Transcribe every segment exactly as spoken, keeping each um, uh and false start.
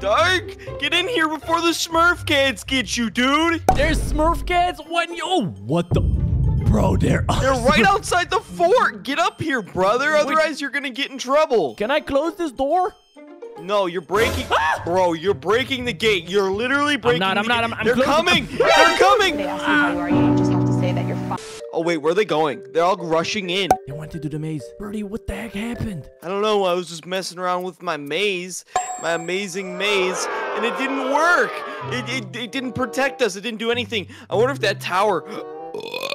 Dark, get in here before the Smurf cats get you, dude. There's Smurf cats? What? Oh, what the? Bro, they're... They're right outside the fort. Get up here, brother. Otherwise, Wait. you're going to get in trouble. Can I close this door? No, you're breaking... Bro, you're breaking the gate. You're literally breaking I'm not, the I'm gate. Not, I'm not. They're coming. The they're coming. They ask you who are you. You just have to say that you're fine. Oh, wait, where are they going? They're all rushing in. They went to do the maze. Birdie, what the heck happened? I don't know. I was just messing around with my maze, my amazing maze, and it didn't work. It, it, it didn't protect us. It didn't do anything. I wonder if that tower...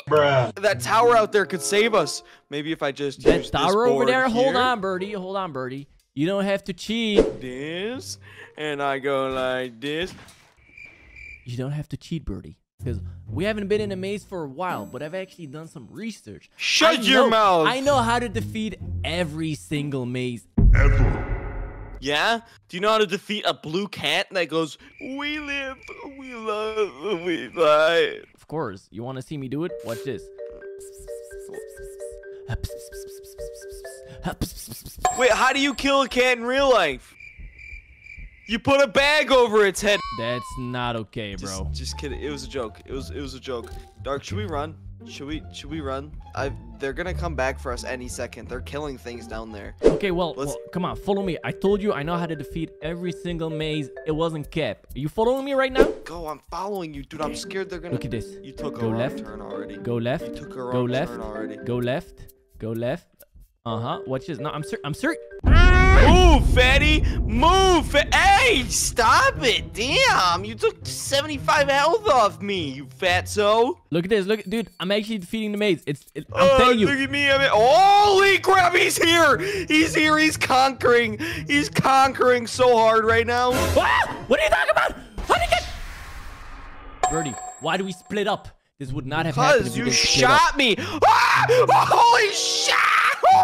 Bruh. That tower out there could save us. Maybe if I just that use tower this over there. Here. Hold on, Birdie. Hold on, Birdie. You don't have to cheat. This, and I go like this. You don't have to cheat, Birdie. Because we haven't been in a maze for a while, but I've actually done some research. Shut I your know, mouth! I know how to defeat every single maze ever. Yeah? Do you know how to defeat a blue cat that goes, we live, we love, we die? Of course. You want to see me do it? Watch this. Wait, how do you kill a cat in real life? You put a bag over its head. That's not okay, bro. Just, just kidding. It was a joke. It was it was a joke. Dark, should we run? Should we should we run? I they're gonna come back for us any second. They're killing things down there. Okay, well, well come on, follow me. I told you I know how to defeat every single maze. It wasn't cap. Are you following me right now? Go, I'm following you, dude. I'm scared they're gonna. Look at this. You took go a left. Turn already. Go left. You took a wrong go left. Turn already. Go left. Go left. Uh huh. Watch this. No, I'm certain. I'm certain. Move, fatty! Move! Fa hey, stop it! Damn, you took seventy-five health off me, you fatso! Look at this, look, dude! I'm actually defeating the maze. It's, it, I'm uh, telling you. Look at me! I mean, holy crap! He's here! He's here! He's conquering! He's conquering so hard right now! Ah, what are you talking about? How did you get? Birdie, why do we split up? This would not have happened. Because you shot me! Ah, oh, holy shit!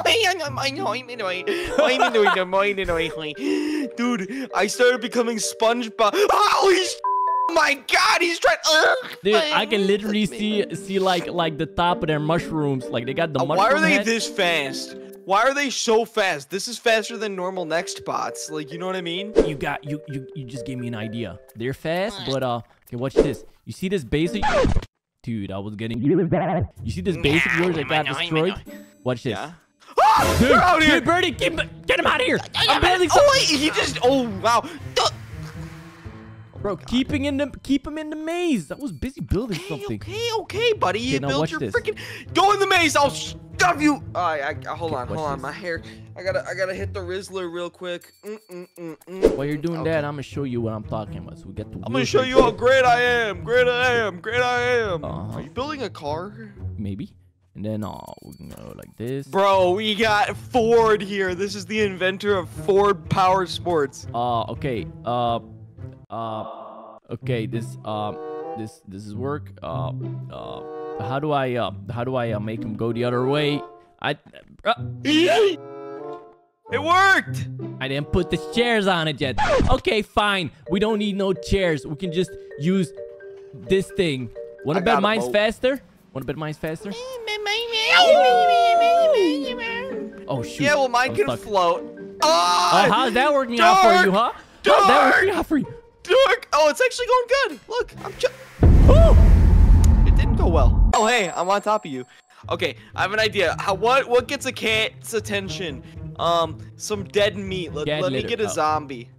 Dude, I started becoming SpongeBob. Holy sh oh my god, he's trying. Dude, I can literally see see like like the top of their mushrooms. Like they got the mushroom. Why are they head. this fast? Why are they so fast? This is faster than normal next bots. Like, you know what I mean? You got you you you just gave me an idea. They're fast, but uh, okay, watch this. You see this basic? Dude, I was getting. You see this basic yours that got destroyed? Watch this. Yeah. Oh, dude, out here. Dude, Birdie, get, get him out of here! I'm barely. Oh wait, he just. Oh wow. Oh, bro, God. keeping in the keep him in the maze. I was busy building okay, something. Okay, okay, buddy. Okay, you build your freaking. Go in the maze. I'll stuff you. All right, I, hold okay, on, hold on. This. My hair. I gotta, I gotta hit the Rizzler real quick. Mm, mm, mm, mm. While you're doing okay. that, I'm gonna show you what I'm talking about. So we get to. I'm gonna show you how great I am. Great I am. Great I am. Uh-huh. Are you building a car? Maybe. And then, oh, we can go like this. Bro, we got Ford here. This is the inventor of Ford Power Sports. Uh, okay. Uh, uh, okay. This, um, uh, this, this is work. Uh, uh, how do I, uh, how do I uh, make him go the other way? I, uh, it worked. I didn't put the chairs on it yet. Okay, fine. We don't need no chairs. We can just use this thing. What about mine's faster? What about mine's faster? Oh shoot! Yeah, well, mine can float. Oh, oh, how's that working dark, out for you, huh? Dark, how's that working out for you? Dark. Oh, it's actually going good. Look, I'm. Ooh. It didn't go well. Oh hey, I'm on top of you. Okay, I have an idea. How what what gets a cat's attention? Um, some dead meat. Let, dead let me get a oh. zombie.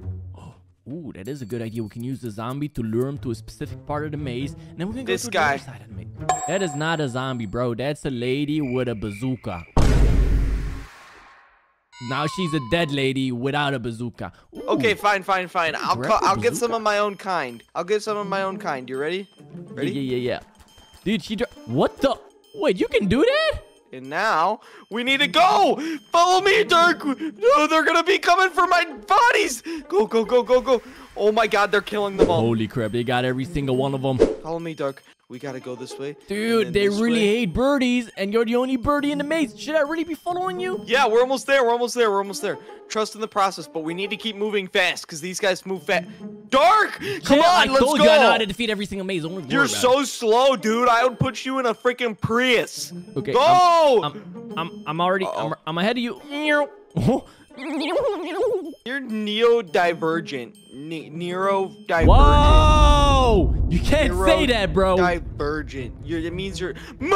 Ooh, that is a good idea. We can use the zombie to lure him to a specific part of the maze. And then we can go this to the guy. other side of the maze. That is not a zombie, bro. That's a lady with a bazooka. Now she's a dead lady without a bazooka. Ooh. Okay, fine, fine, fine. I'll ca I'll get some of my own kind. I'll get some of my own kind. You ready? Ready? Yeah, yeah, yeah. yeah. Dude, she... What the... Wait, you can do that? And now, we need to go! Follow me, Dirk! No, they're gonna be coming for my bodies! Go, go, go, go, go! Oh my god, they're killing them all. Holy crap, they got every single one of them. Follow me, Dirk. We gotta go this way. Dude, they really hate birdies, and you're the only birdie in the maze. Should I really be following you? Yeah, we're almost there, we're almost there, we're almost there. Trust in the process, but we need to keep moving fast, because these guys move fast. Dark! Come on, let's go! I told you I know how to defeat every single maze. You're so slow, dude. I would put you in a freaking Prius. Okay, go! I'm, I'm, I'm, I'm already, I'm, I'm ahead of you. You're neurodivergent. Ne neurodivergent. Whoa! You can't say that, bro. Divergent. You're, it means you're. Move!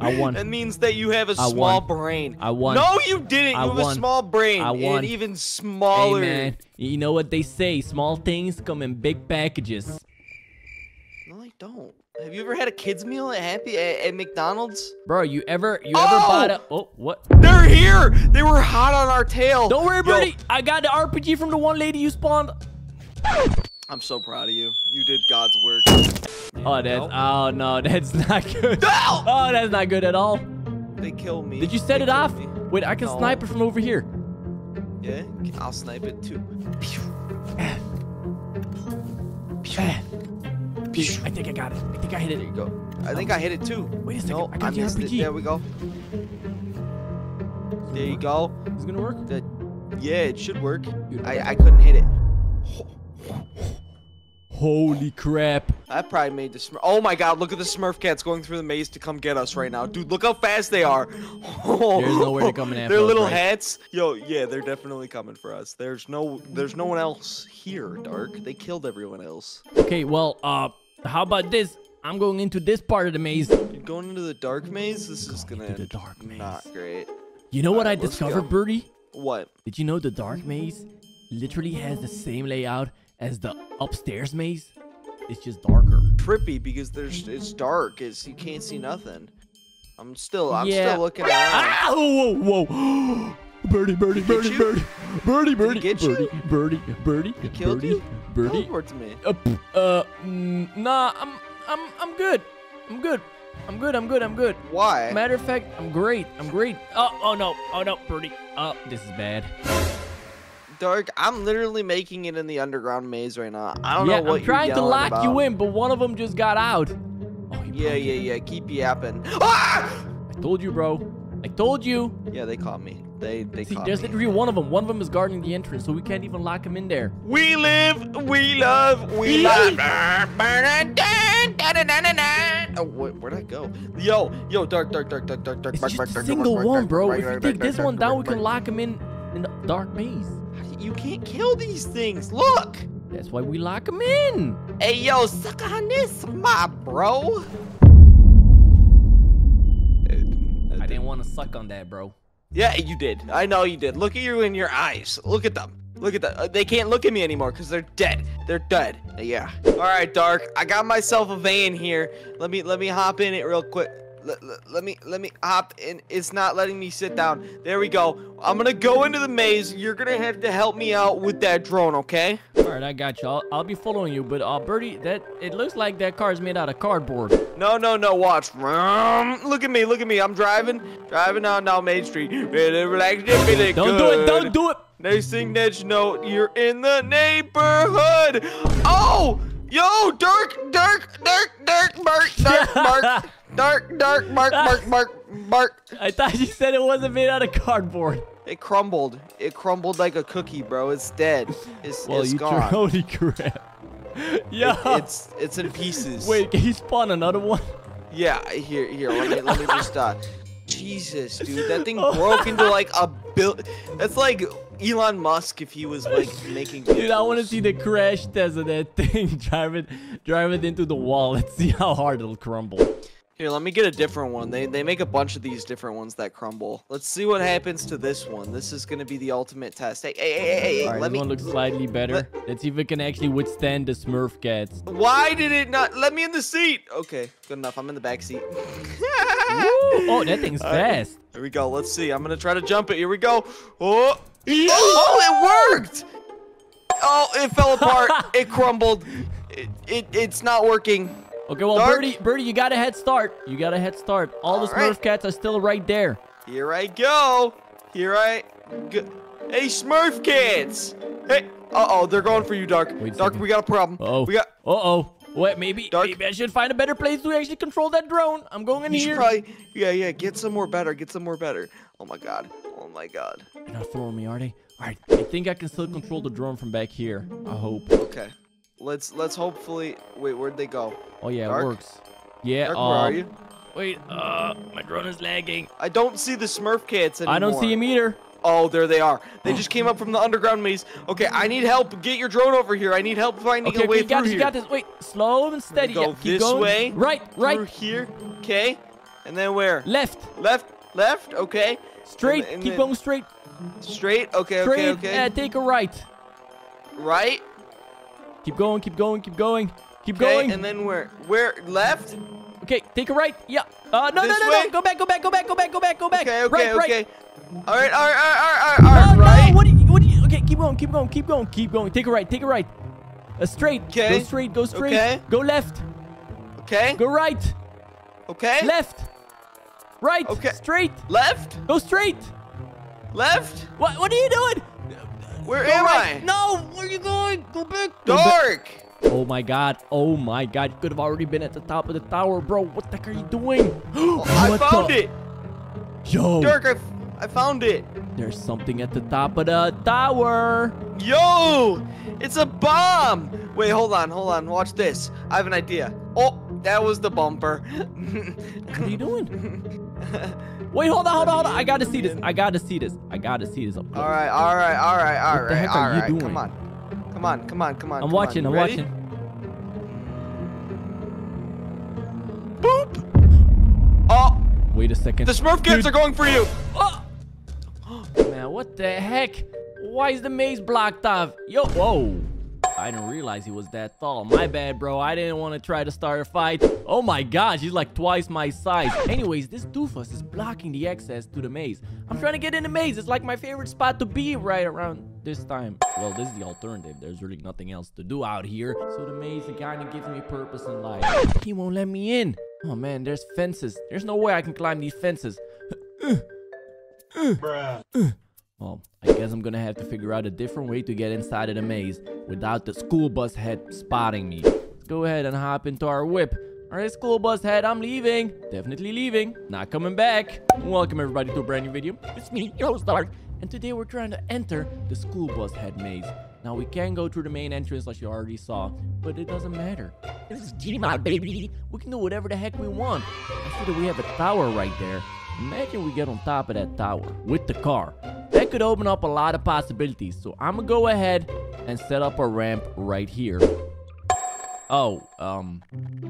I won. That means that you have a I small won. brain. I won. No, you didn't. I you won. have a small brain. I won. And even smaller. Hey, man. You know what they say? Small things come in big packages. No, they don't. Have you ever had a kids meal at Happy at, at McDonald's? Bro, you ever you oh! ever bought a oh what? They're here! They were hot on our tail. Don't worry, buddy. I got the R P G from the one lady you spawned. I'm so proud of you. You did God's work. Oh that's nope. oh no, that's not good. No! Oh, that's not good at all. They killed me. Did you set they it off? Me. Wait, I can no. snipe it from over here. Yeah, I'll snipe it too. Pew. Pew. I think I got it. I think I hit it. There you go. I think I hit it too. Wait a second. No, I got the R P G. It. There we go. There you go. Is it gonna work? That, yeah, it should work. Dude, I I couldn't hit it. Holy crap! I probably made the Smurf. Oh my God! Look at the Smurf cats going through the maze to come get us right now, dude. Look how fast they are. There's nowhere to come in after. Their little right? hats. Yo, yeah, they're definitely coming for us. There's no, there's no one else here, Dark. They killed everyone else. Okay, well, uh. How about this? I'm going into this part of the maze. You're going into the dark maze? This is going to be the dark maze. Not great. You know what I discovered, Birdie? What? Did you know the dark maze literally has the same layout as the upstairs maze? It's just darker. Trippy because there's it's dark. It's you can't see nothing. I'm still I'm yeah. still looking at oh, whoa, whoa. Birdie, birdie, birdie, birdie, birdie, birdie, birdie, birdie, birdie, birdie, birdie, killed you? Birdie. Teleport to me. Uh, uh, nah, I'm, I'm, I'm good. I'm good. I'm good. I'm good. I'm good. Why? Matter of fact, I'm great. I'm great. Oh, oh no. Oh no, Birdie. Oh, this is bad. Dark, I'm literally making it in the underground maze right now. I don't yeah, know what I'm trying you're to lock about. you in, but one of them just got out. Oh, yeah, yeah, me. yeah. Keep yapping. Ah! I told you, bro. I told you. Yeah, they caught me. They, they See, there's literally one of them. One of them is guarding the entrance, so we can't even lock him in there. We live, we love, we love. Oh, where, where'd I go? Yo, yo, dark, dark, dark, dark, dark, dark. It's just a single one, bro. If you take this one down, we can lock him in in the dark maze. You can't kill these things. Look. That's why we lock him in. Hey, yo, suck on this, my bro. I didn't want to suck on that, bro. Yeah, you did. I know you did. Look at you in your eyes. Look at them. Look at them. Uh, they can't look at me anymore because they're dead. They're dead. Uh, yeah. All right, Dark. I got myself a van here. Let me let me hop in it real quick. Let, let, let me let me hop in. It's not letting me sit down. There we go. I'm gonna go into the maze. You're gonna have to help me out with that drone, okay? All right, I got you. I'll, I'll be following you, but uh, Birdie, that it looks like that car is made out of cardboard. No, no, no. Watch. Look at me. Look at me. I'm driving, driving down down Main Street. Don't do it. Don't do it. Next thing that you know, you're in the neighborhood. Oh, yo, Dark, Dark, Dark, Dark, Mark, Dark, Mark. Dark, dark, Mark, Mark, Mark, Mark. I thought you said it wasn't made out of cardboard. It crumbled. It crumbled like a cookie, bro. It's dead. It's, well, it's gone. Well, you drone-y crap. Yo. It, it's, it's in pieces. Wait, can you spawn another one? Yeah, here, here. Let me, let me just, uh... Jesus, dude. That thing oh. broke into, like, a bill... That's like Elon Musk if he was, like, making... Vehicles. Dude, I want to see the crash test of that thing. Drive it, drive it into the wall. Let's see how hard it'll crumble. Here, let me get a different one. They they make a bunch of these different ones that crumble. Let's see what happens to this one. This is gonna be the ultimate test. Hey, hey, hey, hey, All right, let this me... one looks slightly better. Let... Let's see if it can actually withstand the Smurf cats. Why did it not? Let me in the seat. Okay, good enough. I'm in the back seat. Oh, that thing's All fast. Right. Here we go. Let's see. I'm gonna try to jump it. Here we go. Oh, oh, it worked. Oh, it fell apart. It crumbled. It, it it's not working. Okay, well, Dark. Birdie, Birdie, you got a head start. You got a head start. All, All the Smurf right. cats are still right there. Here I go. Here I go. Hey, Smurf cats. Hey. Uh-oh, they're going for you, Dark. Wait Dark, we got a problem. Uh-oh. We got... Uh-oh. Wait, maybe, maybe I should find a better place to actually control that drone. I'm going in you here. Probably, yeah, yeah, get some more better. Get some more better. Oh, my God. Oh, my God. They're not following me, are they? All right. I think I can still control the drone from back here. I hope. Okay. Let's let's hopefully wait. Where'd they go? Oh yeah, Dark? It works. Yeah. Dark, um, where are you? Wait. Uh, my drone is lagging. I don't see the Smurf cats anymore. I don't see him either. Oh, there they are. They just came up from the underground maze. Okay, I need help. Get your drone over here. I need help finding okay, a way okay, you got through this, here. You got this. Wait, slow and steady. Go yeah, this going. way. Right, right. Through here. Okay. And then where? Left. Left, left. Okay. Straight. And, and Keep going straight. Straight. Okay, straight, okay, okay. Uh, take a right. Right. Keep going, keep going, keep going. Keep okay, going. And then where? Where? Left? Okay, take a right. Yeah. Uh, no, this no, no, way? no. Go back, go back, go back, go back, go back, go back. Okay, okay, right, okay. Right. All right, all right, all right, all right, all right. Oh, right. No, what do you, what do you, okay, keep going, keep going, keep going, keep going. Take a right, take a right. Uh, straight, okay. Go straight, go straight. Okay. Go left. Okay. Go right. Okay. Left. Right. Okay. Straight. Left. Go straight. Left. What, what are you doing? Where go am right. I? No, where are you going? Go back. Dark. Oh my god, oh my god. You could have already been at the top of the tower, bro. What the heck are you doing? Oh, I found the... it. Yo. Dark, I I found it. There's something at the top of the tower. Yo, it's a bomb. Wait, hold on, hold on. Watch this. I have an idea. Oh, that was the bumper. What are you doing? Wait, hold on, hold on, hold on. I gotta see this. I gotta see this. I gotta see this. All right, all right, all right, all right. What the heck are you doing? Come on, come on, come on, come on. I'm watching. I'm watching. Boop. Oh. Wait a second. The Smurf kids are going for you. Oh. Man, what the heck? Why is the maze blocked off? Yo, whoa. I didn't realize he was that tall. My bad, bro. I didn't want to try to start a fight. Oh my gosh, he's like twice my size. Anyways, this doofus is blocking the access to the maze. I'm trying to get in the maze. It's like my favorite spot to be right around this time. Well, this is the alternative. There's really nothing else to do out here. So the maze kind of gives me purpose in life. He won't let me in. Oh man, there's fences. There's no way I can climb these fences. Bruh. Well, I guess I'm gonna have to figure out a different way to get inside of the maze without the school bus head spotting me. Let's go ahead and hop into our whip. Alright, school bus head, I'm leaving. Definitely leaving. Not coming back. Welcome everybody to a brand new video. It's me, your host Dark. And today we're trying to enter the school bus head maze. Now we can go through the main entrance like you already saw, but it doesn't matter. This is G M A, baby. We can do whatever the heck we want. I see that we have a tower right there. Imagine we get on top of that tower with the car. That could open up a lot of possibilities. So I'm gonna go ahead and set up a ramp right here. Oh, um,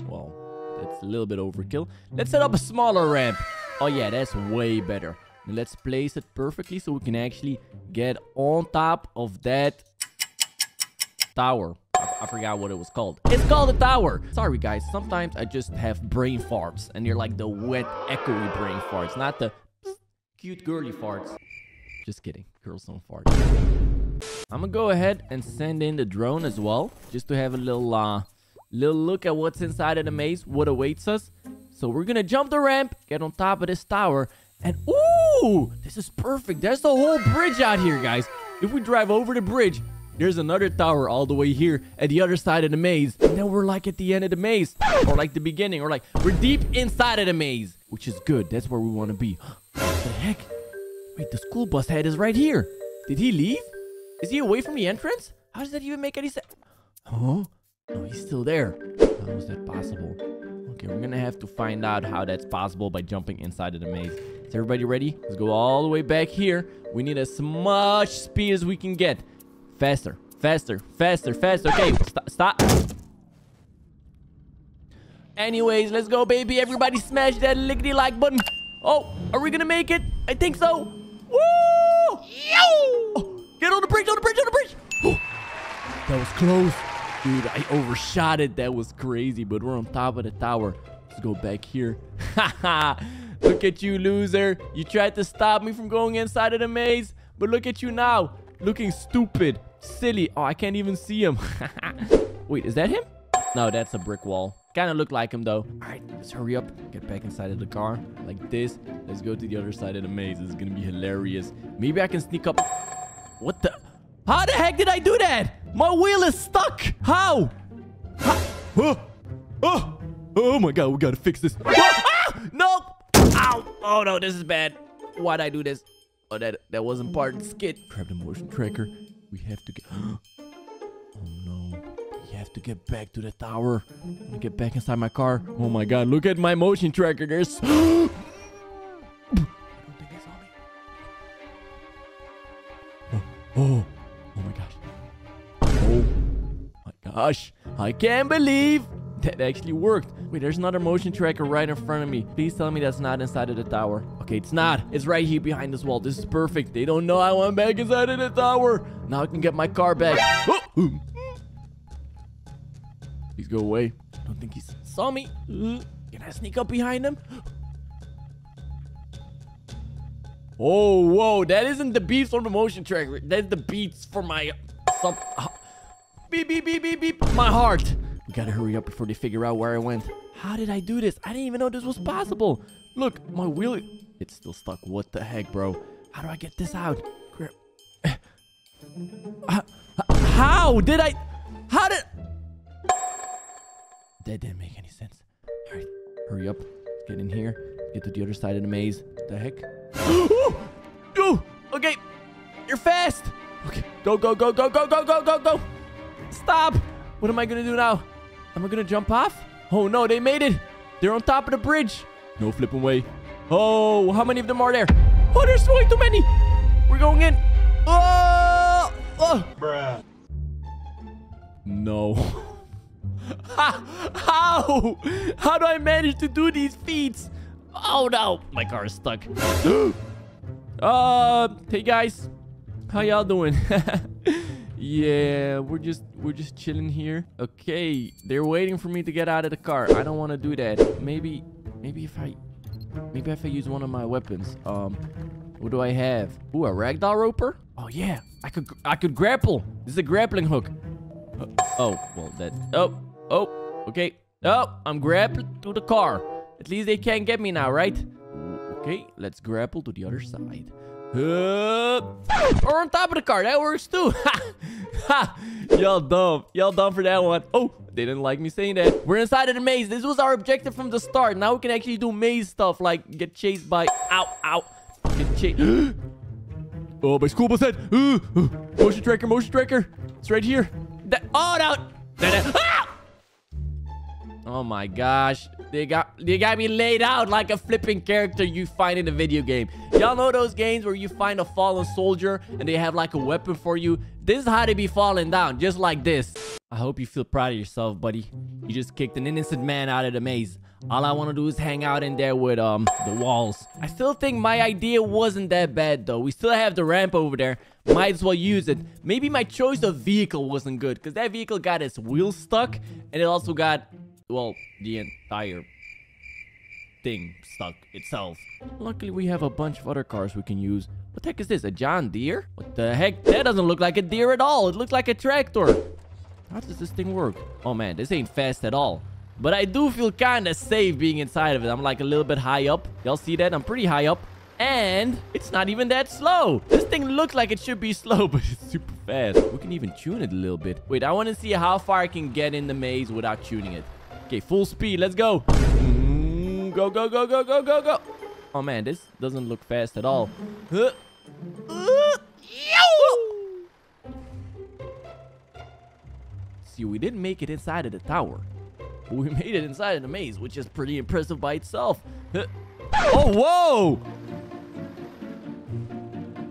well, that's a little bit overkill. Let's set up a smaller ramp. Oh yeah, that's way better. And let's place it perfectly so we can actually get on top of that tower. I forgot what it was called. It's called a tower. Sorry, guys. Sometimes I just have brain farts. And they're like the wet, echoey brain farts. Not the cute, girly farts. Just kidding. Girls don't fart. I'm gonna go ahead and send in the drone as well. Just to have a little, uh, little look at what's inside of the maze. What awaits us. So we're gonna jump the ramp. Get on top of this tower. And ooh! This is perfect. There's the whole bridge out here, guys. If we drive over the bridge... There's another tower all the way here at the other side of the maze. And then we're like at the end of the maze. Or like the beginning. Or like we're deep inside of the maze. Which is good. That's where we want to be. What the heck? Wait, the school bus head is right here. Did he leave? Is he away from the entrance? How does that even make any sense? Huh? No, he's still there. How is that possible? Okay, we're going to have to find out how that's possible by jumping inside of the maze. Is everybody ready? Let's go all the way back here. We need as much speed as we can get. Faster, faster, faster, faster. Okay, st stop. Anyways, let's go, baby. Everybody smash that lickety like button. Oh, are we going to make it? I think so. Woo! Oh, get on the bridge, on the bridge, on the bridge. Oh, that was close. Dude, I overshot it. That was crazy, but we're on top of the tower. Let's go back here. Haha. Look at you, loser. You tried to stop me from going inside of the maze, but look at you now. Looking stupid. Silly. Oh, I can't even see him. Wait, is that him? No, that's a brick wall. Kind of looked like him, though. All right, let's hurry up. Get back inside of the car like this. Let's go to the other side of the maze. This is going to be hilarious. Maybe I can sneak up. What the? How the heck did I do that? My wheel is stuck. How? How? Oh, oh. Oh, my God. We got to fix this. Ah! Nope. Ow. Oh, no. This is bad. Why'd I do this? Oh, that, that wasn't part of the skit. Grab the motion tracker. We have to get... Oh, no. We have to get back to the tower. I'm going to get back inside my car. Oh, my God. Look at my motion tracker. There's... I don't think they saw me. Hush. I can't believe that actually worked. Wait, there's another motion tracker right in front of me. Please tell me that's not inside of the tower. Okay, it's not. It's right here behind this wall. This is perfect. They don't know I went back inside of the tower. Now I can get my car back. Oh! Please go away. I don't think he saw me. Can I sneak up behind him? Oh, whoa. That isn't the beats from the motion tracker. That's the beats for my... Some, uh, beep, beep, beep, beep, beep. My heart. We gotta hurry up before they figure out where I went. How did I do this? I didn't even know this was possible. Look, my wheel... It's still stuck. What the heck, bro? How do I get this out? Grab. Uh, how did I... How did... That didn't make any sense. All right, hurry up. Let's get in here. Let's get to the other side of the maze. What the heck? Oh! Oh! Okay. You're fast. Okay. Go, go, go, go, go, go, go, go, go. Stop. What am I going to do now? Am I going to jump off? Oh, no. They made it. They're on top of the bridge. No flipping way. Oh, how many of them are there? Oh, there's way too many. We're going in. Oh! Oh! Bruh. No. How? How do I manage to do these feats? Oh, no. My car is stuck. uh, hey, guys. How y'all doing? Yeah, we're just we're just chilling here. Okay, they're waiting for me to get out of the car. I don't want to do that. Maybe maybe if I maybe if I use one of my weapons. Um, what do I have? Ooh, a ragdoll roper? Oh yeah, I could I could grapple. This is a grappling hook. Uh, oh well, that. Oh oh okay. Oh, I'm grappled to the car. At least they can't get me now, right? Okay, let's grapple to the other side. Uh, or on top of the car. That works too. Y'all dumb. Y'all dumb for that one. Oh, they didn't like me saying that. We're inside of the maze. This was our objective from the start. Now we can actually do maze stuff like get chased by... Ow, ow. Get chased. Oh, my school bus head. Uh, uh, motion tracker, motion tracker. It's right here. That, oh, no. That, that, ah! Oh, my gosh. They got they got me laid out like a flipping character you find in a video game. Y'all know those games where you find a fallen soldier and they have like a weapon for you? This is how they be falling down, just like this. I hope you feel proud of yourself, buddy. You just kicked an innocent man out of the maze. All I want to do is hang out in there with um the walls. I still think my idea wasn't that bad, though. We still have the ramp over there. Might as well use it. Maybe my choice of vehicle wasn't good, because that vehicle got its wheels stuck, and it also got... Well, the entire thing stuck itself. Luckily, we have a bunch of other cars we can use. What the heck is this? A John Deere? What the heck? That doesn't look like a deer at all. It looks like a tractor. How does this thing work? Oh, man, this ain't fast at all. But I do feel kind of safe being inside of it. I'm like a little bit high up. Y'all see that? I'm pretty high up. And it's not even that slow. This thing looks like it should be slow, but it's super fast. We can even tune it a little bit. Wait, I want to see how far I can get in the maze without tuning it. Okay, full speed. Let's go. Mm, go, go, go, go, go, go, go. Oh, man, this doesn't look fast at all. Huh. Uh, See, we didn't make it inside of the tower. But we made it inside of the maze, which is pretty impressive by itself. Huh. Oh, whoa.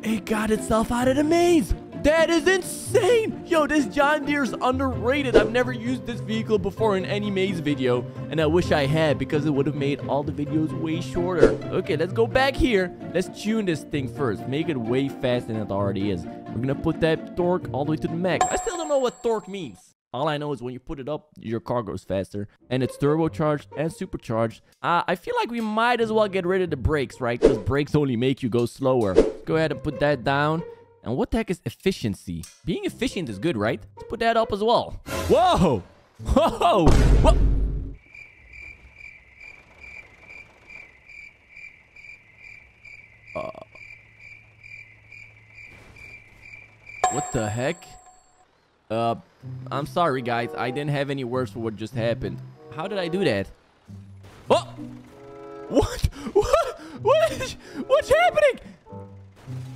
It got itself out of the maze. That is insane! Yo, this John Deere is underrated. I've never used this vehicle before in any maze video, and I wish I had because it would have made all the videos way shorter. Okay, let's go back here. Let's tune this thing first. Make it way faster than it already is. We're gonna put that torque all the way to the max. I still don't know what torque means. All I know is when you put it up, your car goes faster. And it's turbocharged and supercharged. Uh, I feel like we might as well get rid of the brakes, right? Because brakes only make you go slower. Go ahead and put that down. And what the heck is efficiency? Being efficient is good, right? Let's put that up as well. Whoa! Whoa! Whoa! Uh. What the heck? Uh, I'm sorry, guys. I didn't have any words for what just happened. How did I do that? Oh! What? What? What is, what's happening?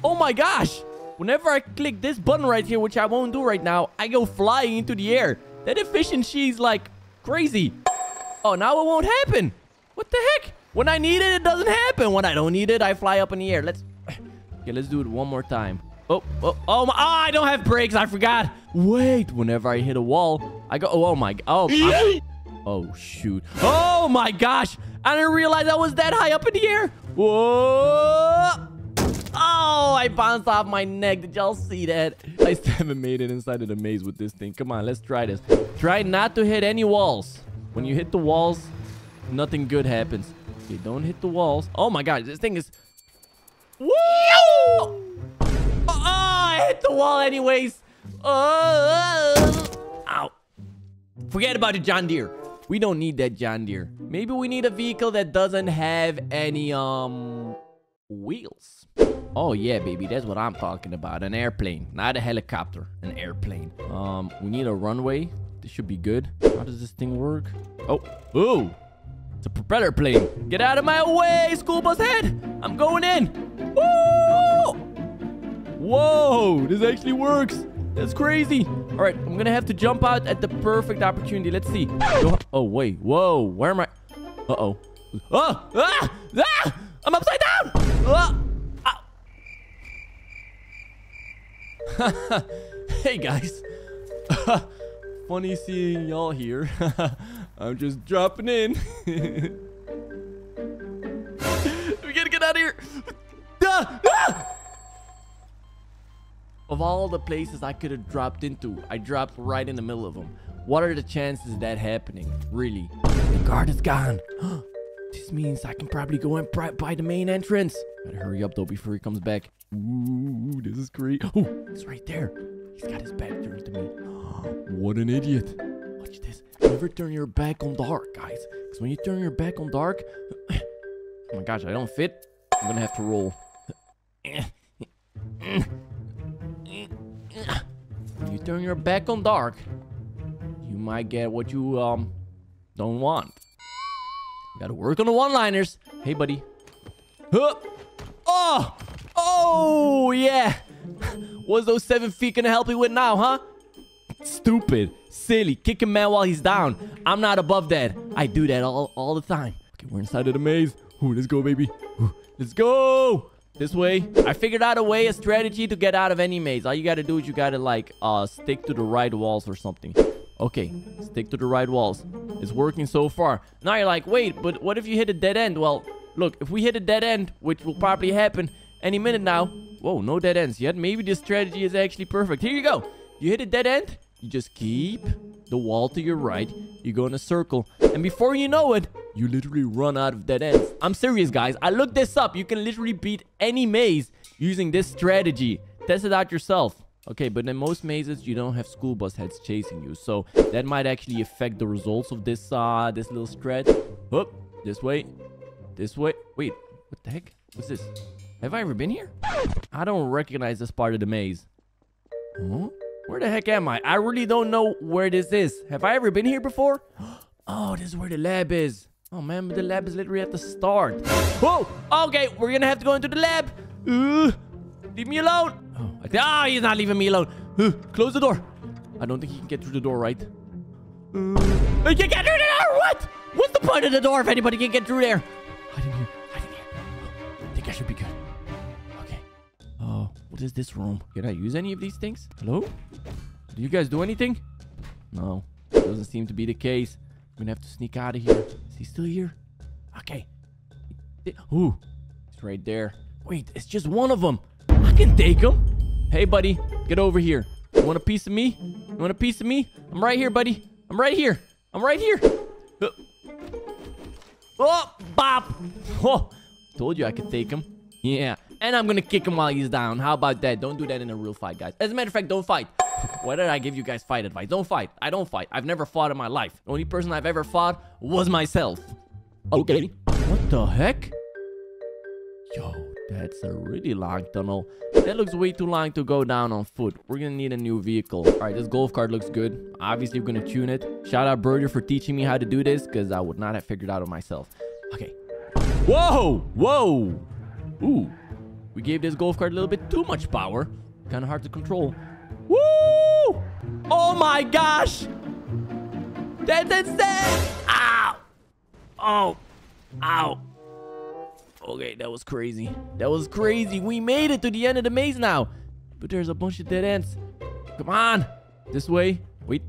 Oh my gosh! Whenever I click this button right here, which I won't do right now, I go flying into the air. That efficiency is like crazy. Oh, now it won't happen. What the heck? When I need it, it doesn't happen. When I don't need it, I fly up in the air. Let's... Okay, let's do it one more time. Oh, oh, oh, my... oh, I don't have brakes. I forgot. Wait, whenever I hit a wall, I go. Oh, oh my. Oh. I'm, oh shoot. Oh my gosh. I didn't realize I was that high up in the air. Whoa. Oh, I bounced off my neck. Did y'all see that? I still haven't made it inside of the maze with this thing. Come on, let's try this. Try not to hit any walls. When you hit the walls, nothing good happens. Okay, don't hit the walls. Oh my god, this thing is... Woo! Oh, I hit the wall anyways. Oh, ow. Forget about the John Deere. We don't need that John Deere. Maybe we need a vehicle that doesn't have any, um... wheels. Oh yeah, baby, that's what I'm talking about. An airplane, not a helicopter, an airplane. Um we need a runway. This should be good. How does this thing work? Oh, ooh, it's a propeller plane. Get out of my way, school bus head. I'm going in. Whoa, whoa, this actually works. That's crazy. All right, I'm gonna have to jump out at the perfect opportunity. Let's see. Oh wait, whoa, where am I? Uh-oh. Oh, ah, ah, I'm upside down. Oh, hey guys. Funny seeing y'all here. I'm just dropping in. We gotta get out of here. Of all the places I could have dropped into, I dropped right in the middle of them. What are the chances of that happening? Really? The guard is gone. This means I can probably go in by the main entrance. Better hurry up though before he comes back. Ooh, this is great. Oh, it's right there. He's got his back turned to me. What an idiot. Watch this. Never turn your back on Dark, guys. Because when you turn your back on Dark... Oh my gosh, I don't fit. I'm going to have to roll. When you turn your back on Dark, you might get what you um don't want. Got to work on the one-liners. Hey, buddy. Huh. Oh! Oh, yeah. What's those seven feet gonna help you with now, huh? Stupid. Silly. Kick a man while he's down. I'm not above that. I do that all, all the time. Okay, we're inside of the maze. Ooh, let's go, baby. Ooh, let's go. This way. I figured out a way, a strategy to get out of any maze. All you gotta do is you gotta, like, uh, stick to the right walls or something. Okay, stick to the right walls. It's working so far. Now you're like, wait, but what if you hit a dead end? Well, look, if we hit a dead end, which will probably happen any minute now. Whoa, no dead ends yet. Maybe this strategy is actually perfect. Here you go. You hit a dead end. You just keep the wall to your right. You go in a circle. And before you know it, you literally run out of dead ends. I'm serious, guys. I looked this up. You can literally beat any maze using this strategy. Test it out yourself. Okay, but in most mazes, you don't have school bus heads chasing you. So that might actually affect the results of this uh, this little strat. Oh, this way. This way. Wait, what the heck? What's this? Have I ever been here? I don't recognize this part of the maze. Huh? Where the heck am I? I really don't know where this is. Have I ever been here before? Oh, this is where the lab is. Oh, man, but the lab is literally at the start. Whoa! Okay, we're going to have to go into the lab. Uh, leave me alone. Oh, I think, oh, he's not leaving me alone. Uh, close the door. I don't think he can get through the door, right? Uh, he can get through the door? What? What's the point of the door if anybody can get through there? I didn't hear. I didn't hear. Oh, I think I should be good. What is this room? Can I use any of these things? Hello? Do you guys do anything? No. Doesn't seem to be the case. I'm gonna have to sneak out of here. Is he still here? Okay. Ooh. It's right there. Wait, it's just one of them. I can take him. Hey, buddy. Get over here. You want a piece of me? You want a piece of me? I'm right here, buddy. I'm right here. I'm right here. Oh, bop. Oh, told you I could take him. Yeah. And I'm gonna kick him while he's down. How about that? Don't do that in a real fight, guys. As a matter of fact, don't fight. Why did I give you guys fight advice? Don't fight. I don't fight. I've never fought in my life. The only person I've ever fought was myself. Okay. What the heck? Yo, that's a really long tunnel. That looks way too long to go down on foot. We're gonna need a new vehicle. All right, this golf cart looks good. Obviously, we're gonna tune it. Shout out Birdie for teaching me how to do this, because I would not have figured out on myself. Okay. Whoa! Whoa! Ooh. We gave this golf cart a little bit too much power. Kind of hard to control. Woo! Oh my gosh! That's insane! Ow! Oh. Ow. Okay, that was crazy. That was crazy. We made it to the end of the maze now. But there's a bunch of dead ends. Come on! This way. Wait.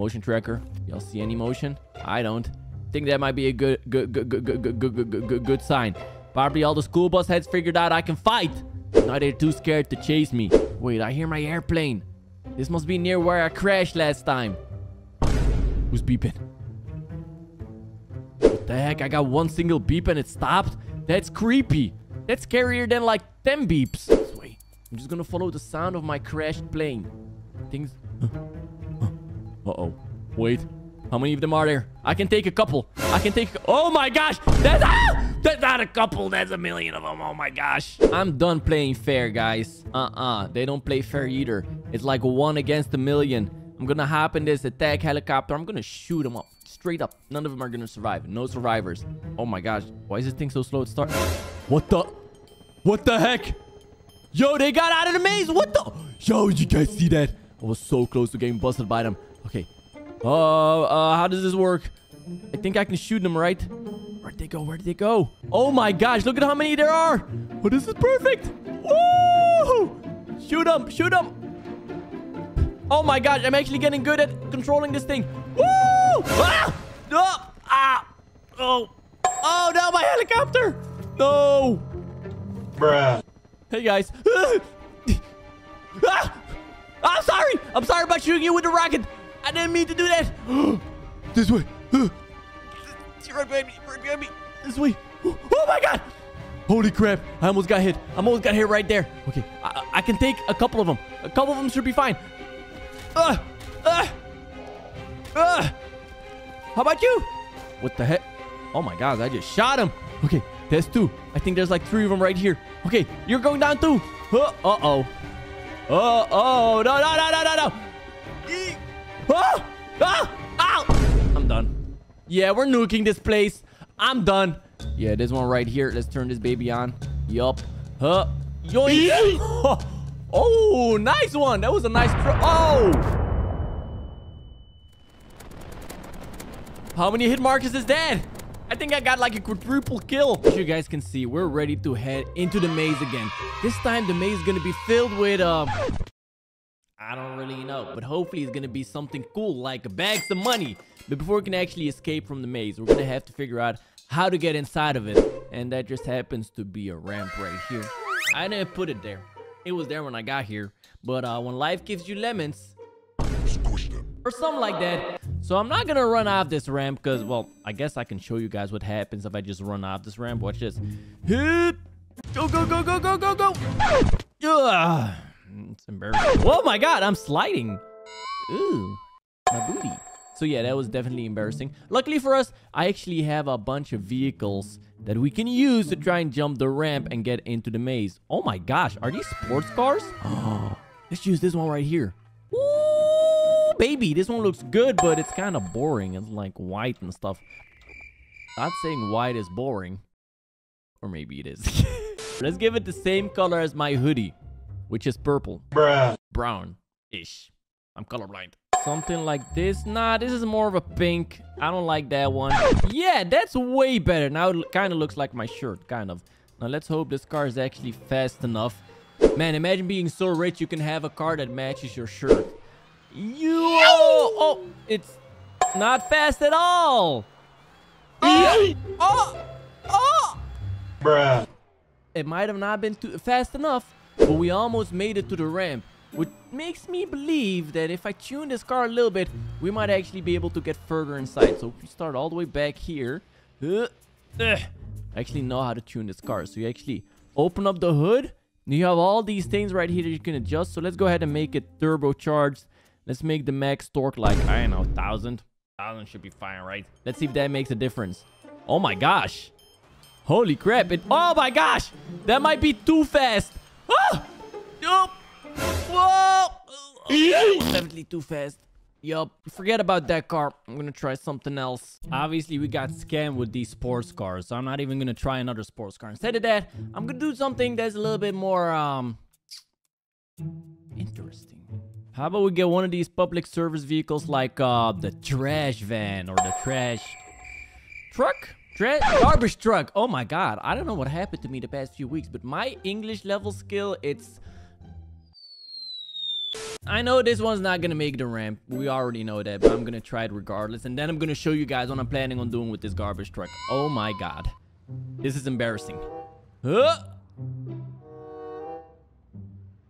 Motion tracker. Y'all see any motion? I don't. Think that might be a good, good, good, good, good, good, good, good, good, good sign. Probably all the school bus heads figured out I can fight. Now they're too scared to chase me. Wait, I hear my airplane. This must be near where I crashed last time. Who's beeping? What the heck? I got one single beep and it stopped? That's creepy. That's scarier than like ten beeps. This way. I'm just gonna follow the sound of my crashed plane. Things... Uh-oh. Wait. How many of them are there? I can take a couple. I can take... Oh my gosh! That's... Ah! That's not a couple. That's a million of them. Oh my gosh. I'm done playing fair, guys. Uh-uh. They don't play fair either. It's like one against a million. I'm gonna hop in this attack helicopter. I'm gonna shoot them up. Straight up. None of them are gonna survive. No survivors. Oh my gosh. Why is this thing so slow at start? What the... What the heck? Yo, they got out of the maze. What the... Yo, you guys see that? I was so close to getting busted by them. Okay. Uh, uh, how does this work? I think I can shoot them, right? Where'd they go? Where'd they go? Oh my gosh, look at how many there are. Oh, this is perfect. Woo! Shoot them, shoot them. Oh my gosh, I'm actually getting good at controlling this thing. Woo! Ah! Oh! Ah! Oh! Oh, no, my helicopter! No! Bruh. Hey, guys. Ah! I'm sorry! I'm sorry about shooting you with the rocket. I didn't mean to do that. This way. You're right behind me. You're right behind me. This way. Oh my god! Holy crap! I almost got hit. I almost got hit right there. Okay, I, I can take a couple of them. A couple of them should be fine. Uh, uh, uh. How about you? What the heck? Oh my god! I just shot him. Okay, there's two. I think there's like three of them right here. Okay, you're going down too. Uh oh. Uh oh! No! No! No! No! No! No! E Oh! Oh! Ow! I'm done. Yeah, we're nuking this place. I'm done. Yeah, this one right here. Let's turn this baby on. Yup. Huh. Yo. Oh, nice one. That was a nice pro. Oh. How many hit markers is that? I think I got like a quadruple kill. As you guys can see, we're ready to head into the maze again. This time, the maze is gonna be filled with um. Uh... I don't really know, but hopefully it's gonna be something cool like bags of money. But before we can actually escape from the maze, we're gonna have to figure out how to get inside of it, and that just happens to be a ramp right here. I didn't put it there. It was there when I got here, but uh, when life gives you lemons, squish them or something like that. So I'm not gonna run off this ramp because, well, I guess I can show you guys what happens if I just run off this ramp. Watch this. Hit! Go go go go go go go! Yeah. It's embarrassing. Oh my god, I'm sliding. Ooh, my booty. So yeah, that was definitely embarrassing. Luckily for us, I actually have a bunch of vehicles that we can use to try and jump the ramp and get into the maze. Oh my gosh, are these sports cars? Oh, let's use this one right here. Ooh, baby, this one looks good, but it's kind of boring. It's like white and stuff. Not saying white is boring. Or maybe it is. Let's give it the same color as my hoodie. Which is purple. Bruh. Brown-ish. I'm colorblind. Something like this. Nah, this is more of a pink. I don't like that one. Yeah, that's way better. Now it kind of looks like my shirt, kind of. Now let's hope this car is actually fast enough. Man, imagine being so rich you can have a car that matches your shirt. Yo! Oh, it's not fast at all. Oh! Oh! Oh! Bruh. It might have not been too fast enough. But we almost made it to the ramp, which makes me believe that if I tune this car a little bit, we might actually be able to get further inside. So we start all the way back here. Uh, uh. I actually know how to tune this car. So you actually open up the hood. And you have all these things right here that you can adjust. So let's go ahead and make it turbocharged. Let's make the max torque like, I don't know, one thousand. one thousand should be fine, right? Let's see if that makes a difference. Oh my gosh. Holy crap. It, oh my gosh. That might be too fast. Oh! Yup! Whoa! Okay, definitely too fast. Yup. Forget about that car. I'm gonna try something else. Obviously, we got scammed with these sports cars, so I'm not even gonna try another sports car. Instead of that, I'm gonna do something that's a little bit more, um... interesting. How about we get one of these public service vehicles like, uh, the trash van or the trash... truck? Garbage truck. Oh my god, I don't know what happened to me the past few weeks, but my English level skill, it's I know this one's not gonna make the ramp. We already know that, but I'm gonna try it regardless. And then I'm gonna show you guys what I'm planning on doing with this garbage truck. Oh my god. This is embarrassing. Huh?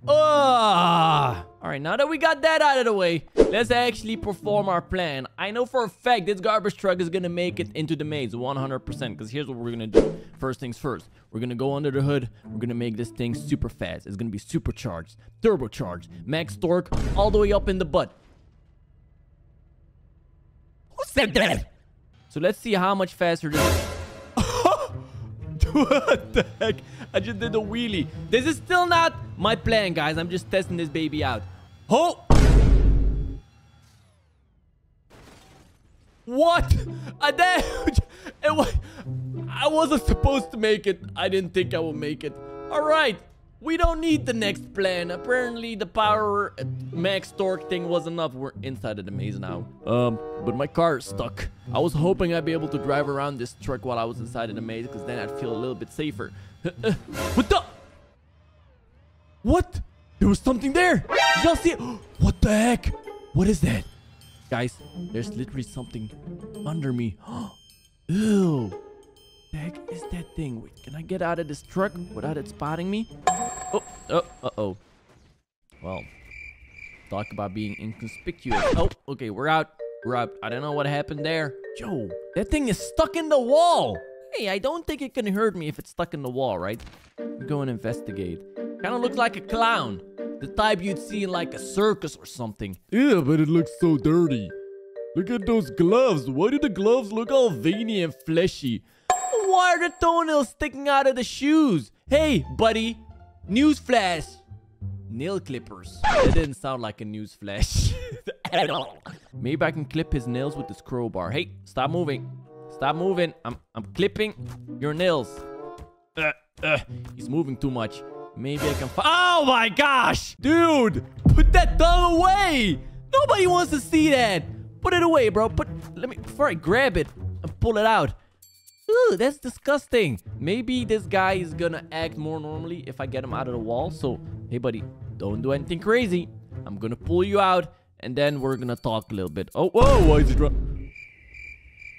Ah! All right, now that we got that out of the way, let's actually perform our plan. I know for a fact this garbage truck is going to make it into the maze one hundred percent, because here's what we're going to do. First things first, we're going to go under the hood. We're going to make this thing super fast. It's going to be supercharged, turbocharged, max torque, all the way up in the butt. Who said that? So let's see how much faster this is. What the heck? I just did a wheelie. This is still not my plan, guys. I'm just testing this baby out. Oh! What? I did. It was, I wasn't supposed to make it. I didn't think I would make it. All right. We don't need the next plan. Apparently, the power max torque thing was enough. We're inside of the maze now. Um, but my car is stuck. I was hoping I'd be able to drive around this truck while I was inside of the maze, because then I'd feel a little bit safer. What the? What? There was something there. Did y'all see it? What the heck? What is that? Guys, there's literally something under me. Ew. The heck is that thing? Wait, can I get out of this truck without it spotting me? Oh, oh, uh-oh. Well, talk about being inconspicuous. Oh, okay, we're out. We're out. I don't know what happened there. Yo, that thing is stuck in the wall. Hey, I don't think it can hurt me if it's stuck in the wall, right? Go and investigate. Kind of looks like a clown. The type you'd see in like a circus or something. Yeah, but it looks so dirty. Look at those gloves. Why do the gloves look all veiny and fleshy? Why are the toenails sticking out of the shoes? Hey, buddy. Newsflash. Nail clippers. That didn't sound like a newsflash. At all. Maybe I can clip his nails with this crowbar. Hey, stop moving. Stop moving. I'm, I'm clipping your nails. Uh, uh, he's moving too much. Maybe I can... Oh my gosh. Dude, put that thumb away. Nobody wants to see that. Put it away, bro. Put, let me... Before I grab it and pull it out. Ooh, that's disgusting. Maybe this guy is gonna act more normally if I get him out of the wall. So, hey, buddy, don't do anything crazy. I'm gonna pull you out, and then we're gonna talk a little bit. Oh, whoa, why is he drop?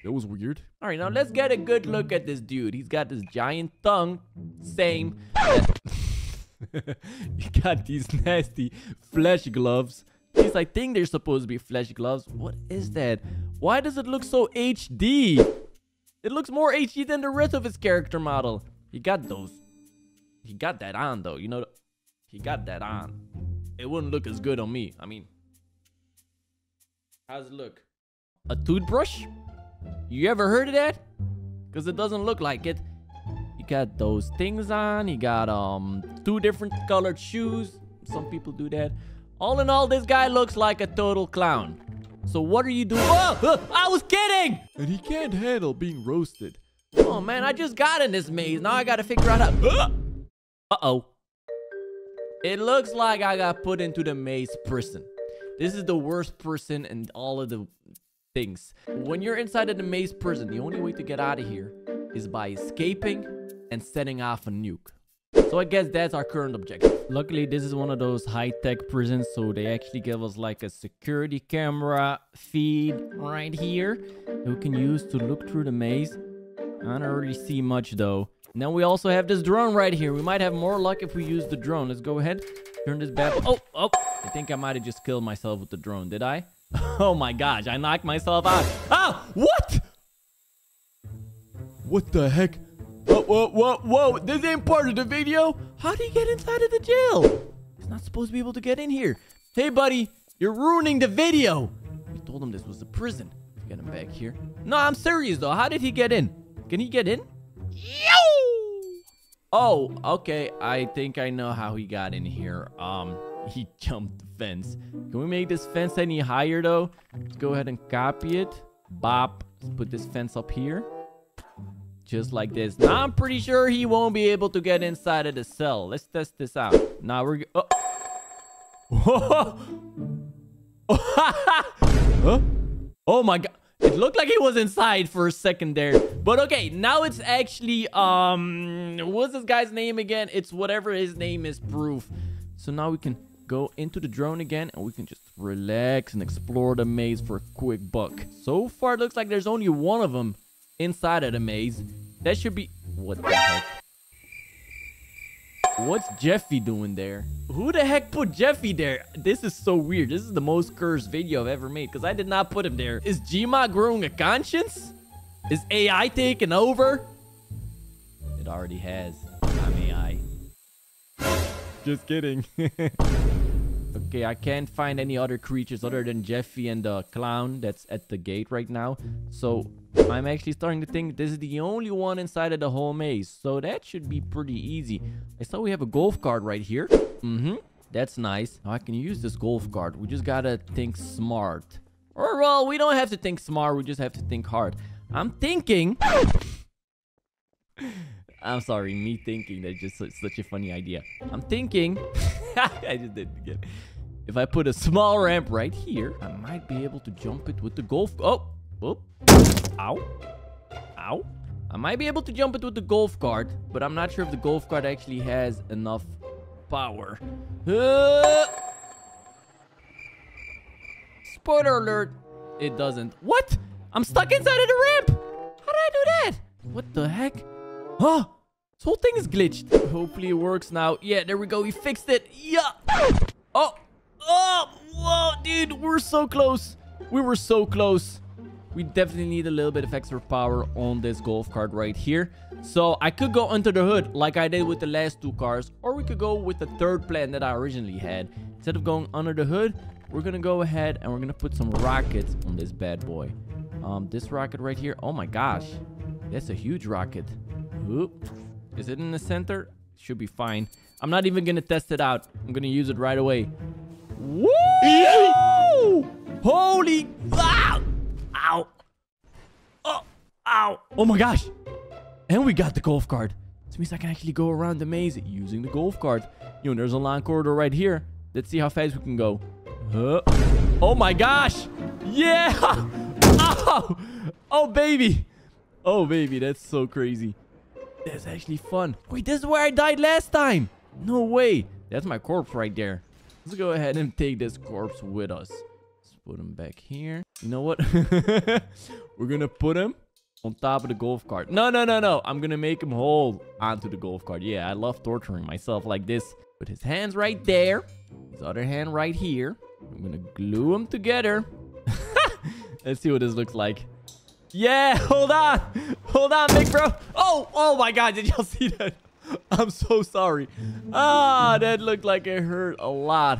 That was weird. All right, now let's get a good look at this dude. He's got this giant tongue. Same. He got these nasty flesh gloves. At least I think they're supposed to be flesh gloves. What is that? Why does it look so H D? It looks more H D than the rest of his character model. He got those. He got that on, though. You know, he got that on. It wouldn't look as good on me. I mean, how's it look? A toothbrush? You ever heard of that? Because it doesn't look like it. He got those things on. He got um two different colored shoes. Some people do that. All in all, this guy looks like a total clown. So what are you doing? Oh, I was kidding! And he can't handle being roasted. Oh man, I just got in this maze. Now I gotta figure out how... Uh-oh. It looks like I got put into the maze prison. This is the worst prison in all of the things. When you're inside of the maze prison, the only way to get out of here is by escaping and setting off a nuke. So I guess that's our current objective. Luckily, this is one of those high-tech prisons, so they actually give us like a security camera feed right here that we can use to look through the maze. I don't really see much though. And then we also have this drone right here. We might have more luck if we use the drone. Let's go ahead, turn this bad boy. Oh, oh! I think I might have just killed myself with the drone. Did I? Oh my gosh! I knocked myself out. Ah! What? What the heck? Whoa, whoa, whoa, whoa. This ain't part of the video. How do you get inside of the jail? He's not supposed to be able to get in here. Hey, buddy, you're ruining the video. We told him this was the prison. Get him back here. No, I'm serious, though. How did he get in? Can he get in? Yo! Oh, okay. I think I know how he got in here. Um, he jumped the fence. Can we make this fence any higher, though? Let's go ahead and copy it. Bop. Let's put this fence up here. Just like this. Now I'm pretty sure he won't be able to get inside of the cell. Let's test this out. Now we're... Oh. Huh? Oh my god. It looked like he was inside for a second there. But okay, now it's actually... um, what's this guy's name again? It's whatever his name is, proof. So now we can go into the drone again, and we can just relax and explore the maze for a quick buck. So far, it looks like there's only one of them inside of the maze. That should be... What the heck? What's Jeffy doing there? Who the heck put Jeffy there? This is so weird. This is the most cursed video I've ever made, because I did not put him there. Is Gmod growing a conscience? Is A I taking over? It already has. I'm A I. Just kidding. Okay, I can't find any other creatures other than Jeffy and the clown that's at the gate right now. So I'm actually starting to think this is the only one inside of the whole maze. So that should be pretty easy. I saw we have a golf cart right here. Mm-hmm. That's nice. Now I can use this golf cart. We just gotta think smart. Or, well, we don't have to think smart. We just have to think hard. I'm thinking... I'm sorry, me thinking. That's just such a funny idea. I'm thinking... I just didn't get it. If I put a small ramp right here, I might be able to jump it with the golf... Oh! Oop. Ow. Ow. I might be able to jump it with the golf cart, but I'm not sure if the golf cart actually has enough power. Uh... Spoiler alert. It doesn't. What? I'm stuck inside of the ramp. How did I do that? What the heck? Huh? This whole thing is glitched. Hopefully it works now. Yeah, there we go. We fixed it. Yeah. Oh. Oh. Whoa, dude. We're so close. We were so close. We definitely need a little bit of extra power on this golf cart right here. So I could go under the hood like I did with the last two cars. Or we could go with the third plan that I originally had. Instead of going under the hood, we're going to go ahead and we're going to put some rockets on this bad boy. Um, this rocket right here. Oh my gosh. That's a huge rocket. Oop. Is it in the center? Should be fine. I'm not even going to test it out. I'm going to use it right away. Woo! Holy... Ah! Ow. Oh, ow. Oh my gosh. And we got the golf cart. This means I can actually go around the maze using the golf cart. Yo, there's a long corridor right here. Let's see how fast we can go. Uh, oh my gosh. Yeah. Oh. Oh, baby. Oh, baby. That's so crazy. That's actually fun. Wait, this is where I died last time. No way. That's my corpse right there. Let's go ahead and take this corpse with us. Put him back here. You know what? We're gonna put him on top of the golf cart. No, no, no, no. I'm gonna make him hold onto the golf cart. Yeah, I love torturing myself like this. Put his hands right there. His other hand right here. I'm gonna glue them together. Let's see what this looks like. Yeah, hold on. Hold on, big bro. Oh, oh my God. Did y'all see that? I'm so sorry. Ah, that looked like it hurt a lot.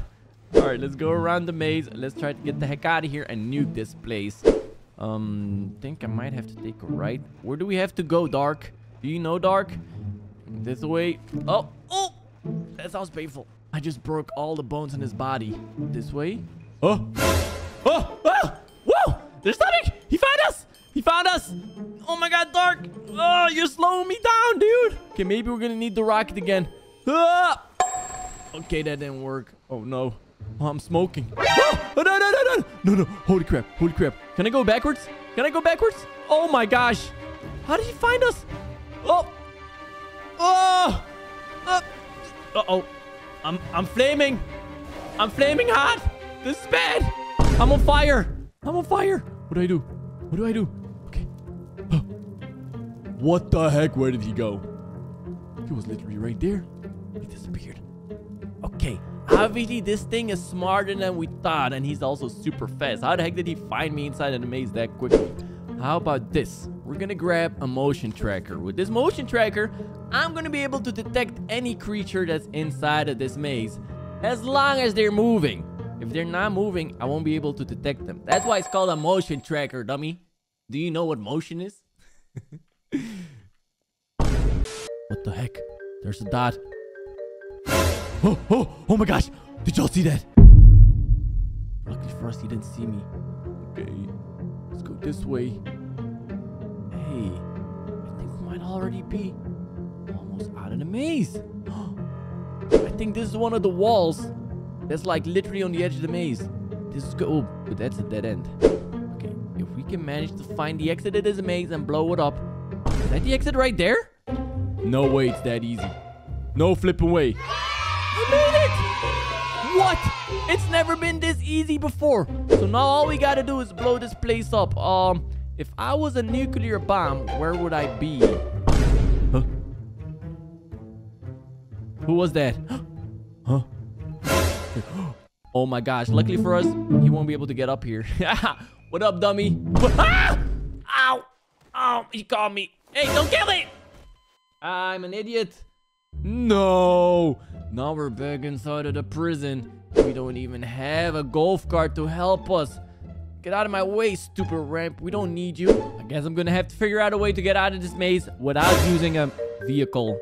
All right, let's go around the maze. Let's try to get the heck out of here and nuke this place. Um, think I might have to take a right. Where do we have to go, Dark? Do you know, Dark? This way. Oh, oh, that sounds painful. I just broke all the bones in his body. This way. Oh, oh, oh, whoa, there's something. He found us. He found us. Oh my God, Dark. Oh, you're slowing me down, dude. Okay, maybe we're going to need the rocket again. Ah! Okay, that didn't work. Oh, no. Oh, I'm smoking. Oh, no, no, no, no. No, no. Holy crap. Holy crap. Can I go backwards? Can I go backwards? Oh, my gosh. How did he find us? Oh. Oh. Uh-oh. I'm, I'm flaming. I'm flaming hot. This is bad. I'm on fire. I'm on fire. What do I do? What do I do? Okay. Oh. What the heck? Where did he go? He was literally right there. He disappeared. Okay. Obviously, this thing is smarter than we thought, and he's also super fast. How the heck did he find me inside of the maze that quickly? How about this? We're gonna grab a motion tracker. With this motion tracker, I'm gonna be able to detect any creature that's inside of this maze, as long as they're moving. If they're not moving, I won't be able to detect them. That's why it's called a motion tracker, dummy. Do you know what motion is? What the heck? There's a dot. Oh, oh, oh my gosh. Did y'all see that? Luckily for us, he didn't see me. Okay, let's go this way. Hey, I think we might already be almost out of the maze. I think this is one of the walls that's like literally on the edge of the maze. This is good. Oh, but that's a dead end. Okay, if we can manage to find the exit of this maze and blow it up. Is that the exit right there? No way it's that easy. No flipping way. I made it! What? It's never been this easy before. So now all we gotta do is blow this place up. Um, if I was a nuclear bomb, where would I be? Huh? Who was that? Huh? Oh my gosh. Luckily for us, he won't be able to get up here. What up, dummy? Ow. Oh, he caught me. Hey, don't kill it. I'm an idiot. No. Now we're back inside of the prison. We don't even have a golf cart to help us. Get out of my way, stupid ramp. We don't need you. I guess I'm gonna have to figure out a way to get out of this maze without using a vehicle.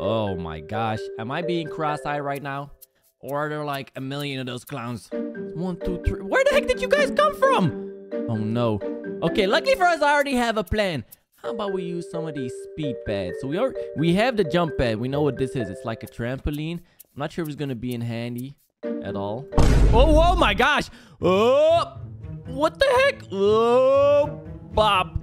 Oh my gosh. Am I being cross-eyed right now? Or are there like a million of those clowns? One, two, three. Where the heck did you guys come from? Oh no. Okay, luckily for us, I already have a plan. How about we use some of these speed pads? So we are we have the jump pad. We know what this is. It's like a trampoline. I'm not sure if it's gonna be in handy at all. Oh, oh my gosh! Oh, what the heck? Oh, Bob,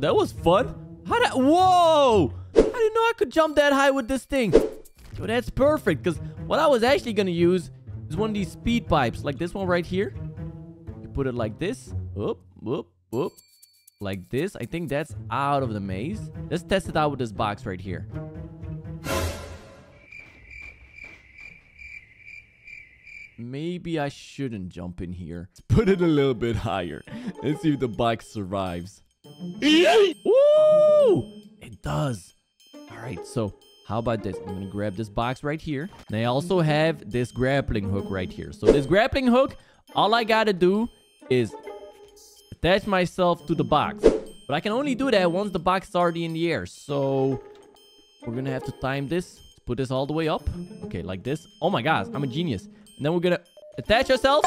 that was fun. How did? Whoa! I didn't know I could jump that high with this thing. Yo, that's perfect. Cause what I was actually gonna use is one of these speed pipes, like this one right here. You put it like this. Whoop, whoop, whoop. Like this. I think that's out of the maze. Let's test it out with this box right here. Maybe I shouldn't jump in here. Let's put it a little bit higher. Let's see if the box survives. Woo! It does. All right, so how about this? I'm gonna grab this box right here. And I also have this grappling hook right here. So this grappling hook, all I gotta do is attach myself to the box. But I can only do that once the box is already in the air. So we're gonna have to time this. Let's put this all the way up. Okay, like this. Oh my gosh, I'm a genius. And then we're gonna attach ourselves.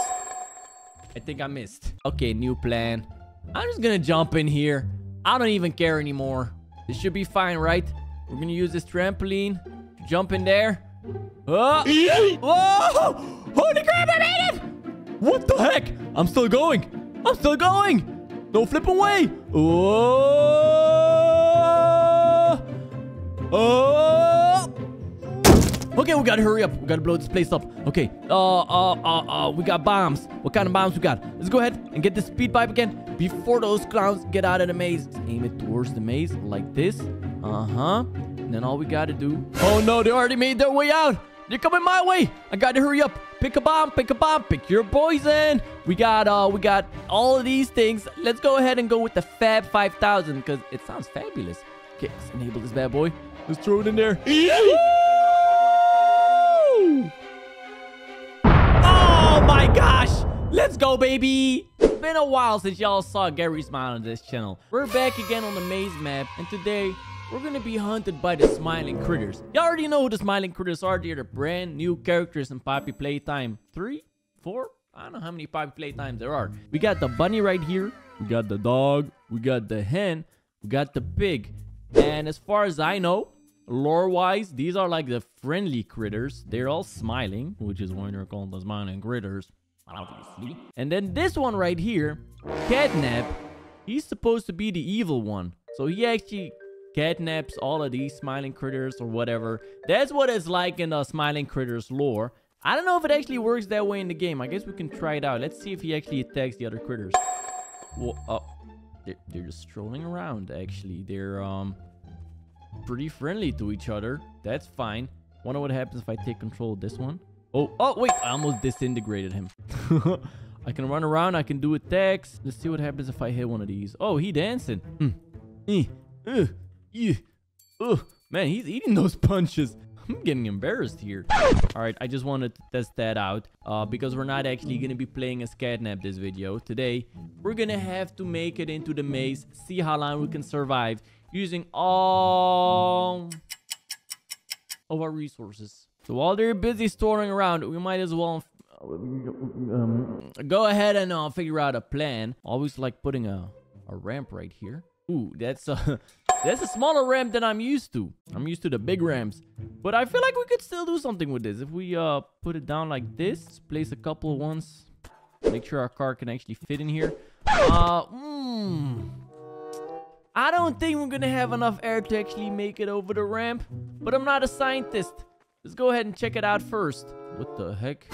I think I missed. Okay, new plan. I'm just gonna jump in here. I don't even care anymore. This should be fine, right? We're gonna use this trampoline. Jump in there. Oh! Whoa! Holy crap, I made it! What the heck? I'm still going. I'm still going. Don't flip away. Oh! Oh! Okay, we gotta hurry up. We gotta blow this place up. Okay. Uh, uh, uh, uh, we got bombs. What kind of bombs we got? Let's go ahead and get this speed pipe again before those clowns get out of the maze. Let's aim it towards the maze like this. Uh-huh. And then all we gotta do... Oh, no. They already made their way out. They're coming my way. I gotta hurry up. Pick a bomb. Pick a bomb. Pick your poison. We got, uh, we got all of these things. Let's go ahead and go with the Fab five thousand because it sounds fabulous. Okay, let's enable this bad boy. Let's throw it in there. Oh my gosh, let's go, baby. It's been a while since y'all saw Gary's Smile on this channel. We're back again on the maze map, and today we're gonna be hunted by the smiling critters. Y'all already know who the smiling critters are. They're the brand new characters in Poppy Playtime three, four. I don't know how many Poppy Playtimes there are. We got the bunny right here, we got the dog, we got the hen, we got the pig, and as far as I know, lore wise, these are like the friendly critters. They're all smiling, which is why they're called the smiling critters, obviously. And then this one right here, Catnap, he's supposed to be the evil one, so he actually catnaps all of these smiling critters or whatever. That's what it's like in the smiling critters lore. I don't know if it actually works that way in the game. I guess we can try it out. Let's see if he actually attacks the other critters. Well, uh, they're, they're just strolling around. Actually, they're um pretty friendly to each other. That's fine. Wonder what happens if I take control of this one. Oh, oh, wait. I almost disintegrated him. I can run around. I can do attacks. Let's see what happens if I hit one of these. Oh, he dancing. Mm. Mm. Uh, yeah. uh, man, he's eating those punches. I'm getting embarrassed here. All right, I just wanted to test that out uh, because we're not actually going to be playing as Catnap this video. Today, we're going to have to make it into the maze, see how long we can survive, using all of our resources. So while they're busy storing around, we might as well um, go ahead and uh, figure out a plan. Always like putting a, a ramp right here. Ooh, that's a, that's a smaller ramp than I'm used to. I'm used to the big ramps. But I feel like we could still do something with this. If we uh put it down like this, place a couple ones, make sure our car can actually fit in here. Uh, mmm... I don't think we're gonna have enough air to actually make it over the ramp, but I'm not a scientist. Let's go ahead and check it out first. What the heck?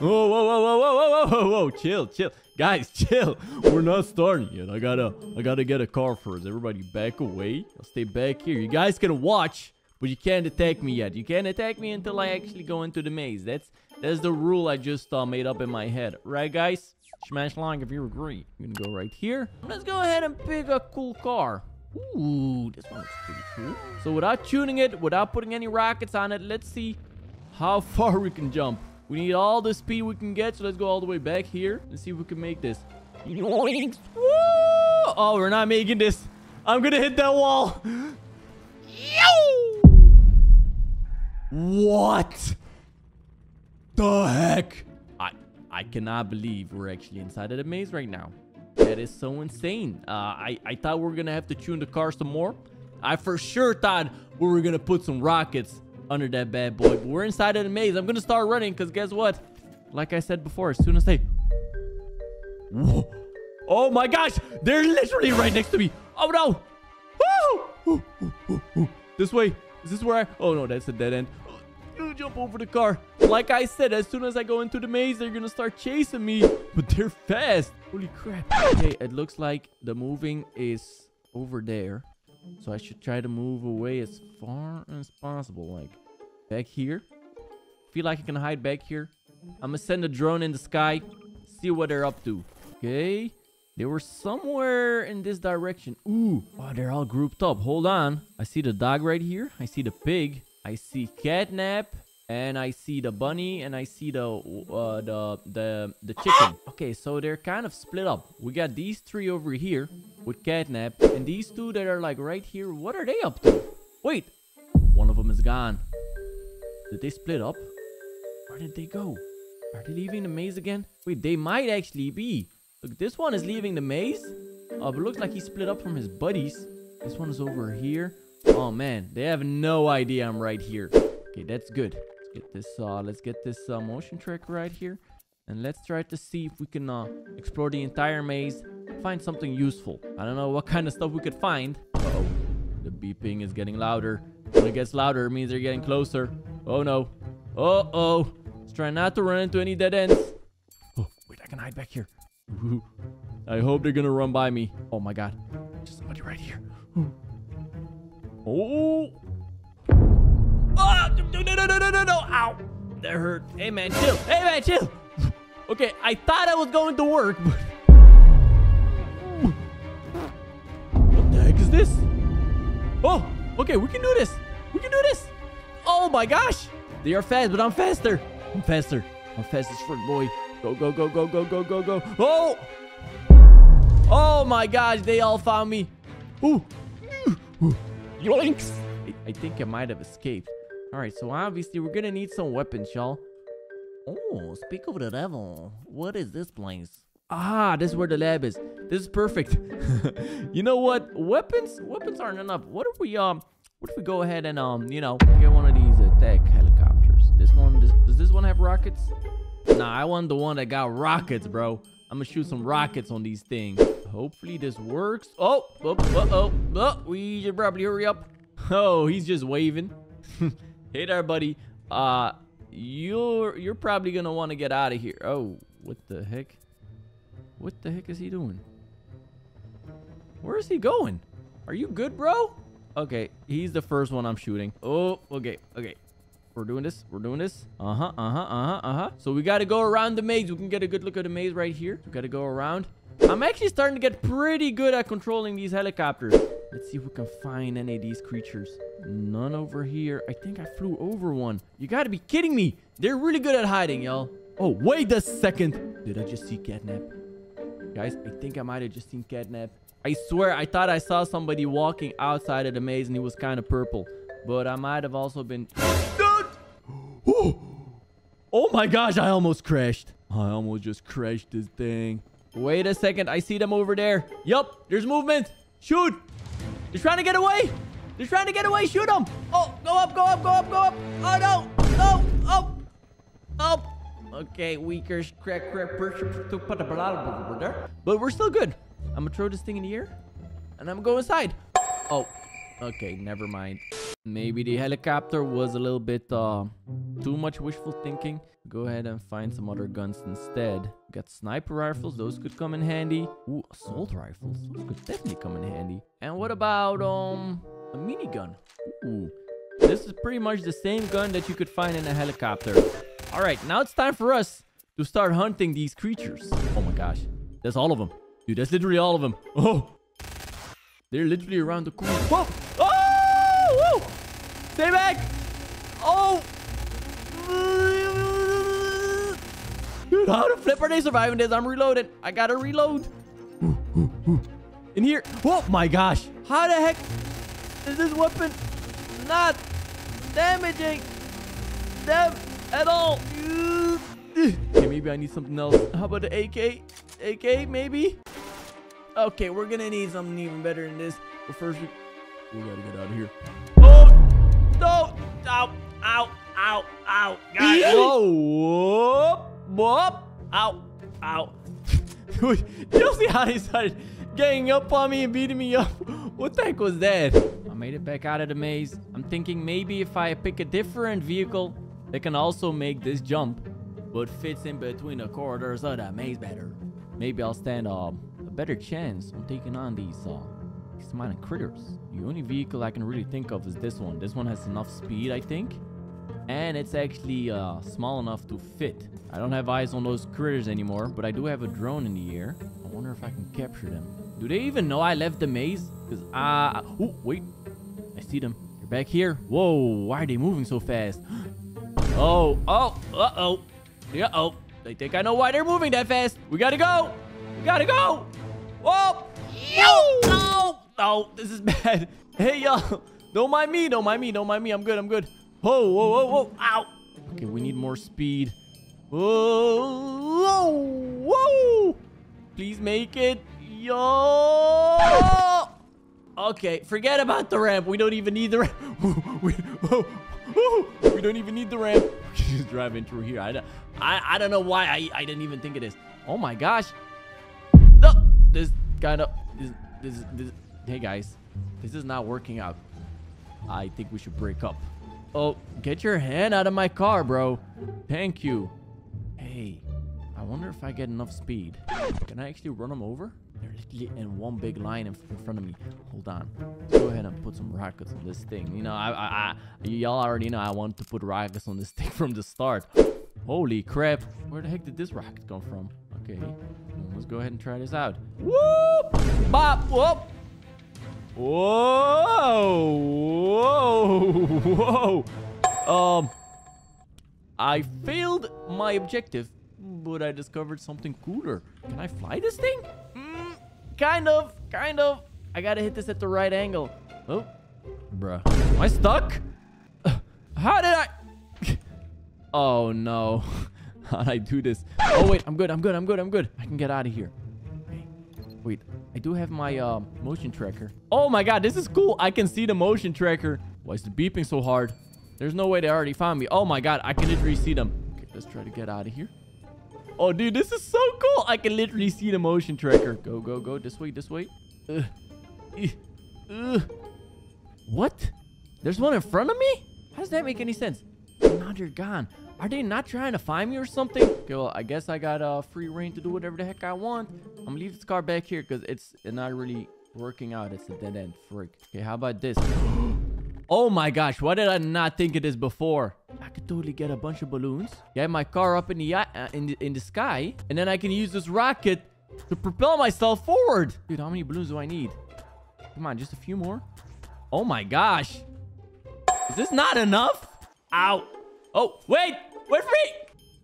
Whoa, whoa, whoa, whoa, whoa, whoa, whoa, whoa, chill, chill. Guys, chill. We're not starting yet. I gotta, I gotta get a car first. Everybody back away. I'll stay back here. You guys can watch, but you can't attack me yet. You can't attack me until I actually go into the maze. That's, that's the rule I just uh, made up in my head. Right, guys? Smash like if you agree. I'm gonna go right here. Let's go ahead and pick a cool car. Ooh, this one is pretty cool. So without tuning it, without putting any rockets on it, let's see how far we can jump. We need all the speed we can get, so let's go all the way back here and see if we can make this. Woo! Oh, we're not making this. I'm gonna hit that wall. Yo! What the heck? I I cannot believe we're actually inside of the maze right now. That is so insane. Uh, I, I thought we were gonna have to tune the car some more. I for sure thought we were gonna put some rockets under that bad boy, but we're inside of the maze. I'm gonna start running, because guess what? Like I said before, as soon as they... Whoa. Oh my gosh! They're literally right next to me! Oh no! Woo! Ooh, ooh, ooh, ooh. This way. Is this where I... Oh no, that's a dead end. You jump over the car. Like I said, as soon as I go into the maze, they're gonna start chasing me. But they're fast. Holy crap. Okay, it looks like the moving is over there. So I should try to move away as far as possible. Like, back here. Feel like I can hide back here. I'm gonna send a drone in the sky. See what they're up to. Okay. They were somewhere in this direction. Ooh. Oh, they're all grouped up. Hold on. I see the dog right here. I see the pig. I see Catnap. And I see the bunny. And I see the, uh, the, the, the chicken. Okay, so they're kind of split up. We got these three over here with Catnap. And these two that are like right here. What are they up to? Wait. One of them is gone. Did they split up? Where did they go? Are they leaving the maze again? Wait, they might actually be. Look, this one is leaving the maze. Uh, but looks like he split up from his buddies. This one is over here. Oh man, they have no idea I'm right here. Okay, that's good. Let's get this uh let's get this uh, motion track right here, and let's try to see if we can uh explore the entire maze, find something useful. I don't know what kind of stuff we could find. Uh-oh, the beeping is getting louder. When it gets louder, it means they're getting closer. Oh no. Uh-oh. Let's try not to run into any dead ends. Oh wait, I can hide back here. Ooh. I hope they're gonna run by me. Oh my god, there's somebody right here. Ooh. Oh. Oh, no, no, no, no, no, no. Ow. That hurt. Hey, man, chill. Hey, man, chill. Okay, I thought I was going to work, but... What the heck is this? Oh, okay, we can do this. We can do this. Oh, my gosh. They are fast, but I'm faster. I'm faster. I'm fast as frick, boy. Go, go, go, go, go, go, go, go. Oh. Oh, my gosh. They all found me. Ooh. Ooh. Yoinks! I, I think I might have escaped. Alright, so obviously we're gonna need some weapons, y'all. Oh, speak of the devil. What is this place? Ah, this is where the lab is. This is perfect. You know what? Weapons? Weapons aren't enough. What if we, um, what if we go ahead and, um, you know, get one of these attack helicopters? This one, this, does this one have rockets? Nah, I want the one that got rockets, bro. I'm gonna shoot some rockets on these things. Hopefully this works. Oh, oh, uh-oh. Oh, we should probably hurry up. Oh, he's just waving. Hey there, buddy. Uh, you're you're probably gonna want to get out of here. Oh, what the heck? What the heck is he doing? Where is he going? Are you good, bro? Okay, he's the first one I'm shooting. Oh, okay, okay. We're doing this. We're doing this. Uh-huh, uh-huh, uh-huh, uh-huh. So we got to go around the maze. We can get a good look at the maze right here. We got to go around. I'm actually starting to get pretty good at controlling these helicopters. Let's see if we can find any of these creatures. None over here. I think I flew over one. You got to be kidding me. They're really good at hiding, y'all. Oh, wait a second. Did I just see Catnap? Guys, I think I might have just seen Catnap. I swear, I thought I saw somebody walking outside of the maze and he was kind of purple. But I might have also been... Oh my gosh, I almost crashed. I almost just crashed this thing. Wait a second, I see them over there. Yup, there's movement. Shoot. They're trying to get away. They're trying to get away. Shoot them. Oh, go up, go up, go up, go up. Oh, no. No. Oh. Up. Okay, weaker. But we're still good. I'm going to throw this thing in the air. And I'm going to go inside. Oh. Okay, never mind. Maybe the helicopter was a little bit uh, too much wishful thinking. Go ahead and find some other guns instead. Got sniper rifles. Those could come in handy. Ooh, assault rifles. Those could definitely come in handy. And what about um a minigun? Ooh. This is pretty much the same gun that you could find in a helicopter. All right, now it's time for us to start hunting these creatures. Oh my gosh. That's all of them. Dude, that's literally all of them. Oh. They're literally around the corner. Whoa. Oh! Whoa. Stay back. Oh. Dude, how the flip are they surviving this? I'm reloaded. I gotta reload. In here. Oh my gosh. How the heck is this weapon not damaging them at all? Okay, maybe I need something else. How about the A K? A K, maybe? Okay, we're gonna need something even better than this. But first, we, we gotta get out of here. Oh! No! Ow! Ow! Ow! Ow! Guys! Whoa! Whoop! Ow! Ow! You see how they started getting up on me and beating me up? What the heck was that? I made it back out of the maze. I'm thinking maybe if I pick a different vehicle, that can also make this jump, but fits in between the corridors of the maze better. Maybe I'll stand uh, a better chance on taking on these uh, smiling critters. The only vehicle I can really think of is this one. This one has enough speed, I think. And it's actually uh, small enough to fit. I don't have eyes on those critters anymore, but I do have a drone in the air. I wonder if I can capture them. Do they even know I left the maze? Because I... Oh, wait. I see them. They're back here. Whoa, why are they moving so fast? Oh, oh, uh-oh. Yeah, oh, I think I know why they're moving that fast. We gotta go. We gotta go. Whoa. Yo. No. No, this is bad. Hey, y'all. Don't mind me. Don't mind me. Don't mind me. I'm good. I'm good. Whoa, whoa, whoa, whoa. Ow. Okay, we need more speed. Whoa. Whoa. Whoa. Please make it. Yo. Okay, forget about the ramp. We don't even need the ramp. we, we don't even need the ramp. Just driving through here. I, I, I don't know why I, I didn't even think of this. Oh my gosh. No, this kind of this, this this hey guys, this is not working out. I think we should break up. Oh, get your hand out of my car, bro. Thank you. Hey, I wonder if I get enough speed. Can I actually run them over? They're literally in one big line in front of me. Hold on. Let's go ahead and put some rockets on this thing. You know, I, I, I y'all already know I want to put rockets on this thing from the start. Holy crap. Where the heck did this rocket come from? Okay. Let's go ahead and try this out. Whoop! Bop! Whoop! Whoa! Whoa! Whoa! Um, I failed my objective, but I discovered something cooler. Can I fly this thing? Kind of, kind of. I gotta hit this at the right angle. Oh, bruh. Am I stuck? Uh, how did I? Oh, no. How did I do this? Oh, wait. I'm good. I'm good. I'm good. I'm good. I can get out of here. Hey, wait. I do have my uh, motion tracker. Oh, my God. This is cool. I can see the motion tracker. Why is it beeping so hard? There's no way they already found me. Oh, my God. I can literally see them. Okay, let's try to get out of here. Oh, dude, this is so cool. I can literally see the motion tracker. Go, go, go. This way, this way. Uh, uh, what? There's one in front of me? How does that make any sense? Now they're gone. Are they not trying to find me or something? Okay, well, I guess I got uh, free reign to do whatever the heck I want. I'm going to leave this car back here because it's not really working out. It's a dead end. Freak. Okay, how about this? Oh, my gosh. Why did I not think of this before? I could totally get a bunch of balloons, get my car up in the, uh, in the in the sky, and then I can use this rocket to propel myself forward. Dude, how many balloons do I need? Come on, just a few more. Oh my gosh. Is this not enough? Ow. Oh, wait. Wait for me.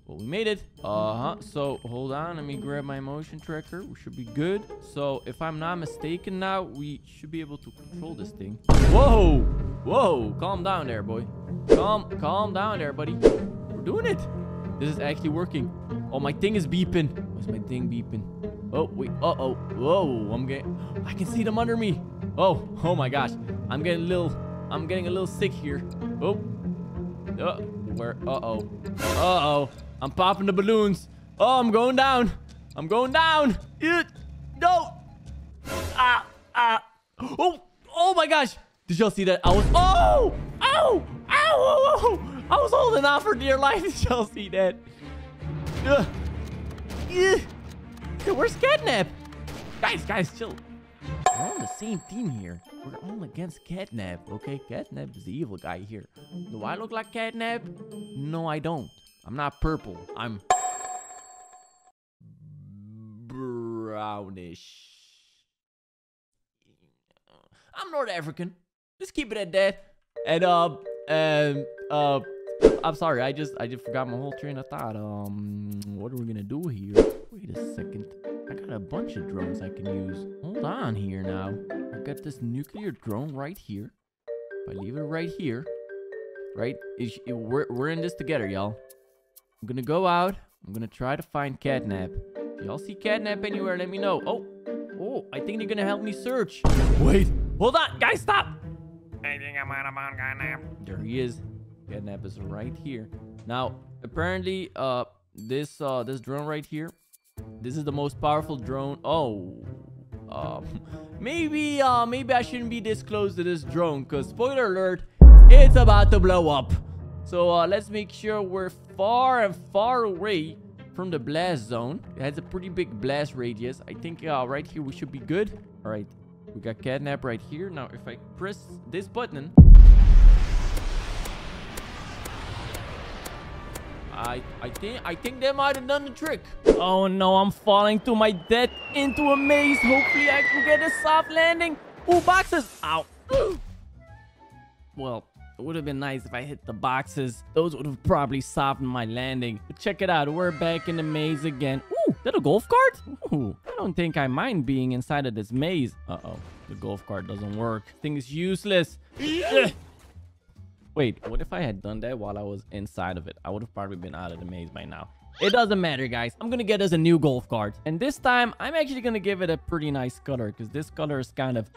Well, we made it. Uh-huh. So, hold on. Let me grab my motion tracker. We should be good. So, if I'm not mistaken now, we should be able to control this thing. Whoa. Whoa. Calm down there, boy. Calm, calm down there, buddy. We're doing it. This is actually working. Oh, my thing is beeping. Why's my thing beeping? Oh, wait. Uh-oh. Whoa. I'm getting... I can see them under me. Oh. Oh, my gosh. I'm getting a little... I'm getting a little sick here. Oh. Uh, where? Uh-oh. Uh-oh. I'm popping the balloons. Oh, I'm going down. I'm going down. It, no. Ah, ah. Oh, oh my gosh. Did y'all see that? I was... Oh! Ow! Ow! Ow! Ow! I was holding on for dear life. Did y'all see that? Ugh. Ugh. Dude, where's Catnap? Guys, guys, chill. We're on the same team here. We're all against Catnap, okay? Catnap is the evil guy here. Do I look like Catnap? No, I don't. I'm not purple. I'm... brownish. I'm North African. Let's keep it at that. And, um, and, uh, I'm sorry. I just, I just forgot my whole train of thought. Um, what are we gonna do here? Wait a second. I got a bunch of drones I can use. Hold on here now. I got this nuclear drone right here. If I leave it right here, right? It, it, we're, we're in this together, y'all. I'm gonna go out. I'm gonna try to find Catnap. If y'all see Catnap anywhere, let me know. Oh, oh, I think they're gonna help me search. Wait. Hold on, guys, stop! I think I'm out of bounds, Catnap. There he is. Catnap is right here. Now, apparently, uh, this uh, this drone right here, this is the most powerful drone. Oh, um, maybe uh, maybe I shouldn't be this close to this drone, cause spoiler alert, it's about to blow up. So uh, let's make sure we're far and far away from the blast zone. It has a pretty big blast radius. I think uh, right here we should be good. All right. We got Catnap right here. Now, if I press this button... I I think I think that might have done the trick. Oh no, I'm falling to my death into a maze. Hopefully, I can get a soft landing. Ooh, boxes! Ow. Well, it would have been nice if I hit the boxes. Those would have probably softened my landing. But check it out. We're back in the maze again. Ooh, that a golf cart? Ooh, I don't think I mind being inside of this maze. Uh-oh, the golf cart doesn't work. Thing is useless. Wait, what if I had done that while I was inside of it? I would have probably been out of the maze by now. It doesn't matter, guys. I'm gonna get us a new golf cart. And this time, I'm actually gonna give it a pretty nice color, because this color is kind of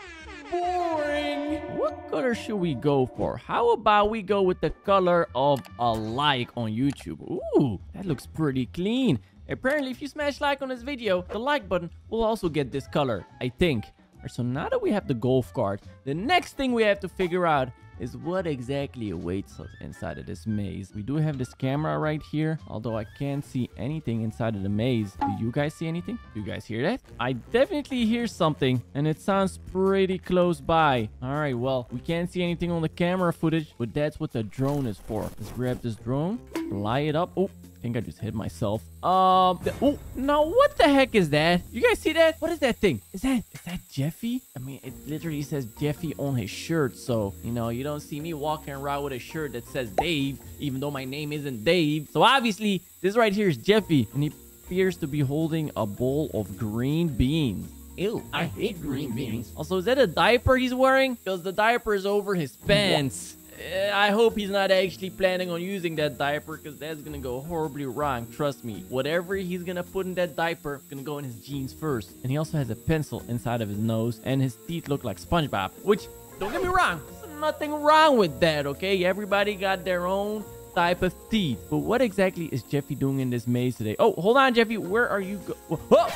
boring. What color should we go for? How about we go with the color of a like on YouTube? Ooh, that looks pretty clean. Apparently, if you smash like on this video, the like button will also get this color, I think. All right, so now that we have the golf cart, the next thing we have to figure out is what exactly awaits us inside of this maze. We do have this camera right here, although I can't see anything inside of the maze. Do you guys see anything? Do you guys hear that? I definitely hear something, and it sounds pretty close by. All right, well, we can't see anything on the camera footage, but that's what the drone is for. Let's grab this drone, fly it up. Oh. I think I just hit myself. Um, oh, no, what the heck is that? You guys see that? What is that thing? Is that, is that Jeffy? I mean, it literally says Jeffy on his shirt. So, you know, you don't see me walking around with a shirt that says Dave, even though my name isn't Dave. So obviously, this right here is Jeffy. And he appears to be holding a bowl of green beans. Ew, I hate green beans. Also, is that a diaper he's wearing? Because the diaper is over his pants. What? I hope he's not actually planning on using that diaper, because that's gonna go horribly wrong. Trust me, whatever he's gonna put in that diaper gonna go in his jeans first. And he also has a pencil inside of his nose, and his teeth look like SpongeBob, which, don't get me wrong, there's nothing wrong with that, okay? Everybody got their own type of teeth. But what exactly is Jeffy doing in this maze today? Oh, hold on, Jeffy, where are you go- Oh!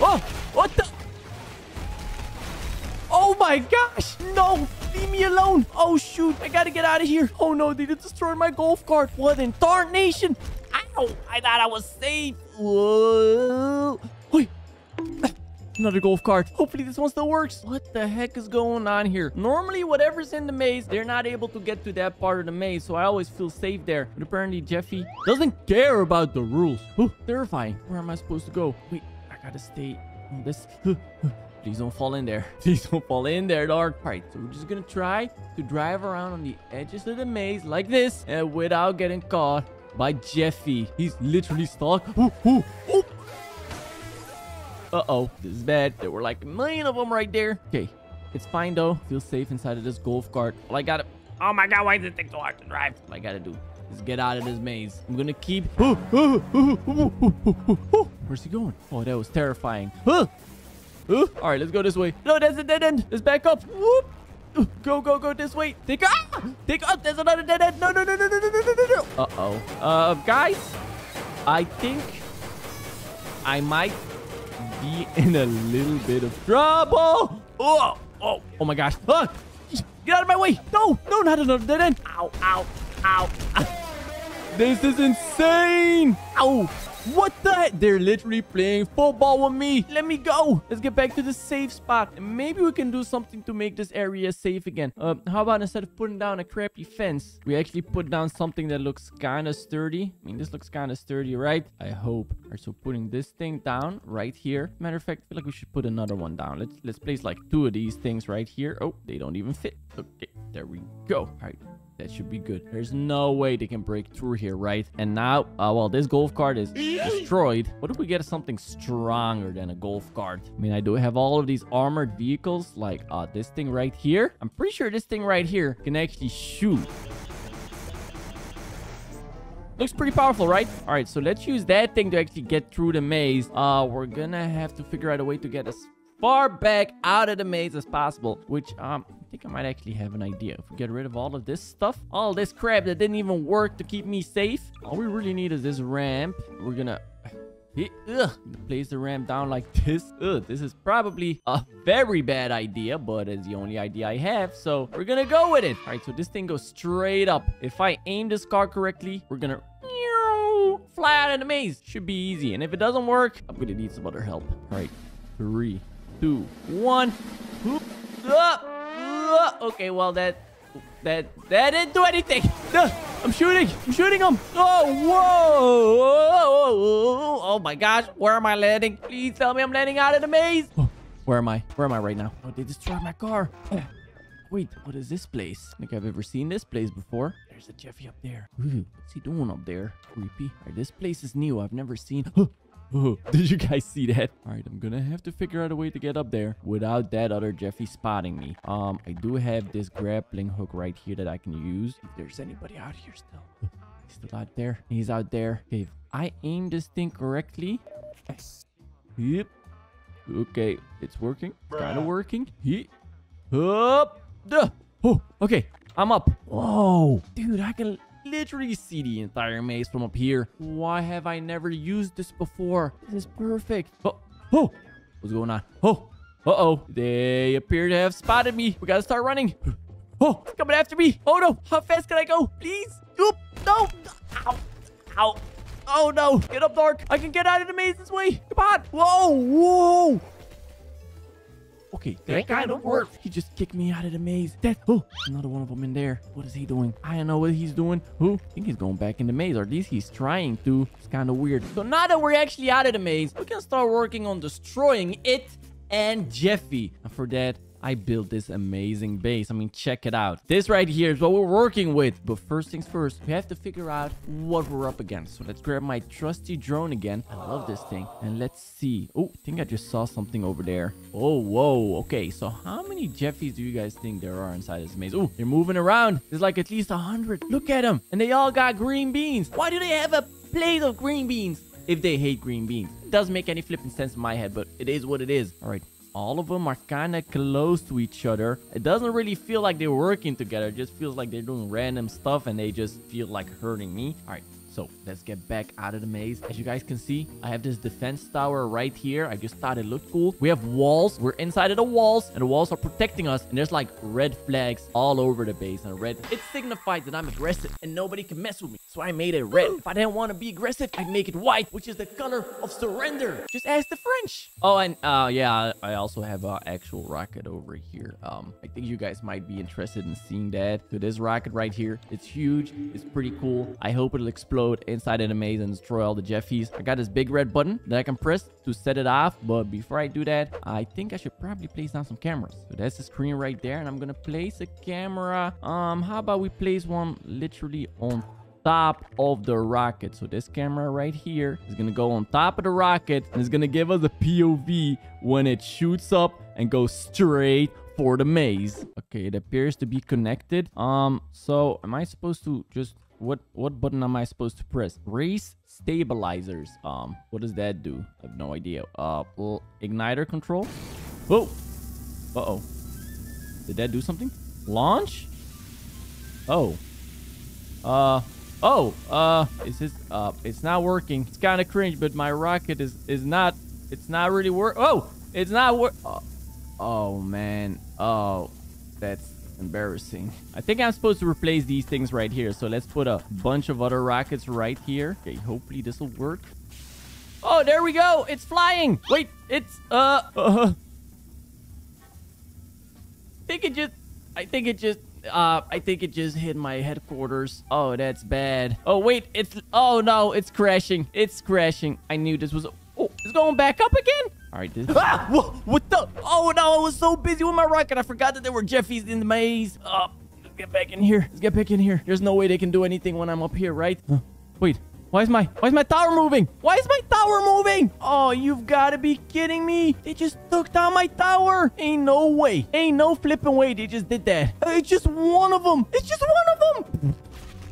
Oh! What the- Oh my gosh, no! Leave me alone. Oh, shoot. I gotta get out of here. Oh, no. They destroyed my golf cart. What in tarnation? Ow. I thought I was safe. Whoa. Wait. Another golf cart. Hopefully, this one still works. What the heck is going on here? Normally, whatever's in the maze, they're not able to get to that part of the maze, so I always feel safe there. But apparently, Jeffy doesn't care about the rules. Oh, terrifying. Where am I supposed to go? Wait. I gotta stay on this... Please don't fall in there. Please don't fall in there, Dark. All right, so we're just gonna try to drive around on the edges of the maze like this, and without getting caught by Jeffy. He's literally stuck. Uh-oh, this is bad. There were like a million of them right there. Okay, it's fine though. Feel safe inside of this golf cart. All I gotta... Oh my God, why does it take so hard to drive? All I gotta do is get out of this maze. I'm gonna keep... Where's he going? Oh, that was terrifying. Ooh. All right, let's go this way. No, there's a dead end. Let's back up. Whoop. Go, go, go this way. Take up. Take up. There's another dead end. No, no, no, no, no, no, no, no, no. Uh-oh. Uh, guys, I think I might be in a little bit of trouble. Oh, oh, oh my gosh. Ah. Just get out of my way. No, no, not another dead end. Ow, ow, ow. This is insane. Ow. What the heck? They're literally playing football with me. Let me go. Let's get back to the safe spot. Maybe we can do something to make this area safe again. Uh, how about instead of putting down a crappy fence, we actually put down something that looks kind of sturdy. I mean, this looks kind of sturdy, right? I hope. All right, so putting this thing down right here. Matter of fact, I feel like we should put another one down. Let's let's place like two of these things right here. Oh, they don't even fit. Okay, there we go. All right. That should be good. There's no way they can break through here, right? And now, uh, well, this golf cart is destroyed. What if we get something stronger than a golf cart? I mean, I do have all of these armored vehicles, like uh, this thing right here. I'm pretty sure this thing right here can actually shoot. Looks pretty powerful, right? All right, so let's use that thing to actually get through the maze. Uh, we're gonna have to figure out a way to get us far back out of the maze as possible, which um I think I might actually have an idea. If we get rid of all of this stuff, all this crap that didn't even work to keep me safe, all we really need is this ramp. We're gonna Ugh, place the ramp down like this. Ugh, this is probably a very bad idea, but it's the only idea I have, so we're gonna go with it. All right, so this thing goes straight up. If I aim this car correctly, we're gonna fly out of the maze. Should be easy, and if it doesn't work, I'm gonna need some other help. All right, three, two, one. Whoop, up, up. Okay, well, that that that didn't do anything. Uh, I'm shooting. I'm shooting him. Oh, whoa. Oh, oh, oh my gosh. Where am I landing? Please tell me I'm landing out of the maze. Oh, where am I? Where am I right now? Oh, they destroyed my car. Oh, wait, what is this place? I think I've ever seen this place before. There's a Jeffy up there. Ooh, what's he doing up there? Creepy. All right, this place is new. I've never seen... Oh. Oh, did you guys see that? All right, I'm gonna have to figure out a way to get up there without that other Jeffy spotting me. Um, I do have this grappling hook right here that I can use. If there's anybody out here still. Oh, he's still out there. He's out there. Okay, if I aim this thing correctly. Yep. Okay, it's working. Kind of working. He. Up. Oh, okay. I'm up. Oh, dude, I can... literally see the entire maze from up here. Why have I never used this before? This is perfect. Oh, oh, what's going on? Oh, uh-oh. They appear to have spotted me. We gotta start running. Oh, it's coming after me. Oh, no. How fast can I go? Please. Oop, no. Ow, ow. Oh, no. Get up, Dark. I can get out of the maze this way. Come on. Whoa, whoa. Okay, that kind of worked. He just kicked me out of the maze. That, oh, another one of them in there. What is he doing? I don't know what he's doing. Who? I think he's going back in the maze, or at least he's trying to. It's kind of weird. So now that we're actually out of the maze, we can start working on destroying it and Jeffy. And for that, I built this amazing base. I mean, check it out. This right here is what we're working with. But first things first, we have to figure out what we're up against. So let's grab my trusty drone again. I love this thing. And let's see. Oh, I think I just saw something over there. Oh, whoa. Okay, so how many Jeffys do you guys think there are inside this maze? Oh, they're moving around. There's like at least a hundred. Look at them. And they all got green beans. Why do they have a plate of green beans if they hate green beans? It doesn't make any flipping sense in my head, but it is what it is. All right. All of them are kind of close to each other. It doesn't really feel like they're working together. It just feels like they're doing random stuff and they just feel like hurting me. All right, so let's get back out of the maze. As you guys can see, I have this defense tower right here. I just thought it looked cool. We have walls. We're inside of the walls and the walls are protecting us. And there's like red flags all over the base. And red, it signifies that I'm aggressive and nobody can mess with me. So I made it red. If I didn't want to be aggressive, I'd make it white, which is the color of surrender. Just ask the French. Oh, and uh, yeah, I also have an actual rocket over here. Um, I think you guys might be interested in seeing that. So this rocket right here, it's huge. It's pretty cool. I hope it'll explode inside of the maze and destroy all the Jeffies. I got this big red button that I can press to set it off. But before I do that, I think I should probably place down some cameras. So that's the screen right there. And I'm going to place a camera. Um, how about we place one literally on top of the rocket? So this camera right here is gonna go on top of the rocket and it's gonna give us a P O V when it shoots up and goes straight for the maze. Okay, it appears to be connected. Um so am I supposed to just what what button am I supposed to press? Race stabilizers. Um what does that do? I have no idea. Uh well, igniter control. Whoa. Uh-oh, did that do something? Launch. Oh. uh Oh, uh, is this, uh, it's not working. It's kind of cringe, but my rocket is, is not, it's not really work. Oh, it's not work. Oh, oh, man. Oh, that's, Embarrassing. I think I'm supposed to replace these things right here. So let's put a bunch of other rockets right here. Okay, hopefully this will work. Oh, there we go. It's flying. Wait, it's... Uh... uh I think it just... I think it just... Uh, I think it just hit my headquarters. Oh, that's bad. Oh, wait. It's... Oh, no. It's crashing. It's crashing. I knew this was... Oh, it's going back up again. All right, this... Ah! Whoa, what the... Oh, no, I was so busy with my rocket. I forgot that there were Jeffies in the maze. Oh, let's get back in here. Let's get back in here. There's no way they can do anything when I'm up here, right? Huh. Wait, why is my... Why is my tower moving? Why is my tower moving? Oh, you've got to be kidding me. They just took down my tower. Ain't no way. Ain't no flipping way they just did that. It's just one of them. It's just one of them.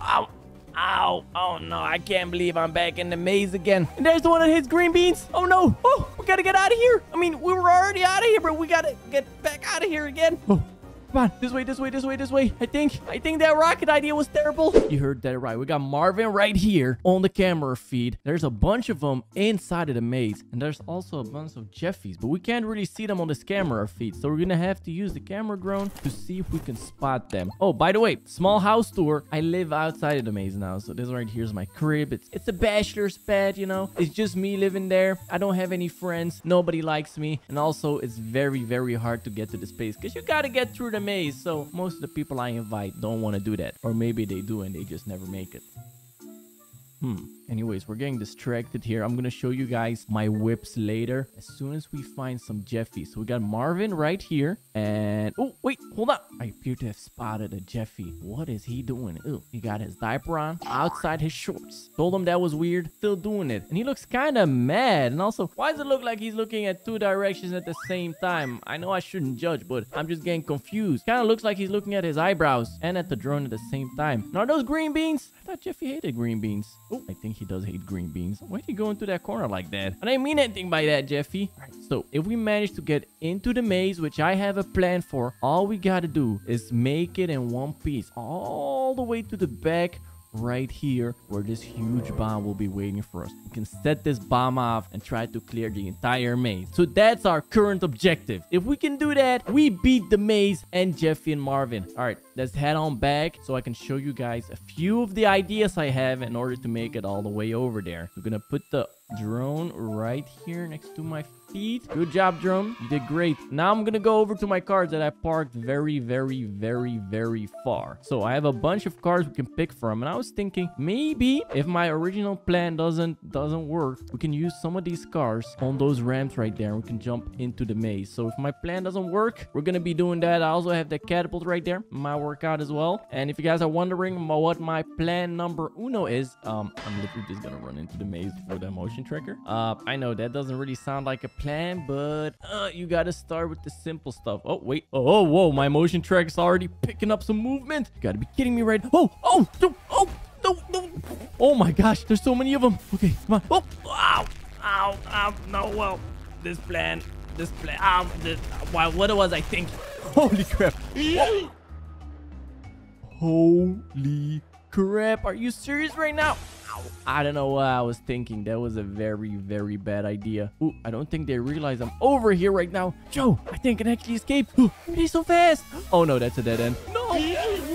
Ow. Ow. Oh, no. I can't believe I'm back in the maze again. And there's the one that hits green beans. Oh, no. Oh, we got to get out of here. I mean, we were already out of here, but we got to get back out of here again. Oh, come on. This way, this way, this way, this way. I think, I think that rocket idea was terrible. You heard that right. We got Marvin right here on the camera feed. There's a bunch of them inside of the maze. And there's also a bunch of Jeffies, but we can't really see them on this camera feed. So we're going to have to use the camera drone to see if we can spot them. Oh, by the way, small house tour. I live outside of the maze now. So this right here is my crib. It's, it's a bachelor's pad, you know. It's just me living there. I don't have any friends. Nobody likes me. And also, it's very, very hard to get to this space because you got to get through the maze, so most of the people I invite don't want to do that, or maybe they do and they just never make it. Hmm. Anyways, we're getting distracted here. I'm gonna show you guys my whips later as soon as we find some Jeffy. So we got Marvin right here, and oh wait, hold up, I appear to have spotted a Jeffy. What is he doing? Ew. He got his diaper on outside his shorts. Told him that was weird, still doing it, and he looks kind of mad. And also, why does it look like he's looking at two directions at the same time? I know I shouldn't judge, but I'm just getting confused. Kind of looks like he's looking at his eyebrows and at the drone at the same time. Now, are those green beans? I thought Jeffy hated green beans. Oh, I think he does hate green beans. Why'd he go into that corner like that? I didn't mean anything by that, Jeffy. All right, so if we manage to get into the maze, which I have a plan for, all we gotta do is make it in one piece all the way to the back right here, where this huge bomb will be waiting for us. We can set this bomb off and try to clear the entire maze. So that's our current objective. If we can do that, we beat the maze and Jeffy and Marvin. All right, let's head on back so I can show you guys a few of the ideas I have in order to make it all the way over there. We're gonna put the drone right here next to my feet. Good job, drone. You did great. Now I'm gonna go over to my cars that I parked very, very, very, very far. So I have a bunch of cars we can pick from, and I was thinking maybe if my original plan doesn't doesn't work, we can use some of these cars on those ramps right there, and we can jump into the maze. So if my plan doesn't work, we're gonna be doing that. I also have the catapult right there. Might work out as well. And if you guys are wondering what my plan number uno is, um, I'm literally just gonna run into the maze for that motion tracker. Uh, I know that doesn't really sound like a plan, but uh, you gotta start with the simple stuff. Oh wait, oh whoa, my motion track is already picking up some movement. You gotta be kidding me, right? Oh, oh, no, oh, no, no. Oh my gosh, there's so many of them. Okay, come on. Oh, ow, ow, ow, no, well, this plan, this plan, ow, this, why, what was I thinking? Holy crap. Whoa. Holy crap, are you serious right now? I don't know what I was thinking. That was a very, very bad idea. Ooh, I don't think they realize I'm over here right now. Joe, I think I can actually escape. Ooh, he's so fast. Oh, no, that's a dead end. No.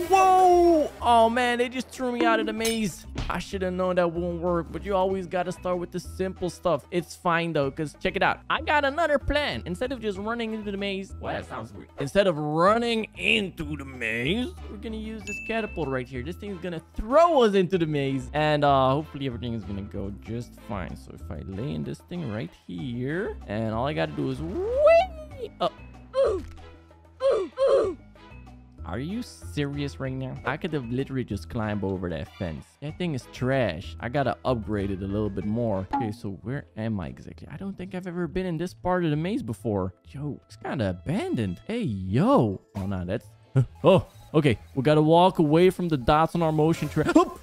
Whoa. Oh, man, they just threw me out of the maze. I should have known that won't work, but you always got to start with the simple stuff. It's fine, though, because check it out. I got another plan. Instead of just running into the maze. Well, that sounds weird. Instead of running into the maze, we're going to use this catapult right here. This thing's going to throw us into the maze. And, uh, hopefully everything is gonna go just fine. So if I lay in this thing right here, and all I gotta do is whee up. Ooh, ooh, ooh. Are you serious right now? I could have literally just climbed over that fence. That thing is trash. I gotta upgrade it a little bit more. Okay, so where am I exactly? I don't think I've ever been in this part of the maze before. Yo, it's kind of abandoned. Hey, yo. Oh, no, that's... Oh, okay. We gotta walk away from the dots on our motion track. Oh!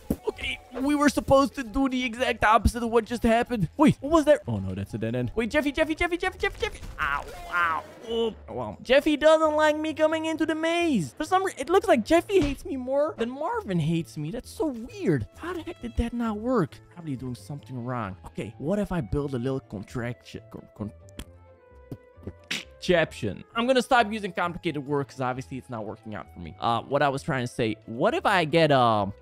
We were supposed to do the exact opposite of what just happened. Wait, what was that? Oh, no, that's a dead end. Wait, Jeffy, Jeffy, Jeffy, Jeffy, Jeffy, Jeffy. Ow, ow. Oh, wow. Jeffy doesn't like me coming into the maze. For some reason, it looks like Jeffy hates me more than Marvin hates me. That's so weird. How the heck did that not work? Probably doing something wrong. Okay, what if I build a little contraction? Con con exception. I'm gonna stop using complicated words because obviously it's not working out for me. Uh, what I was trying to say, what if I get um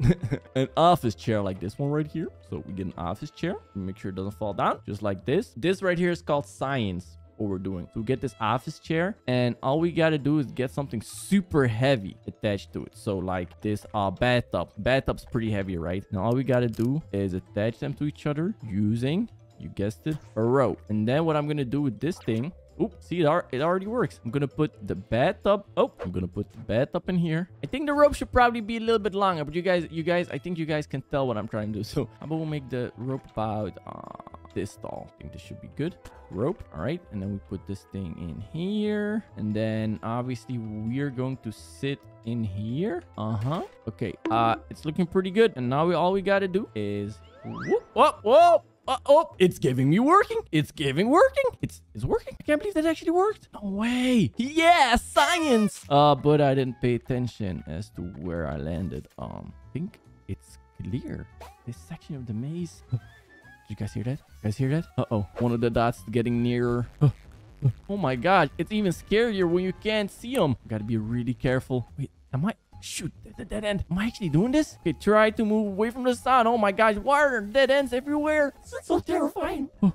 an office chair like this one right here? So we get an office chair, make sure it doesn't fall down, just like this. This right here is called science. What we're doing. So we get this office chair, and all we gotta do is get something super heavy attached to it. So like this uh bathtub. Bathtub's pretty heavy, right? Now all we gotta do is attach them to each other using, you guessed it, a rope. And then what I'm gonna do with this thing, oops, see, it, it already works. I'm gonna put the bathtub. Oh, I'm gonna put the bathtub in here. I think the rope should probably be a little bit longer, but you guys, you guys, I think you guys can tell what I'm trying to do. So how about we'll make the rope about uh, this tall. I think this should be good. Rope. All right, and then we put this thing in here, and then obviously we're going to sit in here. Uh-huh. Okay, uh it's looking pretty good. And now we all we gotta do is whoop, whoa, whoa. Uh, oh, it's giving me working. It's giving working. It's it's working. I can't believe that actually worked. No way. Yeah, science. Uh, but I didn't pay attention as to where I landed. Um, I think it's clear. This section of the maze. Did you guys hear that? You guys hear that? Uh-oh. One of the dots getting nearer. Oh my God. It's even scarier when you can't see them. Gotta be really careful. Wait, am I... Shoot, the dead end. Am I actually doing this? Okay, try to move away from the sun. Oh my gosh, why are there dead ends everywhere? It's so terrifying. Oh,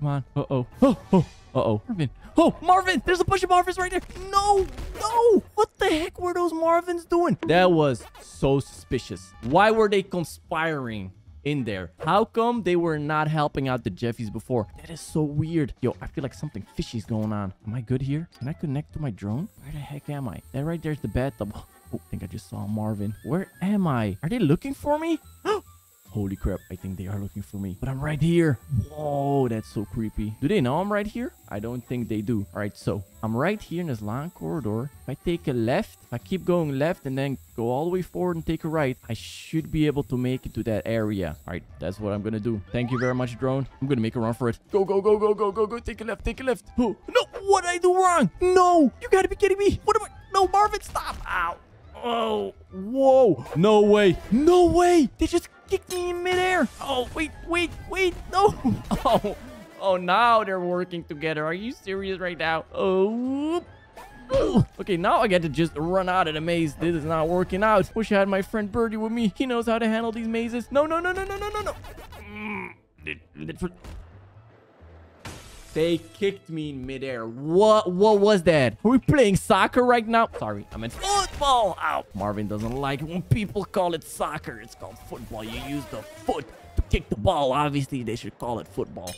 come on. Uh-oh. Oh, oh, uh-oh. Marvin. Oh, Marvin, there's a bunch of Marvins right there. No, no. What the heck were those Marvins doing? That was so suspicious. Why were they conspiring in there? How come they were not helping out the Jeffys before? That is so weird. Yo, I feel like something fishy is going on. Am I good here? Can I connect to my drone? Where the heck am I? That right there's the bathtub. Oh, I think I just saw Marvin. Where am I? Are they looking for me? Holy crap. I think they are looking for me. But I'm right here. Whoa, that's so creepy. Do they know I'm right here? I don't think they do. All right, so I'm right here in this long corridor. If I take a left, if I keep going left and then go all the way forward and take a right, I should be able to make it to that area. All right, that's what I'm going to do. Thank you very much, drone. I'm going to make a run for it. Go, go, go, go, go, go, go. Take a left, take a left. Oh, no, what did I do wrong? No, you got to be kidding me. What am I? No, Marvin, stop. Ow. Oh, whoa. No way. No way. They just kicked me in midair. Oh, wait, wait, wait. No. Oh, oh, now they're working together. Are you serious right now? Oh. Oh. Okay, now I get to just run out of the maze. This is not working out. Wish I had my friend Birdie with me. He knows how to handle these mazes. No, no, no, no, no, no, no, no. Mm. They kicked me in midair. What What was that? Are we playing soccer right now? Sorry, I meant football. Ow. Marvin doesn't like it when people call it soccer. It's called football. You use the foot to kick the ball. Obviously, they should call it football.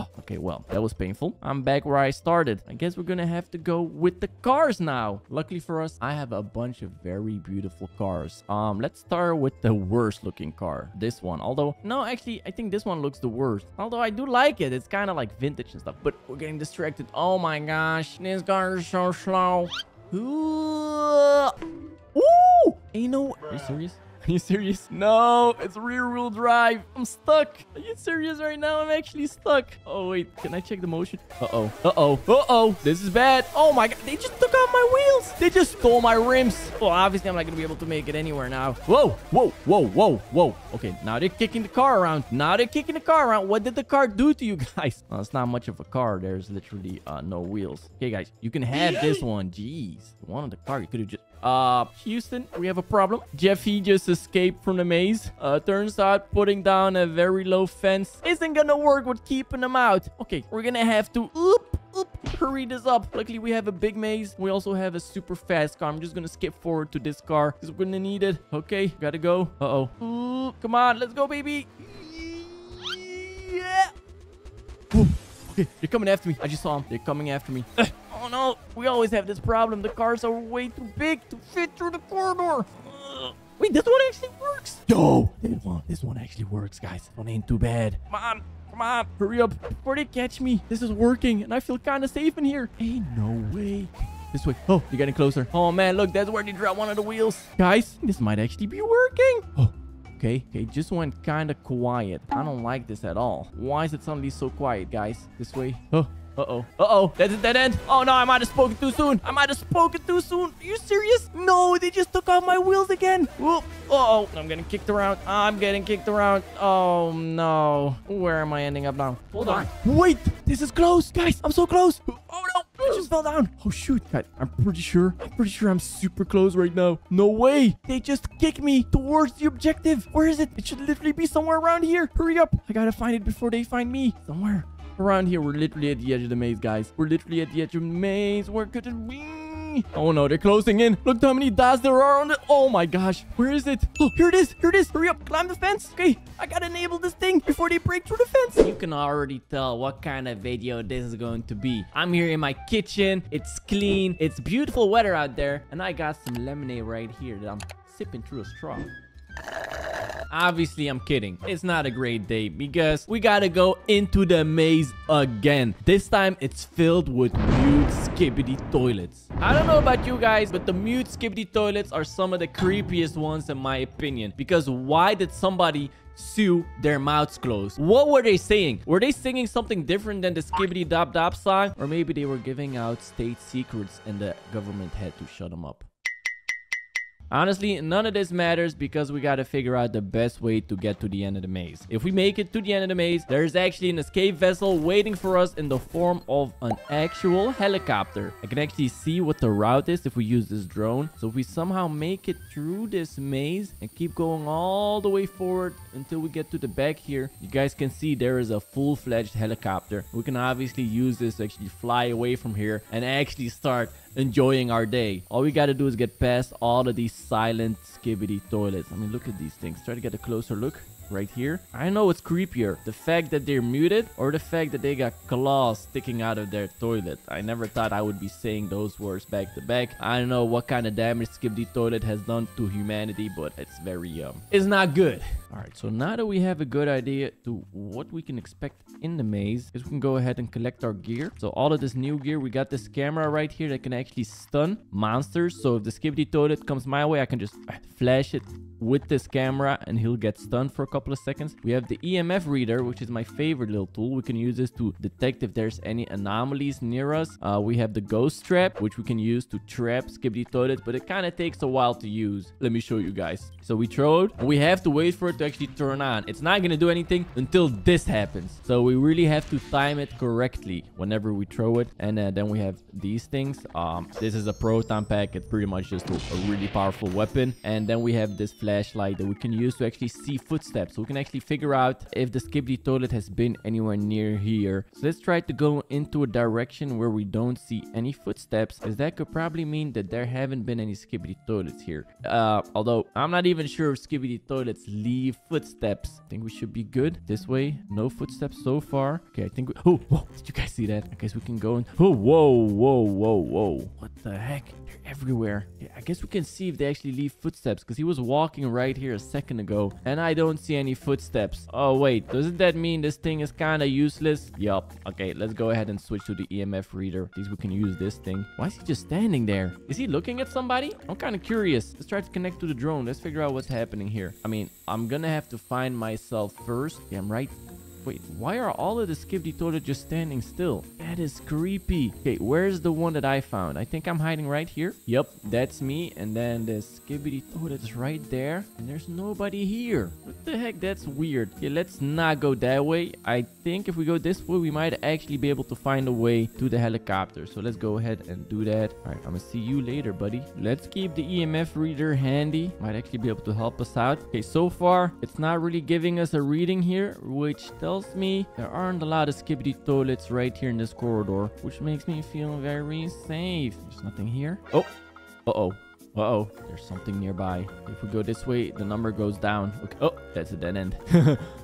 Oh, okay, well, that was painful. I'm back where I started. I guess we're gonna have to go with the cars now. Luckily for us, I have a bunch of very beautiful cars. Um, let's start with the worst looking car. This one. Although, no, actually, I think this one looks the worst. Although I do like it. It's kind of like vintage and stuff. But we're getting distracted. Oh my gosh. This car is so slow. Ooh. Ooh. Ain't no... Are you serious? Are you serious? No, it's rear-wheel drive. I'm stuck. Are you serious right now? I'm actually stuck. Oh, wait. Can I check the motion? Uh-oh. Uh-oh. Uh-oh. This is bad. Oh, my God. They just took out my wheels. They just stole my rims. Well, obviously, I'm not going to be able to make it anywhere now. Whoa. Whoa. Whoa. Whoa. Whoa. Okay, now they're kicking the car around. Now they're kicking the car around. What did the car do to you guys? Well, it's not much of a car. There's literally uh, no wheels. Okay, guys. You can have this one. Jeez. The one on the car, you could have just... Uh, Houston, we have a problem. Jeffy just escaped from the maze. Uh, turns out putting down a very low fence isn't gonna work with keeping them out. Okay, we're gonna have to oop, oop, hurry this up. Luckily, we have a big maze. We also have a super fast car. I'm just gonna skip forward to this car because we're gonna need it. Okay, gotta go. Uh-oh. Ooh, come on, let's go, baby. Yeah. Ooh, okay, they're coming after me. I just saw them. They're coming after me. Uh. Oh, no. We always have this problem. The cars are way too big to fit through the corridor. Ugh. Wait, this one actually works. Yo, this one, this one actually works, guys. This one ain't too bad. Come on. Come on. Hurry up before they catch me. This is working, and I feel kind of safe in here. Ain't no way. This way. Oh, you're getting closer. Oh, man. Look, that's where they dropped one of the wheels. Guys, this might actually be working. Oh. Okay, okay, just went kind of quiet. I don't like this at all. Why is it suddenly so quiet, guys? This way. Oh. Uh-oh. Uh-oh. That's a dead end. Oh, no. I might have spoken too soon. I might have spoken too soon. Are you serious? No, they just took off my wheels again. Whoop. Uh-oh. I'm getting kicked around. I'm getting kicked around. Oh, no. Where am I ending up now? Hold on. Wait. This is close. Guys, I'm so close. Oh, no. I just fell down. Oh, shoot. God, I'm pretty sure. I'm pretty sure I'm super close right now. No way. They just kicked me towards the objective. Where is it? It should literally be somewhere around here. Hurry up. I gotta find it before they find me. Somewhere around here. We're literally at the edge of the maze, guys. We're literally at the edge of the maze. Where could it be? Oh, no, they're closing in. Look how many dots there are on it. Oh, my gosh. Where is it? Oh, here it is. Here it is. Hurry up. Climb the fence. Okay, I gotta enable this thing before they break through the fence. You can already tell what kind of video this is going to be. I'm here in my kitchen. It's clean. It's beautiful weather out there. And I got some lemonade right here that I'm sipping through a straw. Obviously, I'm kidding. It's not a great day because we gotta go into the maze again. This time, it's filled with mute Skibidi toilets. I don't know about you guys, but the mute Skibidi toilets are some of the creepiest ones in my opinion. Because why did somebody sue their mouths closed? What were they saying? Were they singing something different than the Skibidi Dop Dop song? Or maybe they were giving out state secrets and the government had to shut them up. Honestly, none of this matters because we gotta figure out the best way to get to the end of the maze. If we make it to the end of the maze, there's actually an escape vessel waiting for us in the form of an actual helicopter. I can actually see what the route is if we use this drone. So if we somehow make it through this maze and keep going all the way forward until we get to the back here, you guys can see there is a full-fledged helicopter. We can obviously use this to actually fly away from here and actually start enjoying our day. All we gotta do is get past all of these silent Skibidi toilets. I mean, look at these things. Try to get a closer look right here. I know it's creepier, the fact that they're muted or the fact that they got claws sticking out of their toilet. I never thought I would be saying those words back to back. I don't know what kind of damage Skibidi toilet has done to humanity, but it's very um it's not good. All right, so now that we have a good idea to what we can expect in the maze, is we can go ahead and collect our gear. So all of this new gear, we got this camera right here that can actually stun monsters. So if the Skibidi toilet comes my way, I can just flash it with this camera and he'll get stunned for a couple of seconds. We have the E M F reader, which is my favorite little tool. We can use this to detect if there's any anomalies near us. Uh, we have the ghost trap, which we can use to trap Skibidi toilets, but it kind of takes a while to use. Let me show you guys. So we throw it, and we have to wait for it to actually turn on. It's not going to do anything until this happens. So we really have to time it correctly whenever we throw it. And uh, then we have these things. Um, this is a proton pack. It's pretty much just a, a really powerful weapon. And then we have this flashlight that we can use to actually see footsteps. So we can actually figure out if the Skibidi toilet has been anywhere near here. So let's try to go into a direction where we don't see any footsteps, as that could probably mean that there haven't been any Skibidi toilets here. Uh, although I'm not even sure if Skibidi toilets leave footsteps. I think we should be good this way. No footsteps so far. Okay, I think we... Oh, whoa, did you guys see that? I guess we can go in... Oh, whoa, whoa, whoa, whoa. What the heck? They're everywhere. Yeah, I guess we can see if they actually leave footsteps, because he was walking right here a second ago and I don't see any footsteps. Oh wait, doesn't that mean this thing is kind of useless? Yup. Okay, let's go ahead and switch to the E M F reader. At least we can use this thing. Why is he just standing there? Is he looking at somebody? I'm kind of curious. Let's try to connect to the drone. Let's figure out what's happening here. I mean, I'm gonna have to find myself first. Yeah, I'm right. Wait, why are all of the Skibidi toilets just standing still? That is creepy. Okay, where's the one that I found? I think I'm hiding right here. Yep, that's me. And then the Skibidi toilet is right there. And there's nobody here. What the heck? That's weird. Okay, let's not go that way. I think if we go this way, we might actually be able to find a way to the helicopter. So let's go ahead and do that. All right, I'm gonna see you later, buddy. Let's keep the E M F reader handy. Might actually be able to help us out. Okay, so far, it's not really giving us a reading here, which tells me there aren't a lot of Skibidi toilets right here in this corridor, which makes me feel very safe. There's nothing here. Oh, uh-oh. Uh-oh, there's something nearby. If we go this way, the number goes down. Okay. Oh, that's a dead end.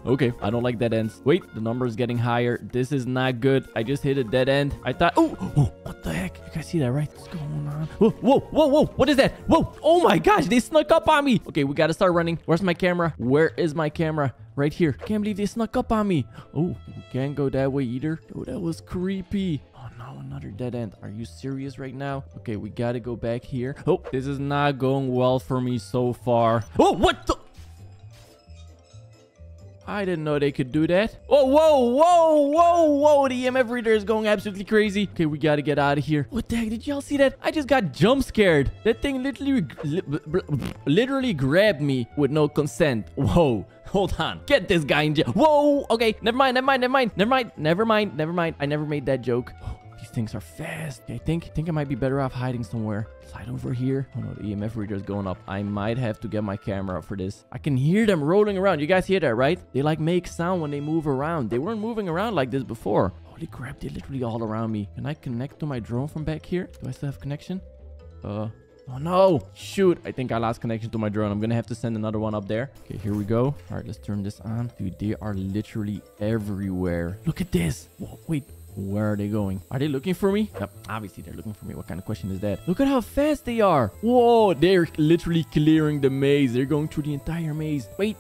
Okay, I don't like dead ends. Wait, the number is getting higher. This is not good. I just hit a dead end. I thought... Oh, oh, what the heck? You guys see that, right? What's going on? Whoa, whoa, whoa, whoa. What is that? Whoa. Oh, my gosh. They snuck up on me. Okay, we got to start running. Where's my camera? Where is my camera? Right here. Can't believe they snuck up on me. Oh, we can't go that way either. Oh, that was creepy. Oh, no, another dead end. Are you serious right now? Okay, we gotta go back here. Oh, this is not going well for me so far. Oh, what the... I didn't know they could do that. Oh, whoa, whoa, whoa, whoa. The E M F reader is going absolutely crazy. Okay, we got to get out of here. What the heck? Did y'all see that? I just got jump scared. That thing literally, literally grabbed me with no consent. Whoa. Hold on. Get this guy in jail. Whoa. Okay. Never mind. Never mind. Never mind. Never mind. Never mind. Never mind. I never made that joke. These things are fast. I think I think I might be better off hiding somewhere. Slide over here. Oh no, the E M F reader is going up. I might have to get my camera for this. I can hear them rolling around. You guys hear that, right? They like make sound when they move around. They weren't moving around like this before. Holy crap, they're literally all around me. Can I connect to my drone from back here? Do I still have connection? Uh, oh no. Shoot, I think I lost connection to my drone. I'm gonna have to send another one up there. Okay, here we go. All right, let's turn this on. Dude, they are literally everywhere. Look at this. Whoa, wait. Where are they going? Are they looking for me? Yep, obviously they're looking for me. What kind of question is that? Look at how fast they are. Whoa, they're literally clearing the maze. They're going through the entire maze. Wait.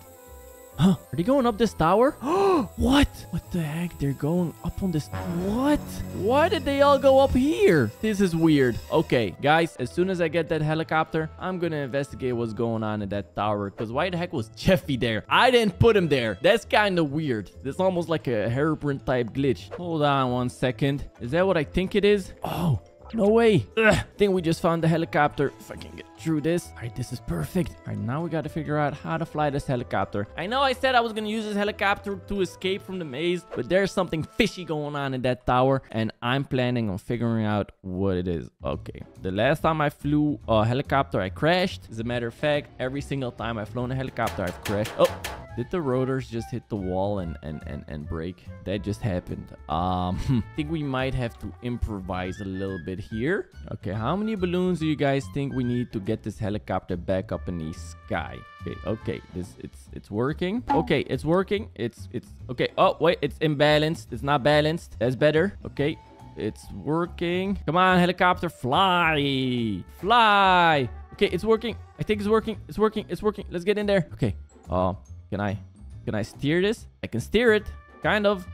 Huh? Are they going up this tower? Oh, what? What the heck? They're going up on this. What? Why did they all go up here? This is weird. Okay, guys, as soon as I get that helicopter, I'm going to investigate what's going on in that tower. Because why the heck was Jeffy there? I didn't put him there. That's kind of weird. That's almost like a Herobrine type glitch. Hold on one second. Is that what I think it is? Oh, no way. Ugh. I think we just found the helicopter. If I can get through this. All right, this is perfect. All right, now we got to figure out how to fly this helicopter. I know I said I was going to use this helicopter to escape from the maze, but there's something fishy going on in that tower, and I'm planning on figuring out what it is. Okay, the last time I flew a helicopter, I crashed. As a matter of fact, every single time I've flown a helicopter, I've crashed. Oh, did the rotors just hit the wall and, and, and, and break? That just happened. Um, I think we might have to improvise a little bit here. Okay, how many balloons do you guys think we need to get this helicopter back up in the sky? Okay, okay, this it's it's working. Okay, it's working. It's it's okay. Oh wait, it's imbalanced. It's not balanced. That's better. Okay, it's working. Come on, helicopter, fly, fly. Okay, it's working. I think it's working. It's working. It's working. Let's get in there. Okay. Um, uh, can I can I steer this? I can steer it, kind of.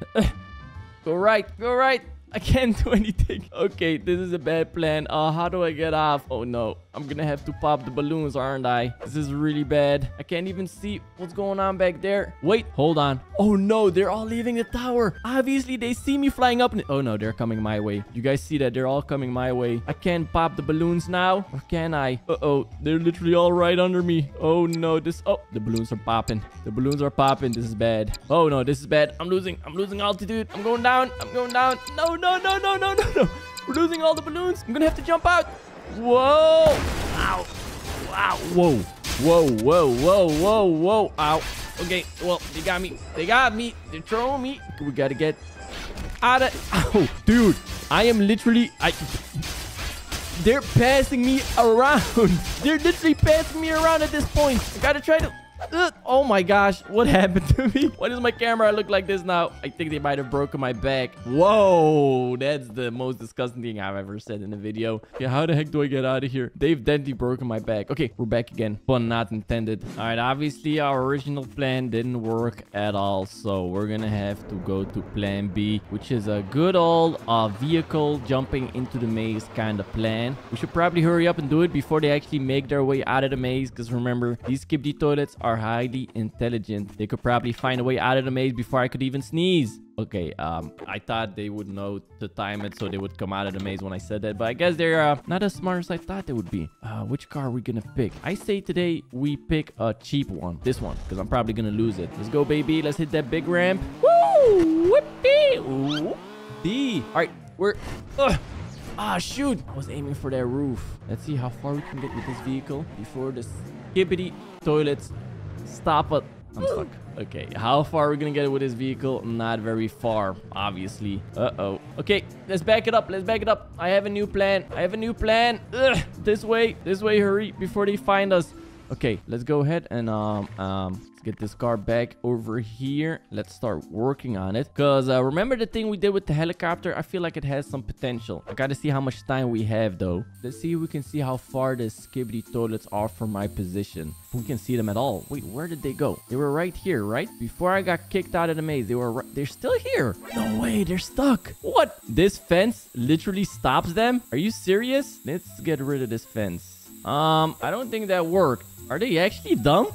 Go right. Go right. I can't do anything. Okay, this is a bad plan. Uh, how do I get off? Oh, no. I'm gonna have to pop the balloons, aren't I? This is really bad. I can't even see what's going on back there. Wait, hold on. Oh, no. They're all leaving the tower. Obviously, they see me flying up. Oh, no. They're coming my way. You guys see that? They're all coming my way. I can't pop the balloons now. Or can I? Uh-oh. They're literally all right under me. Oh, no. This... Oh, the balloons are popping. The balloons are popping. This is bad. Oh, no. This is bad. I'm losing. I'm losing altitude. I'm going down. I'm going down. No. No, no, no, no, no, no. We're losing all the balloons. I'm going to have to jump out. Whoa. Ow. Wow. Whoa. Whoa, whoa, whoa, whoa, whoa. Ow. Okay. Well, they got me. They got me. They're throwing me. We got to get out of... Ow. Dude. I am literally... I... They're passing me around. They're literally passing me around at this point. I got to try to... Ugh. Oh my gosh, what happened to me? Why does my camera look like this now? I think they might have broken my back. Whoa, that's the most disgusting thing I've ever said in a video. Yeah, how the heck do I get out of here? They've definitely broken my back. Okay, we're back again. Fun not intended. All right, obviously our original plan didn't work at all, so we're gonna have to go to plan B, which is a good old uh, vehicle jumping into the maze kind of plan. We should probably hurry up and do it before they actually make their way out of the maze, because remember, these Skibidi toilets are Are highly intelligent. They could probably find a way out of the maze before I could even sneeze. Okay, um, I thought they would know to time it so they would come out of the maze when I said that, but I guess they're uh, not as smart as I thought they would be. Uh, which car are we gonna pick? I say today we pick a cheap one. This one, because I'm probably gonna lose it. Let's go, baby. Let's hit that big ramp. Woo! Whoopee! Whoopee! All right, we're... Ugh. Ah, shoot! I was aiming for that roof. Let's see how far we can get with this vehicle before the Skibidi toilets... Stop it. I'm stuck. Okay, how far are we gonna get with this vehicle? Not very far, obviously. Uh-oh. Okay, let's back it up. Let's back it up. I have a new plan. I have a new plan. Ugh, this way. This way, hurry, before they find us. Okay, let's go ahead and um um let's get this car back over here. Let's start working on it, because uh, remember the thing we did with the helicopter? I feel like it has some potential. I gotta see how much time we have, though. Let's see if we can see how far the Skibidi toilets are from my position. If we can see them at all. Wait, where did they go? They were right here, right? Before I got kicked out of the maze, they were right... They're still here. No way, they're stuck. What? This fence literally stops them? Are you serious? Let's get rid of this fence. Um, I don't think that worked. Are they actually dumb?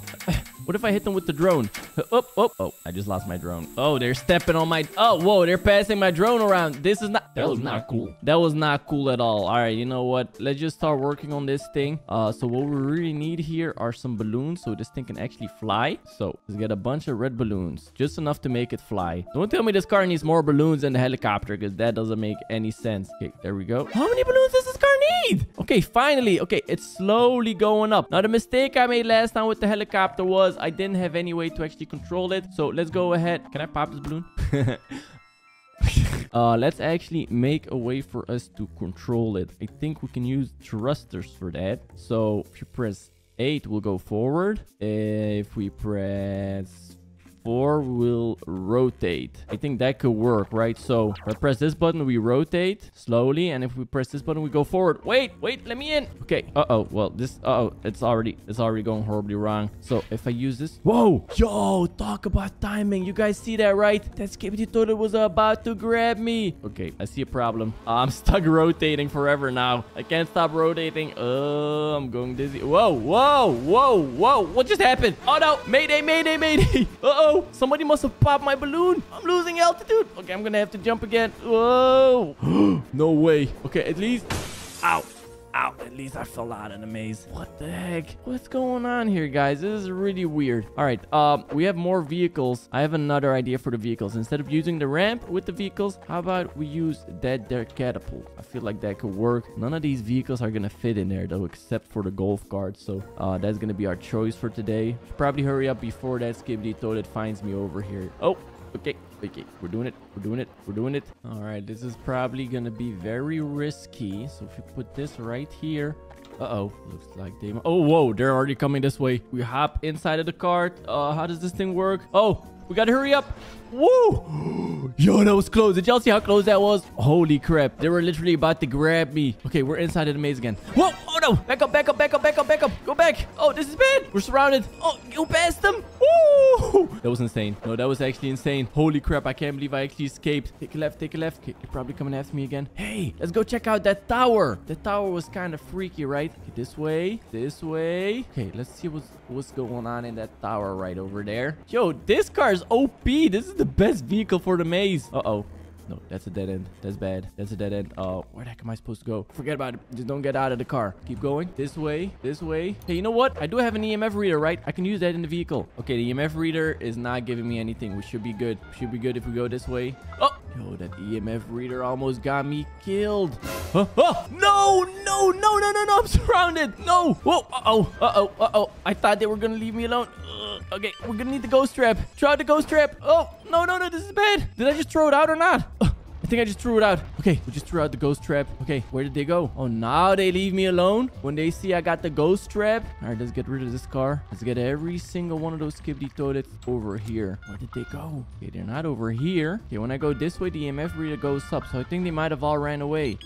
What if I hit them with the drone? Oh, oh, oh, I just lost my drone. Oh, they're stepping on my... Oh, whoa, they're passing my drone around. This is not... That, that was not cool. cool. That was not cool at all. All right, you know what? Let's just start working on this thing. Uh, so what we really need here are some balloons so this thing can actually fly. So let's get a bunch of red balloons. Just enough to make it fly. Don't tell me this car needs more balloons than the helicopter because that doesn't make any sense. Okay, there we go. How many balloons does this car need? Okay, finally. Okay, it's slowly going up. Now, the mistake I made last time with the helicopter was I didn't have any way to actually control it. So let's go ahead. Can I pop this balloon? Uh, let's actually make a way for us to control it. I think we can use thrusters for that. So if you press eight, we'll go forward. If we press four, we'll rotate. I think that could work, right? So if I press this button, we rotate slowly. And if we press this button, we go forward. Wait, wait, let me in. Okay. Uh-oh. Well, this, uh-oh, it's already, it's already going horribly wrong. So if I use this, whoa, yo, talk about timing. You guys see that, right? That Skibidi toilet was about to grab me. Okay. I see a problem. Uh, I'm stuck rotating forever now. I can't stop rotating. Oh, uh, I'm going dizzy. Whoa, whoa, whoa, whoa. What just happened? Oh no. Mayday, mayday, mayday. Uh-oh. Somebody must have popped my balloon. I'm losing altitude. Okay, I'm gonna have to jump again. Whoa. No way. Okay, at least... Ow. Ow. At least I fell out of the maze. What the heck? What's going on here, guys? This is really weird. All right. Um, we have more vehicles. I have another idea for the vehicles. Instead of using the ramp with the vehicles, how about we use that there catapult? I feel like that could work. None of these vehicles are gonna fit in there though, except for the golf cart. So uh, that's gonna be our choice for today. Should probably hurry up before that Skibidi toilet finds me over here. Oh. Okay, okay, we're doing it, we're doing it, we're doing it. All right, this is probably gonna be very risky. So if you put this right here, uh-oh, looks like they... Oh, whoa, they're already coming this way. We hop inside of the cart. Uh, how does this thing work? Oh, we gotta hurry up. Whoa, yo, that was close. Did y'all see how close that was? Holy crap, they were literally about to grab me. Okay, we're inside of the maze again. Whoa, oh no, back up, back up, back up, back up, back up. Go back. Oh, this is bad. We're surrounded. Oh, you passed them. Woo! That was insane. No, that was actually insane. Holy crap, I can't believe I actually escaped. Take a left, take a left. Okay, they're probably coming after me again. Hey, let's go check out that tower. The tower was kind of freaky, right? Okay, this way, this way. Okay, let's see what's, what's going on in that tower right over there. Yo, this car is O P. This is the best vehicle for the maze. Uh-oh. No, that's a dead end. That's bad. That's a dead end. Oh, uh, where the heck am I supposed to go? Forget about it. Just don't get out of the car. Keep going. This way. This way. Hey, you know what? I do have an E M F reader, right? I can use that in the vehicle. Okay, the E M F reader is not giving me anything. We should be good. We should be good if we go this way. Oh! Yo, that E M F reader almost got me killed. Huh? Oh! No! No! No! No! No! No! I'm surrounded! No! Whoa! Uh-oh! Uh-oh! Uh-oh! I thought they were gonna leave me alone. Ugh. Okay, we're gonna need the ghost trap. Try out the ghost trap. Oh! No! No! No! This is bad. Did I just throw it out or not? I think I just threw it out. Okay, we just threw out the ghost trap. Okay, where did they go? Oh, now they leave me alone when they see I got the ghost trap. All right, let's get rid of this car. Let's get every single one of those Skibidi toilets over here. Where did they go? Okay, they're not over here. Okay, when I go this way, the E M F reader goes up. So I think they might have all ran away.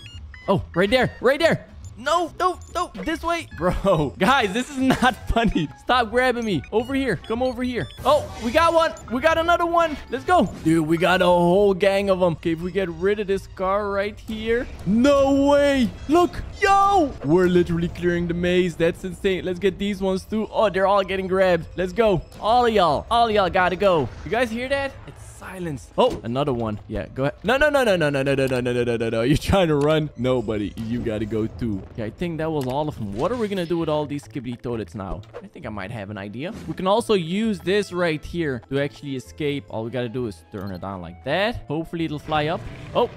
Oh, right there, right there. No, no, no, this way. Bro, guys, this is not funny. Stop grabbing me. Over here. Come over here. Oh, we got one. We got another one. Let's go. Dude, we got a whole gang of them. Okay, if we get rid of this car right here. No way. Look. Yo. We're literally clearing the maze. That's insane. Let's get these ones too. Oh, they're all getting grabbed. Let's go. All of y'all. All of y'all gotta go. You guys hear that? It's silence. Oh, another one. Yeah, go ahead. No, no, no, no, no, no, no, no, no, no, no, no, no. You're trying to run. Nobody. You gotta go too. Okay, I think that was all of them. What are we gonna do with all these Skibidi toilets now? I think I might have an idea. We can also use this right here to actually escape. All we gotta do is turn it on like that. Hopefully it'll fly up. Oh,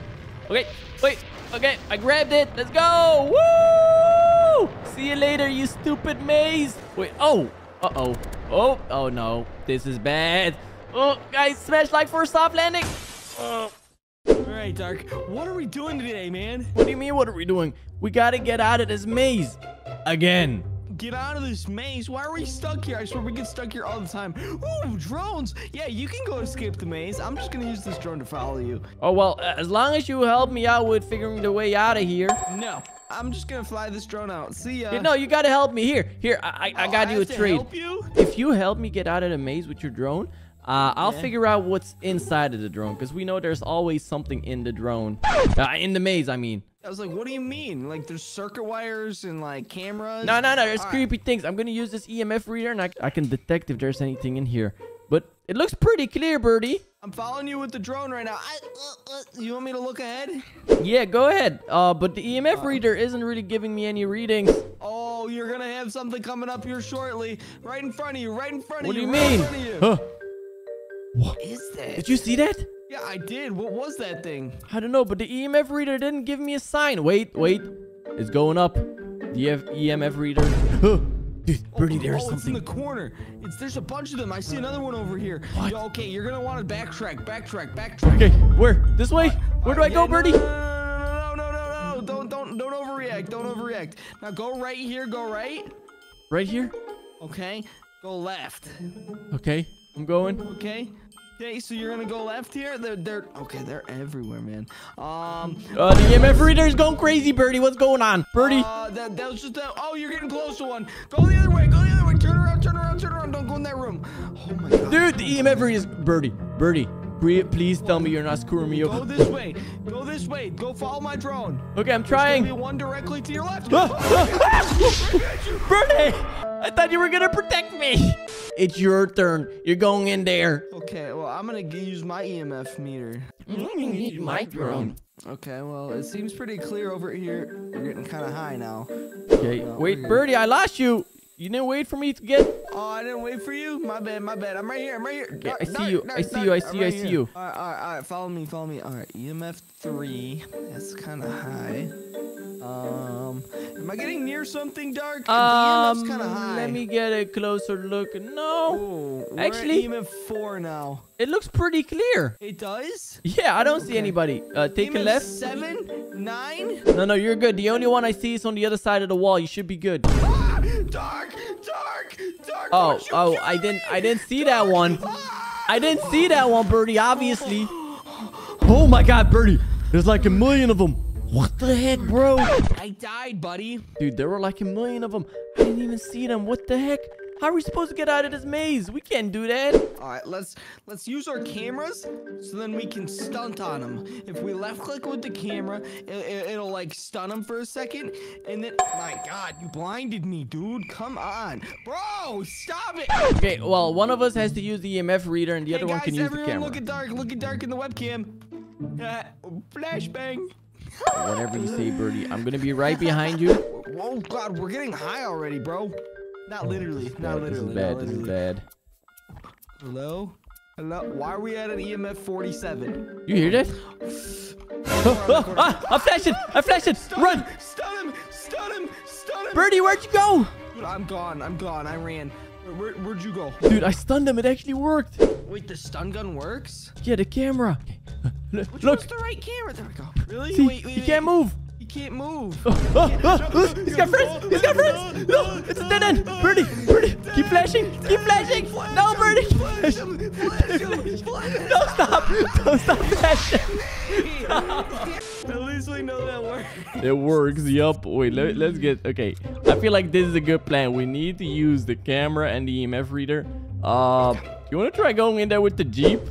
okay. Wait. Okay, I grabbed it. Let's go. Woo! See you later, you stupid maze. Wait. Oh. Uh-oh. Oh. Oh no. This is bad. Oh, guys, smash like for a soft landing. Oh. All right, Dark. What are we doing today, man? What do you mean, what are we doing? We gotta get out of this maze. Again. Get out of this maze. Why are we stuck here? I swear we get stuck here all the time. Ooh, drones. Yeah, you can go escape the maze. I'm just gonna use this drone to follow you. Oh, well, as long as you help me out with figuring the way out of here. No. I'm just gonna fly this drone out. See ya. Yeah, no, you gotta help me. Here, here, I, I, I got oh, you I have a trade. Help you? If you help me get out of the maze with your drone, Uh, I'll yeah. figure out what's inside of the drone, because we know there's always something in the drone. Uh, in the maze, I mean. I was like, what do you mean? Like, there's circuit wires and, like, cameras? No, no, no, there's all creepy right. things. I'm going to use this E M F reader, and I, I can detect if there's anything in here. But it looks pretty clear, Birdie. I'm following you with the drone right now. I, uh, uh, you want me to look ahead? Yeah, go ahead. Uh, but the E M F um, reader isn't really giving me any readings. Oh, you're going to have something coming up here shortly. Right in front of you, right in front what of you. What do you right mean? You. Huh? What is that? Did you see that? Yeah, I did. What was that thing? I don't know, but the E M F reader didn't give me a sign. Wait, wait. It's going up. The F E M F reader. Dude, Birdie, oh, there's oh, something. It's in the corner. It's, there's a bunch of them. I see another one over here. What? Yo, okay, you're going to want to backtrack, backtrack, backtrack. Okay, where? This way? Uh, where do uh, I yeah, go, Birdie? No, no, no, no, no, no. Don't, don't, don't overreact. Don't overreact. Now go right here. Go right. Right here? Okay. Go left. Okay, I'm going. Okay. Okay, so you're gonna go left here. They're, they're okay. They're everywhere, man. Um, uh, the E M F reader is going crazy, Birdie. What's going on, Birdie? Uh, that, that was just that. Oh, you're getting close to one. Go the other way. Go the other way. Turn around. Turn around. Turn around. Don't go in that room. Oh my god. Dude, the E M F reader is Birdie. Birdie, please tell me you're not screwing me over. Go this way. Go this way. Go follow my drone. Okay, I'm trying. There's gonna be one directly to your left. Ah, oh, ah, Birdie, I thought you were gonna protect me. It's your turn. You're going in there. Okay, well, I'm going to use my E M F meter. I'm going to use my drone. Okay, well, it seems pretty clear over here. We're getting kind of high now. Okay, uh, wait, Birdie, I lost you. You didn't wait for me to get... Oh, I didn't wait for you? My bad, my bad. I'm right here, I'm right here. Okay, no, I, see no, you, no, I see no, you, I see you, I see you. All right, all right, all right, follow me, follow me. All right, E M F three. That's kind of high. Um, am I getting near something, Dark? Um, the E M F's kind of high. Let me get a closer look. No, ooh, actually, we're at E M F four now. It looks pretty clear. It does? Yeah, I don't okay. see anybody. Uh, take E M F a left. seven, nine? No, no, you're good. The only one I see is on the other side of the wall. You should be good. Ah, Dark, Dark, Dark. Oh, oh, I didn't, I didn't see Dark. that one. Ah, I didn't oh. see that one, Birdie. Obviously. Oh my God, Birdie! There's like a million of them. What the heck, bro? I died, buddy. Dude, there were like a million of them. I didn't even see them. What the heck? How are we supposed to get out of this maze? We can't do that. All right, let's let's use our cameras so then we can stunt on them. If we left click with the camera, it, it, it'll like stun them for a second, and then oh my God, you blinded me, dude. Come on, bro, stop it. Okay, well, one of us has to use the E M F reader, and the hey, other guys, one can use the camera. Everyone, look at Dark. Look at Dark in the webcam. Uh, flashbang. Whatever you say, Birdie. I'm gonna be right behind you. Oh God, we're getting high already, bro. Not literally. Not literally. This is bad. This is bad. Hello? Hello? Why are we at an E M F forty-seven? You hear that? Oh, ah, I flashed it! I flashed it! Stun Run! Him. Stun him! Stun him! Stun him! Birdie, where'd you go? Dude, I'm gone. I'm gone. I ran. Where, where'd you go? Dude, I stunned him. It actually worked. Wait, the stun gun works? Yeah, the camera. L Which look. What's the right camera? There we go. Really? See, wait, wait, he wait. can't move. He can't move. Oh, oh, oh, oh, he's got friends. He's got friends. No, it's a dead end. Birdie, Birdie, keep flashing. Keep flashing. No, Birdie. Don't stop. Don't stop flashing. No. At least we know that works. It works. Yup. Wait, let, let's get. Okay. I feel like this is a good plan. We need to use the camera and the E M F reader. Uh, you want to try going in there with the Jeep?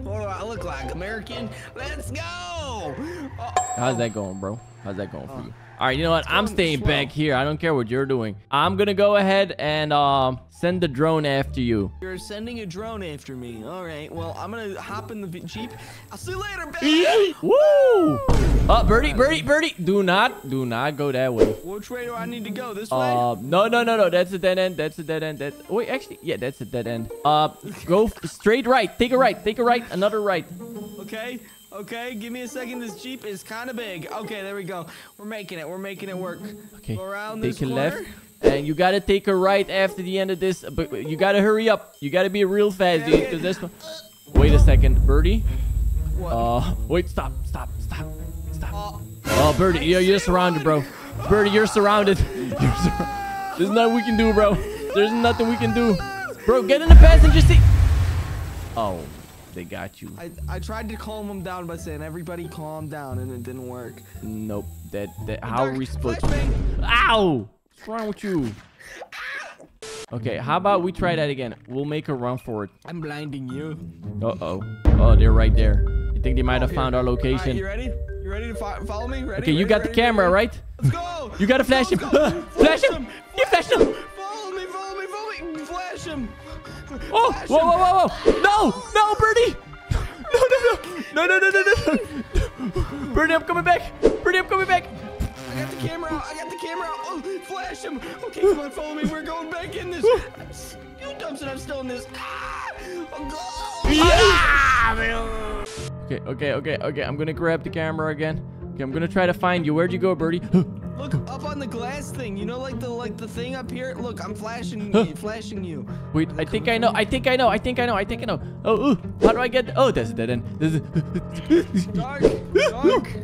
What do I look like, American? Let's go! Uh-oh. How's that going, bro? How's that going for you? All right, you know what? I'm staying back here. I don't care what you're doing. I'm gonna go ahead and um send the drone after you. You're sending a drone after me. All right. Well, I'm gonna hop in the Jeep. I'll see you later, baby. Woo! Oh, Birdie, Birdie, Birdie! Do not, do not go that way. Which way do I need to go? This way? Uh, no, no, no, no. That's a dead end. That's a dead end. That's wait, actually, yeah, that's a dead end. Uh, go straight right. Take a right. Take a right. Another right. Okay. Okay, give me a second. This Jeep is kind of big. Okay, there we go. We're making it. We're making it work. Okay, go around take this a corner. left. And you got to take a right after the end of this. But you got to hurry up. You got to be real fast, dude. Okay, this one. Wait a second, Birdie. What? Uh, wait, stop, stop, stop, stop. Uh, oh, Birdie, you're, you're surrounded, bro. Birdie, you're surrounded. You're sur There's nothing we can do, bro. There's nothing we can do. Bro, get in the passenger seat. Oh. They got you. I, I tried to calm them down by saying everybody calm down, and it didn't work. Nope. That that how are we supposed to? Ow! What's wrong with you? Okay, how about we try that again? We'll make a run for it. I'm blinding you. Uh oh. Oh, they're right there. You think they might have oh, found our location? Right, you ready? You You ready to fo follow me? Ready? Okay, you ready, got ready, the camera, ready? Right? Let's go! You gotta flash go, him! Go. Flash him! You flash him! Follow me, follow me, follow me! Flash him! Oh! Flash whoa, him. whoa, whoa, whoa! No! No, Birdie! No, no, no! No, no, no, no, no! Birdie, I'm coming back! Birdie, I'm coming back! I got the camera out! I got the camera out! Oh, flash him! Okay, come on, follow me. We're going back in this. You dumps it, I'm still in this. Ah! Oh, yeah! Okay, okay, okay, okay. I'm gonna grab the camera again. Okay, I'm gonna try to find you. Where'd you go, Birdie? Look up on the glass thing. You know, like the like the thing up here. Look, I'm flashing, huh? flashing you. Wait, I think I know. I think I know. I think I know. I think I know. Oh, ooh, how do I get? Oh, that's a dead end. This is Dark. Dark.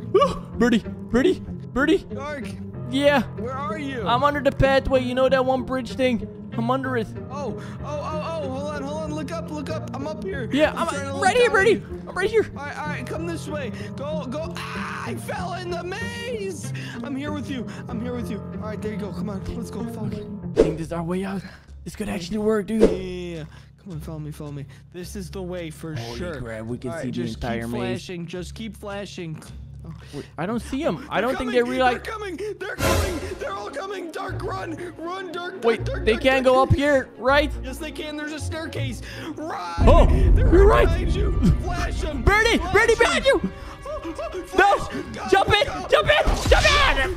Birdie, Birdie, Birdie. Dark. Yeah. Where are you? I'm under the pathway. You know that one bridge thing? I'm under it. Oh, oh, oh, oh. Hold on, hold on. Look up, look up. I'm up here. Yeah, I'm, I'm right here, Birdie. I'm right here. All right, all right. Come this way. Go, go. Ah, I fell in the maze. I'm here with you. I'm here with you. All right, there you go. Come on. Let's go. Follow me. I think this is our way out. This could actually work, dude. Yeah, yeah, yeah. Come on, follow me, follow me. This is the way for Holy sure. Crap. We can all see right, the entire maze. Just keep flashing. Just keep flashing. Wait, I don't see them. I don't coming, think they realize. They're coming. They're coming. They're all coming. Dark, run. Run, Dark. Wait, dark, they dark, can't dark. go up here, right? Yes, they can. There's a staircase. Run. Oh, they're you're right. Behind you. Flash them. Birdie, Flash Birdie, behind you. Oh, oh, flash. No. God, jump in. Go. Jump in. Jump in.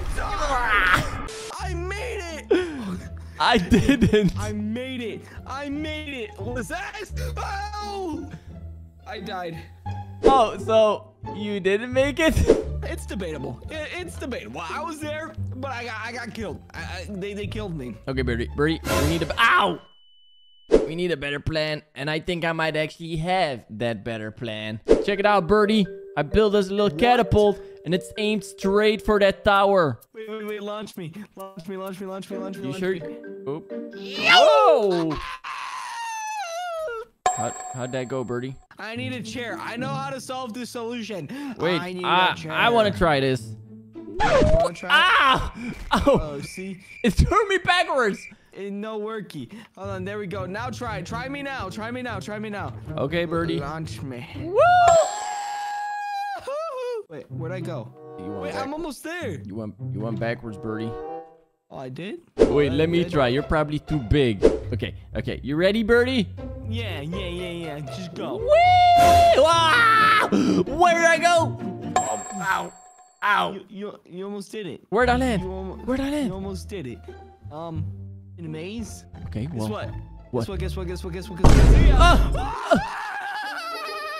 I made it. I didn't. I made it. I made it. What was that? Oh. I died. Oh, so. You didn't make it? It's debatable. It's debatable. I was there, but I got I got killed. I, I, they they killed me. Okay, Birdie, Birdie, we need a ow. We need a better plan, and I think I might actually have that better plan. Check it out, Birdie. I built this little what? catapult, and it's aimed straight for that tower. Wait, wait, wait! Launch me! Launch me! Launch me! Launch me! Launch me! You launch sure? Me. Oh. Whoa! How, how'd that go, Birdie? I need a chair. I know how to solve this solution. Wait, I, uh, I want to try this. Try ah! Oh, oh, see? It threw me backwards. It no worky. Hold on, there we go. Now try. Try me now. Try me now. Try me now. Okay, Birdie. Launch me. Woo! Wait, where'd I go? Wait, I'm almost there. You went, you went backwards, Birdie. Oh, I did? Wait, oh, let I me did. try. You're probably too big. Okay, okay. You ready, Birdie? Yeah, yeah, yeah, yeah. Just go. Whee! Ah! Where did I go? Oh, ow. Ow. You, you, you almost did it. Where'd I land? Where'd I land? You almost did it. Um, in a maze? Okay, well. Guess what? What? Guess what, guess what, guess what, guess what, guess what? Yeah. Uh, uh,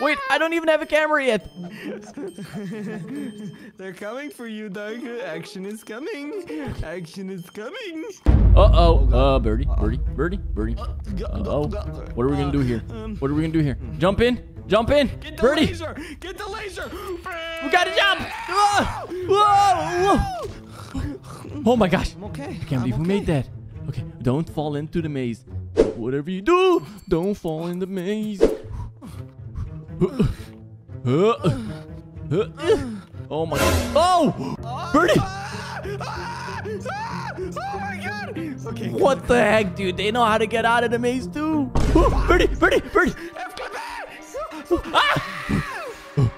wait, I don't even have a camera yet. They're coming for you, Doug. Action is coming. Action is coming. Uh-oh. Uh, Birdie, Birdie, Birdie, Birdie. Uh-oh. What are we going to do here? What are we going to do here? Jump in. Jump in. Get the Birdie. laser. Get the laser. We got to jump. Whoa. Whoa. Oh, my gosh. I'm okay. I can't believe who made that. Okay. Don't fall into the maze. Whatever you do, don't fall in the maze. Oh my god. Oh! Birdie! Oh my god! Okay. What the heck, dude? They know how to get out of the maze too. Oh, Birdie! Birdie! Birdie! Ah!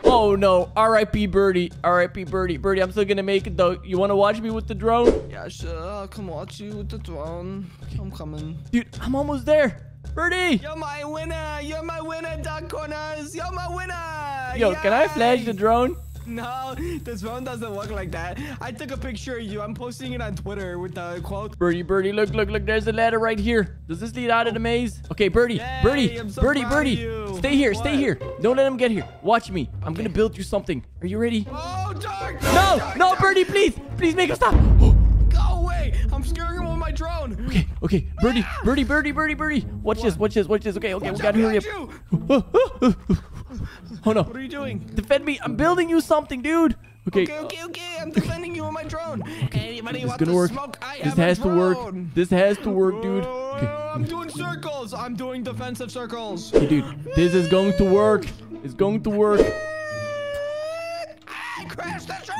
Oh no. R I P Birdie. R I P Birdie. Birdie, I'm still gonna make it though. You wanna watch me with the drone? Yeah, sure. I'll come watch you with the drone. I'm coming. Dude, I'm almost there. Birdie! You're my winner! You're my winner, Dark Corners! You're my winner! Yo, yes. Can I flash the drone? No, the drone doesn't work like that. I took a picture of you. I'm posting it on Twitter with the quote. Birdie, Birdie, look, look, look. There's a ladder right here. Does this lead out of the maze? Okay, Birdie, Yay, Birdie, so Birdie, Birdie. Stay here, what? stay here. Don't let him get here. Watch me. Okay. I'm gonna build you something. Are you ready? Oh, Dark! No, dark, no, dark. Birdie, please! Please make him stop! I'm scaring him with my drone. Okay, okay, Birdie, ah! Birdie, Birdie, Birdie, Birdie. Watch what? this, watch this, watch this. Okay, okay, watch we gotta hurry up. Oh no! What are you doing? Defend me! I'm building you something, dude. Okay, okay, okay. okay. I'm defending you with my drone. Okay. Anybody want to smoke? I have a drone. This has to work. This has to work, dude. Okay. I'm doing circles. I'm doing defensive circles. Hey, dude, this is going to work. It's going to work. I crashed the drone.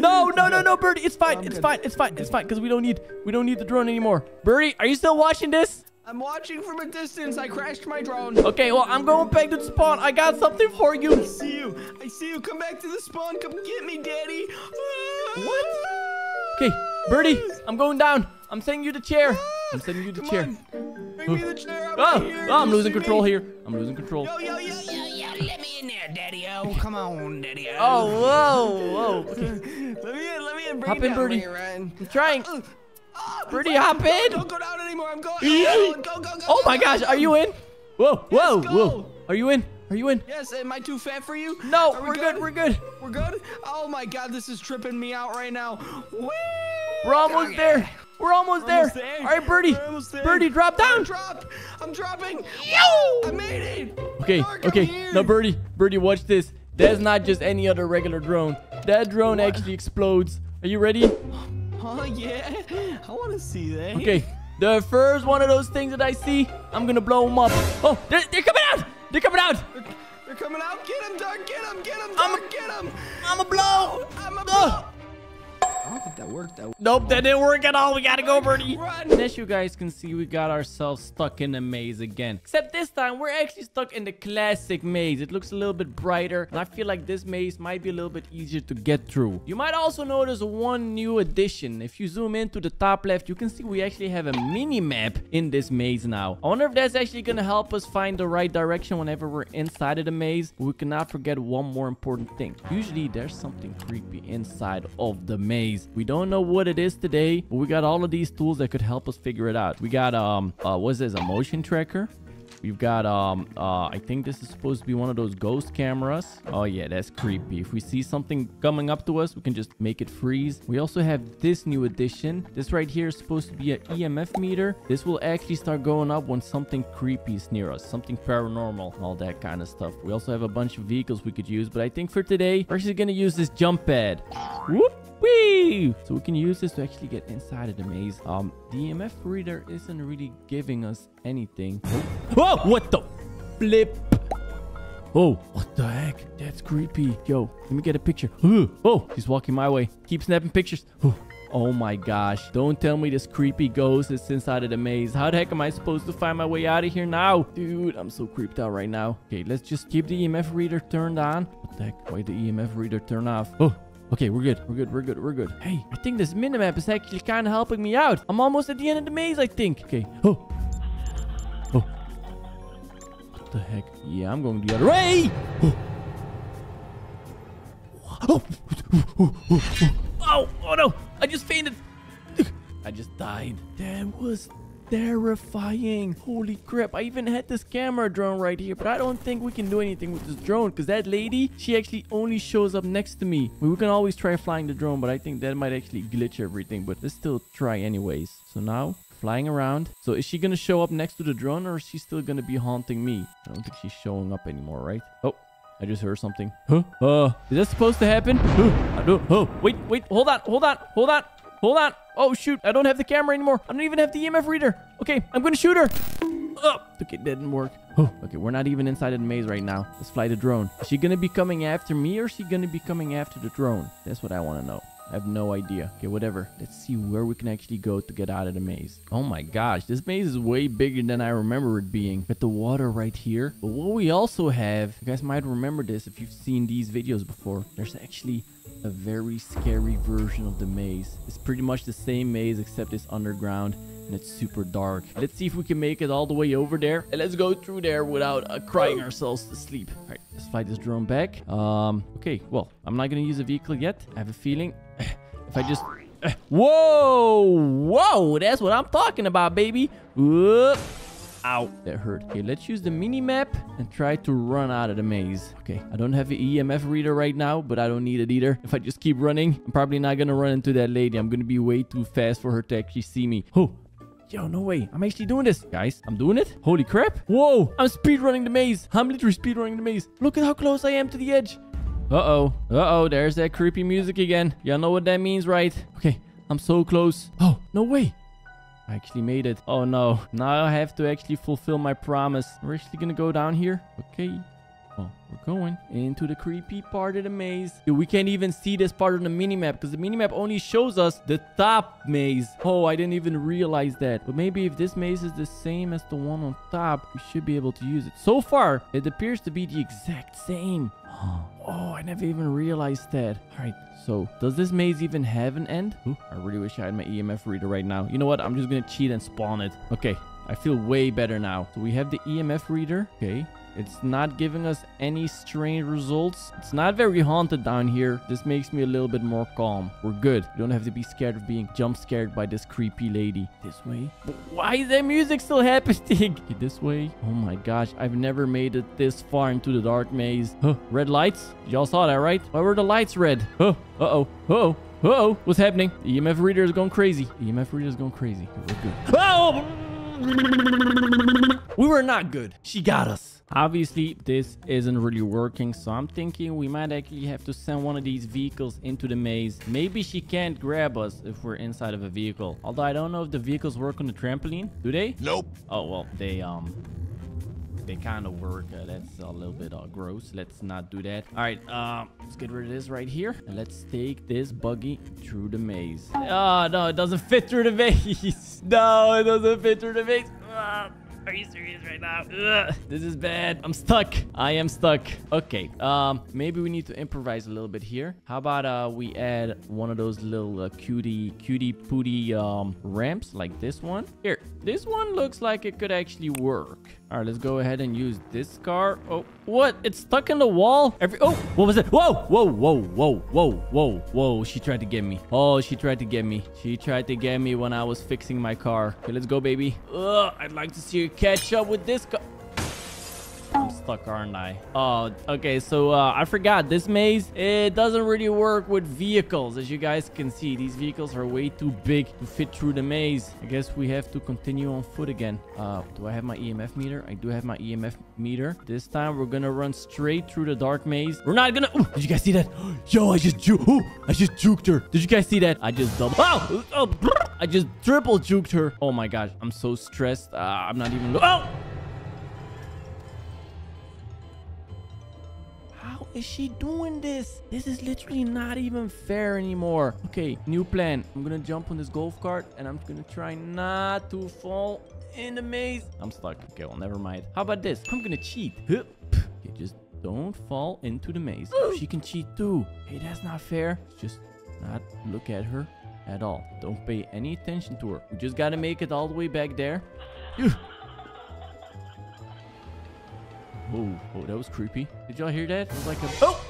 No, no, no, no, Birdie. It's fine. It's fine. It's fine. It's fine. Because we don't need we don't need the drone anymore. Birdie, are you still watching this? I'm watching from a distance. I crashed my drone. Okay, well, I'm going back to the spawn. I got something for you. I see you. I see you. Come back to the spawn. Come get me, Daddy. What? Okay, Birdie, I'm going down. I'm sending you the chair. I'm sending you the Come chair. On. Bring oh. me the chair. Oh, here. oh I'm you losing control me? here. I'm losing control. Yo, yo, yo, yo, yo. Let me in there, Daddy-o. Come on, Daddy-o. Oh, whoa, whoa. Okay. Let me in. Let me in. Bring Hop it in, down, Birdie. Ryan. I'm trying. Oh, Birdie, hop in! Don't, don't go down anymore. I'm going. Go, go, go, go, oh my gosh, are you in? Whoa, whoa, yes, whoa! Are you in? Are you in? Yes. Am I too fat for you? No, we we're good? good. We're good. We're good. Oh my God, this is tripping me out right now. Whee! We're almost okay. there. We're almost, we're almost there. there. All right, Birdie. Birdie, drop down. I'm drop. I'm dropping. Yo! I made it. Okay, Dark, okay. Now, Birdie, Birdie, watch this. That's not just any other regular drone. That drone what? actually explodes. Are you ready? Oh, yeah. I want to see that. Okay. The first one of those things that I see, I'm going to blow them up. Oh, they're, they're coming out. They're coming out. They're, they're coming out. Get him, Dark. Get him. Get him, Dark. Get him. I'm a blow. I'm a blow. I don't think that worked. That nope, that didn't work at all. We got to go, Birdie. Run. As you guys can see, we got ourselves stuck in a maze again. Except this time, we're actually stuck in the classic maze. It looks a little bit brighter, and I feel like this maze might be a little bit easier to get through. You might also notice one new addition. If you zoom into the top left, you can see we actually have a mini-map in this maze now. I wonder if that's actually going to help us find the right direction whenever we're inside of the maze. We cannot forget one more important thing. Usually, there's something creepy inside of the maze. We don't know what it is today, but we got all of these tools that could help us figure it out. We got um uh what's this, a motion tracker. We've got um uh I think this is supposed to be one of those ghost cameras. Oh yeah, that's creepy. If we see something coming up to us, we can just make it freeze. We also have this new addition. This right here is supposed to be an E M F meter. This will actually start going up when something creepy is near us, something paranormal, all that kind of stuff. We also have a bunch of vehicles we could use, but I think for today we're actually gonna use this jump pad. Whoop. Whee! So we can use this to actually get inside of the maze. Um, the E M F reader isn't really giving us anything. Whoa! What the flip? Oh, what the heck? That's creepy. Yo, let me get a picture. Oh, he's walking my way. Keep snapping pictures. Oh my gosh. Don't tell me this creepy ghost is inside of the maze. How the heck am I supposed to find my way out of here now? Dude, I'm so creeped out right now. Okay, let's just keep the E M F reader turned on. What the heck? Why the E M F reader turn off? Oh. Okay, we're good. We're good. We're good. We're good. Hey, I think this minimap is actually kind of helping me out. I'm almost at the end of the maze, I think. Okay. Oh. Oh. What the heck? Yeah, I'm going the other way. Oh. Oh. Oh. Oh. Oh. Oh, no. I just fainted. I just died. That was terrifying. Holy crap. I even had this camera drone right here, but I don't think we can do anything with this drone because that lady, she actually only shows up next to me. We can always try flying the drone, but I think that might actually glitch everything, but let's still try anyways. So now flying around. So is she gonna show up next to the drone, or is she still gonna be haunting me? I don't think she's showing up anymore, right? Oh, I just heard something. Huh? Uh, is that supposed to happen? Huh? I don't, oh, wait, wait, hold on, hold on, hold on. Hold on. Oh, shoot. I don't have the camera anymore. I don't even have the E M F reader. Okay, I'm going to shoot her. Oh, okay, that didn't work. Oh, okay, we're not even inside of the maze right now. Let's fly the drone. Is she going to be coming after me, or is she going to be coming after the drone? That's what I want to know. I have no idea. Okay, whatever. Let's see where we can actually go to get out of the maze. Oh my gosh, this maze is way bigger than I remember it being. Got the water right here. But what we also have, you guys might remember this if you've seen these videos before. There's actually a very scary version of the maze. It's pretty much the same maze, except it's underground and it's super dark. Let's see if we can make it all the way over there, and let's go through there without uh, crying ourselves to sleep. All right, let's fly this drone back. Um okay, well, I'm not gonna use a vehicle yet. I have a feeling if I just uh, whoa whoa that's what I'm talking about, baby. Whoop. Ow, that hurt. Okay, let's use the mini map and try to run out of the maze. Okay, I don't have an E M F reader right now, but I don't need it either. If I just keep running, I'm probably not gonna run into that lady. I'm gonna be way too fast for her to actually see me. Oh, yo, no way. I'm actually doing this, guys. I'm doing it. Holy crap. Whoa, I'm speed running the maze. I'm literally speed running the maze. Look at how close I am to the edge. Uh-oh. Uh-oh, there's that creepy music again. Y'all know what that means, right? Okay, I'm so close. Oh, no way. I actually made it. Oh no, now I have to actually fulfill my promise. We're actually gonna go down here. Okay, Oh, we're going into the creepy part of the maze. Dude, we can't even see this part on the minimap because the minimap only shows us the top maze. Oh, I didn't even realize that. But maybe if this maze is the same as the one on top, we should be able to use it. So far, it appears to be the exact same. Oh, oh, I never even realized that. All right, so does this maze even have an end? Ooh, I really wish I had my E M F reader right now. You know what? I'm just going to cheat and spawn it. Okay, I feel way better now. So we have the E M F reader. Okay. It's not giving us any strange results. It's not very haunted down here. This makes me a little bit more calm. We're good. We don't have to be scared of being jump scared by this creepy lady. This way. But why is that music still happening? This way. Oh my gosh. I've never made it this far into the dark maze. Huh. Red lights? Y'all saw that, right? Why were the lights red? Huh. Uh-oh. Uh-oh. Uh-oh. What's happening? The E M F reader is going crazy. The E M F reader is going crazy. We're good. Oh! We were not good. She got us. Obviously, this isn't really working, so I'm thinking we might actually have to send one of these vehicles into the maze. Maybe she can't grab us if we're inside of a vehicle. Although I don't know if the vehicles work on the trampoline. Do they? Nope. Oh, well, they, um... they kind of work. Uh, that's a little bit uh, gross. Let's not do that. All right, um let's get rid of this right here and let's take this buggy through the maze. Oh no, it doesn't fit through the maze. No, it doesn't fit through the maze. uh, Are you serious right now? Ugh, this is bad. I'm stuck. I am stuck. Okay, um maybe we need to improvise a little bit here. How about uh we add one of those little uh, cutie cutie pooty um ramps like this one here. This one looks like it could actually work. All right, let's go ahead and use this car. Oh, what? It's stuck in the wall. Every oh, what was it? Whoa, whoa, whoa, whoa, whoa, whoa, whoa. She tried to get me. Oh, she tried to get me. She tried to get me when I was fixing my car. Okay, let's go, baby. Ugh, I'd like to see you catch up with this car. I'm stuck, aren't I? Oh, okay. So uh, I forgot this maze. It doesn't really work with vehicles. As you guys can see, these vehicles are way too big to fit through the maze. I guess we have to continue on foot again. Uh, do I have my E M F meter? I do have my E M F meter. This time we're going to run straight through the dark maze. We're not going to... Did you guys see that? Yo, I just juked. Oh, I just juked her. Did you guys see that? I just double... Oh, oh, I just triple juked her. Oh my gosh. I'm so stressed. Uh, I'm not even... Oh! Is she doing this? This is literally not even fair anymore. Okay, new plan. I'm gonna jump on this golf cart and I'm gonna try not to fall in the maze. I'm stuck. Okay, well, never mind. How about this? I'm gonna cheat. Okay, just don't fall into the maze. She can cheat too. Hey, that's not fair. Just not look at her at all. Don't pay any attention to her. We just gotta make it all the way back there. Oh, oh, that was creepy. Did y'all hear that? It was like a... Oh!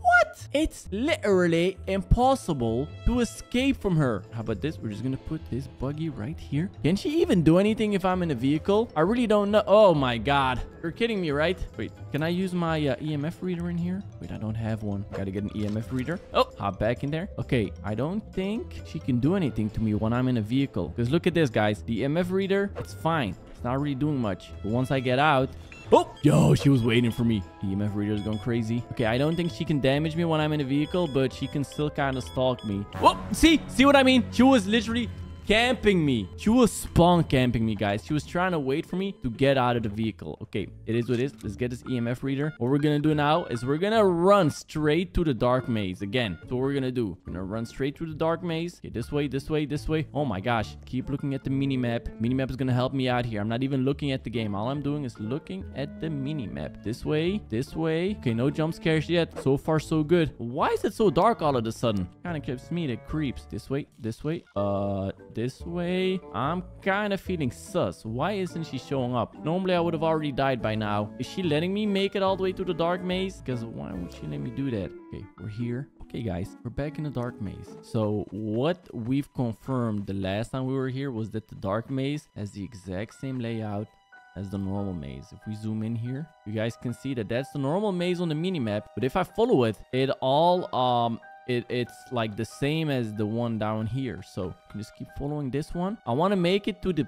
What? It's literally impossible to escape from her. How about this? We're just gonna put this buggy right here. Can she even do anything if I'm in a vehicle? I really don't know. Oh my god. You're kidding me, right? Wait, can I use my uh, E M F reader in here? Wait, I don't have one. Gotta get an E M F reader. Oh, hop back in there. Okay, I don't think she can do anything to me when I'm in a vehicle. Because look at this, guys. The E M F reader, it's fine. It's not really doing much. But once I get out... Oh, yo, she was waiting for me. The E M F reader is going crazy. Okay, I don't think she can damage me when I'm in a vehicle, but she can still kind of stalk me. Oh, see? See what I mean? She was literally... camping me. She was spawn camping me, guys. She was trying to wait for me to get out of the vehicle. Okay, it is what it is. Let's get this E M F reader. What we're gonna do now is we're gonna run straight to the dark maze again. So what we're gonna do, we're gonna run straight through the dark maze. Okay, this way, this way, this way. Oh my gosh, keep looking at the mini map. Mini map is gonna help me out here. I'm not even looking at the game. All I'm doing is looking at the mini map. This way, this way. Okay, no jump scares yet. So far, so good. Why is it so dark all of a sudden? Kind of gives me the creeps. This way, this way. Uh. This way. I'm kind of feeling sus. Why isn't she showing up? Normally I would have already died by now. Is she letting me make it all the way to the dark maze? Because why would she let me do that? Okay, we're here. Okay, guys, we're back in the dark maze. So what we've confirmed the last time we were here was that the dark maze has the exact same layout as the normal maze. If we zoom in here, you guys can see that that's the normal maze on the minimap. But if I follow it, it all um It, it's like the same as the one down here. So you can just keep following this one. I want to make it to the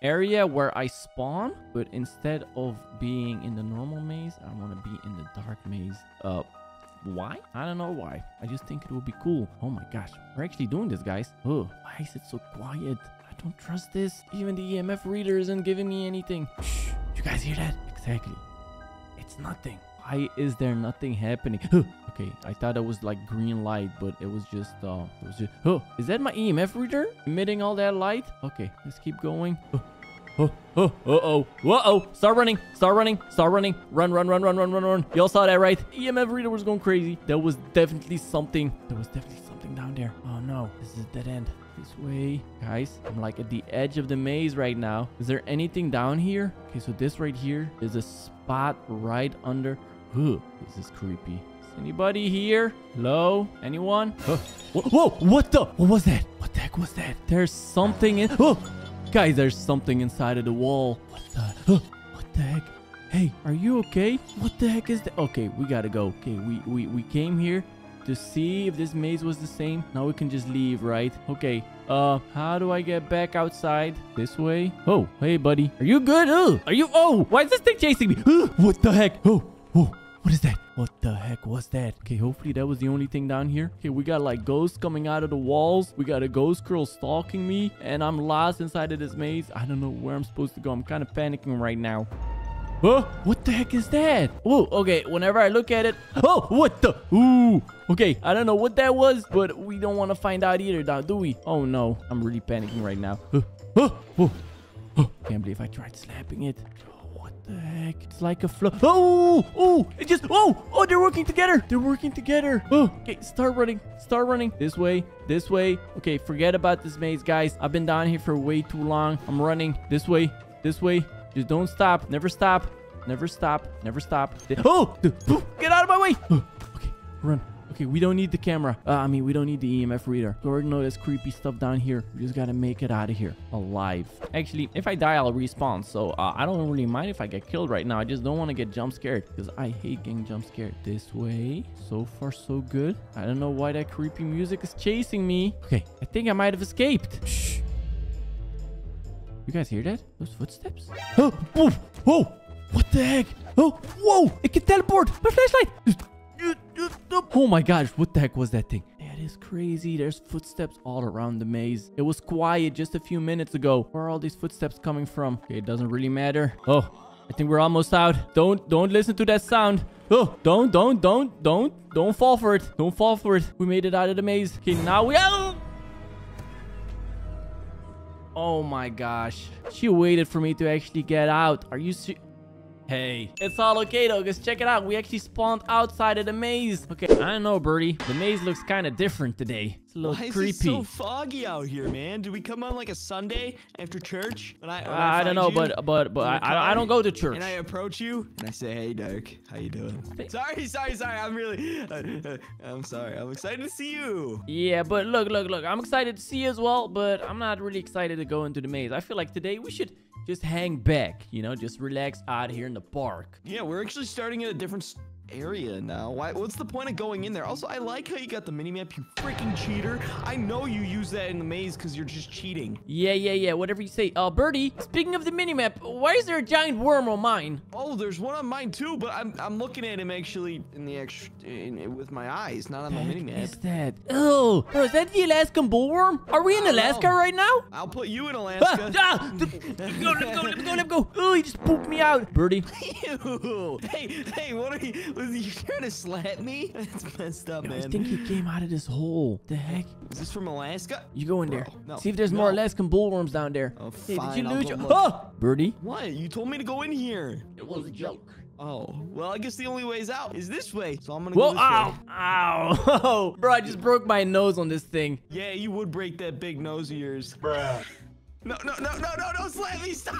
area where I spawn, but instead of being in the normal maze, I want to be in the dark maze. Uh, Why? I don't know why. I just think it would be cool. Oh my gosh. We're actually doing this, guys. Oh, why is it so quiet? I don't trust this. Even the E M F reader isn't giving me anything. Shh. You guys hear that? Exactly. It's nothing. Why is there nothing happening? Okay, I thought it was like green light, but it was just, uh, it was just, oh, is that my E M F reader emitting all that light? Okay, let's keep going. Oh, oh, oh, oh, oh, oh, start running, start running, start running, run, run, run, run, run, run, run. Y'all saw that, right? E M F reader was going crazy. There was definitely something, there was definitely something down there. Oh no, this is a dead end. This way, guys. I'm like at the edge of the maze right now. Is there anything down here? Okay, so this right here is a spot right under. Ooh, this is creepy. Is anybody here? Hello? Anyone? Oh. Whoa, whoa, what the? What was that? What the heck was that? There's something in. Oh, guys, there's something inside of the wall. What the? Oh, what the heck? Hey, are you okay? What the heck is that? Okay, we gotta go. Okay, we we we came here to see if this maze was the same. Now we can just leave, right? Okay. Uh, how do I get back outside? This way? Oh, hey, buddy. Are you good? Oh, are you? Oh, why is this thing chasing me? Oh, what the heck? Oh, oh, what is that? What the heck was that? Okay, hopefully that was the only thing down here. Okay, we got like ghosts coming out of the walls. We got a ghost girl stalking me. And I'm lost inside of this maze. I don't know where I'm supposed to go. I'm kind of panicking right now. Oh, what the heck is that? Oh, okay. Whenever I look at it. Oh, what the? Ooh. Okay, I don't know what that was, but we don't want to find out either, now, do we? Oh, no. I'm really panicking right now. Oh, oh, oh, oh. Can't believe I tried slapping it. Oh, what the heck? It's like a flow. Oh, oh, it just. Oh, oh, they're working together. They're working together. Oh, okay, start running. Start running. This way. This way. Okay, forget about this maze, guys. I've been down here for way too long. I'm running this way. This way. Just don't stop. Never stop. Never stop. Never stop. Oh! Get out of my way! Okay, run. Okay, we don't need the camera. Uh, I mean, we don't need the E M F reader. We already know there's creepy stuff down here. We just gotta make it out of here alive. Actually, if I die, I'll respawn. So uh, I don't really mind if I get killed right now. I just don't want to get jump scared because I hate getting jump scared. This way. So far, so good. I don't know why that creepy music is chasing me. Okay, I think I might have escaped. Shh. You guys hear that? Those footsteps? Oh, whoa, whoa, what the heck? Oh, whoa, it can teleport. My flashlight. Oh my gosh, what the heck was that thing? That is crazy. There's footsteps all around the maze. It was quiet just a few minutes ago. Where are all these footsteps coming from? Okay, it doesn't really matter. Oh, I think we're almost out. Don't, don't listen to that sound. Oh, don't, don't, don't, don't, don't fall for it. Don't fall for it. We made it out of the maze. Okay, now we out. Oh my gosh. She waited for me to actually get out. Are you serious? Hey. It's all okay though, because check it out. We actually spawned outside of the maze. Okay, I don't know, Birdie. The maze looks kind of different today. It's a little creepy. Why is it so foggy out here, man? Did we come on like a Sunday after church? When I, when uh, I, I don't know, you, but but but I, I, I don't go to church. And I approach you and I say, hey, Dark, how you doing? Sorry, sorry, sorry. I'm really, uh, I'm sorry. I'm excited to see you. Yeah, but look, look, look. I'm excited to see you as well, but I'm not really excited to go into the maze. I feel like today we should just hang back, you know, just relax out here in the park. Yeah, we're actually starting in a different area now. Why? What's the point of going in there? Also, I like how you got the minimap, you freaking cheater. I know you use that in the maze because you're just cheating. Yeah, yeah, yeah, whatever you say. Uh, Birdie, speaking of the minimap, why is there a giant worm on mine? Oh, there's one on mine too, but I'm, I'm looking at him actually in the extra, in, in, with my eyes, not on the minimap. What is that? Oh, bro, is that the Alaskan bullworm? Are we in Alaska right now? I'll put you in Alaska. Ah, ah, let go, let go, let go, let go. Oh, he just pooped me out. Birdie. Hey, hey, what are you? Was he trying to slap me? That's messed up, you know, man. I think he came out of this hole. The heck? Is this from Alaska? You go in Bro, there. No, see if there's no. more Alaskan bullworms down there. Oh, hey, fine. Did you lose your... Oh! Birdie? What? You told me to go in here. It was a joke. Oh, well, I guess the only way is out is this way. So I'm going to go this ow, way. Ow, ow. Bro, I just broke my nose on this thing. Yeah, you would break that big nose of yours. Bro. No, no, no, no, no, don't slap me. Stop.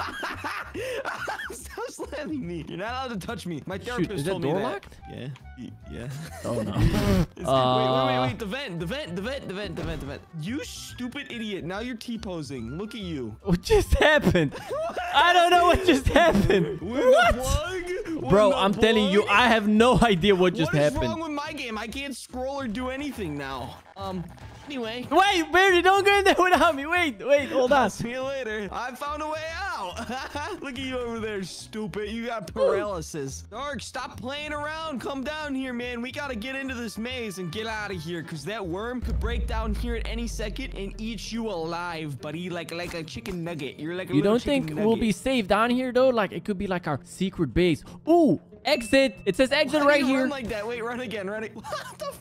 Stop slapping me. You're not allowed to touch me. My therapist Shoot, is told that door me that. Locked? Yeah. Yeah. Oh, no. It's uh, wait, wait, wait, wait. The vent, the vent, the vent, the vent, the vent, the vent. You stupid idiot. Now you're T-posing. Look at you. What just happened? I don't know what just happened. We're what? Bro, I'm plug? telling you, I have no idea what just happened. What is happened. wrong with my game? I can't scroll or do anything now. Um... Anyway. Wait, Birdie, don't go in there without me. Wait, wait, hold on. I'll see you later. I found a way out. Look at you over there, stupid. You got paralysis. Dark, stop playing around. Come down here, man. We got to get into this maze and get out of here because that worm could break down here at any second and eat you alive, buddy. Like like a chicken nugget. You're like a you don't think nugget. We'll be safe down here, though? Like, it could be like our secret base. Ooh, exit. It says exit Why right you here. Run like that? Wait, run again. Run it. What the f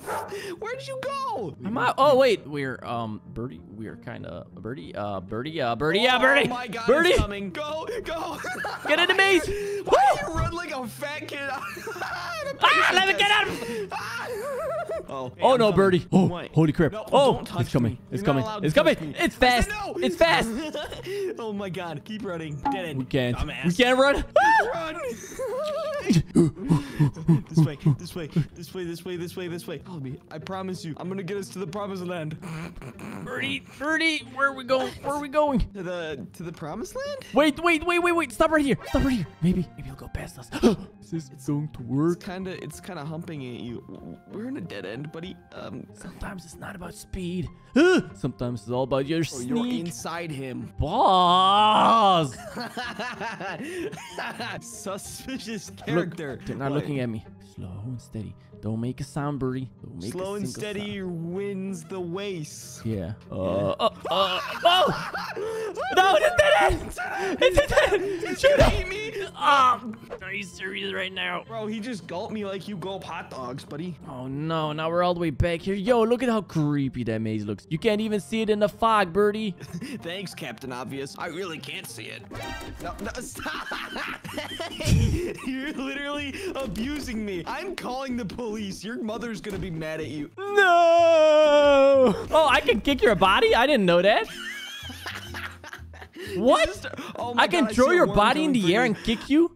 Where'd you go? Am I oh, wait. We're, um, Birdie. We're kind of a birdie. Uh, birdie. Uh, birdie. Yeah, birdie. Oh, my God. Birdie. It's coming. Go, go. Get in the maze. Why do you run like a fat kid? Ah, let me get out of Oh, hey, oh no, coming. Birdie. Oh, Wait. holy crap. No, oh, don't touch it's coming. Me. It's coming. It's coming. It's fast. No. It's fast. Oh, my God. Keep running. Dead end. We can't. Dumbass. We can't run. Run. This way. This way. This way. This way. This way. This way. Follow me. I promise you. I'm going to get us to the promised land. Birdie. Birdie. Where are we going? Where are we going? To the, to the promised land? Wait, wait, wait, wait, wait. Stop right here. Stop right here. Maybe. Maybe it'll go past us. Is this it's, going to work? It's kind of it's kind of humping at you. We're in a dead end, buddy. Um, Sometimes it's not about speed. Sometimes it's all about your oh, sneak. You're inside him. Boss. Suspicious character. Look, they're not what? looking at me. Slow and steady. Don't make a sound, Birdie. Don't make Slow a and steady sound. wins the race. Yeah. Uh, yeah. Uh, uh, oh! No, it's dead end! It's dead end! It's dead end! Shoot him! Oh, are you serious right now? Bro, he just gulped me like you gulp hot dogs, buddy. Oh, no. Now we're all the way back here. Yo, look at how creepy that maze looks. You can't even see it in the fog, Birdie. Thanks, Captain Obvious. I really can't see it. No, no, stop! You're literally abusing me. I'm calling the police. Your mother's gonna be mad at you. No! Oh, I can kick your body? I didn't know that. What? Just, oh I can God, throw I your body in the air and kick you?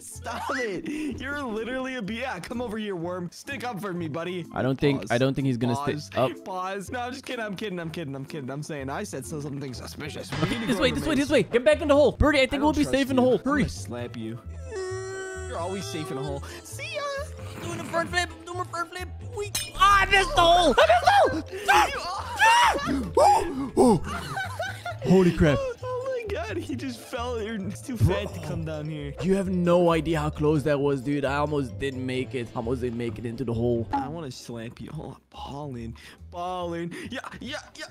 Stop it. You're literally a b yeah, come over here, worm. Stick up for me, buddy. I don't think Pause. I don't think he's gonna stick up. Pause. No, I'm just kidding. I'm kidding. I'm kidding. I'm kidding. I'm saying I said something suspicious. This way, this way, this way. Get back in the hole. Birdie, I think I we'll be safe you. in the hole. Hurry. I'm gonna slap you. You're always safe in a hole. See ya! Doing a front flip! Doing a front flip! We ah, I missed the hole! I missed the hole! Ah! Ah! Holy crap. God, he just fell. It's too fat Bro. to come down here. You have no idea how close that was, dude. I almost didn't make it. I almost didn't make it into the hole. I want to slap you. Hold on. Ballin'. Ballin'. Yeah, yeah, yeah. yeah.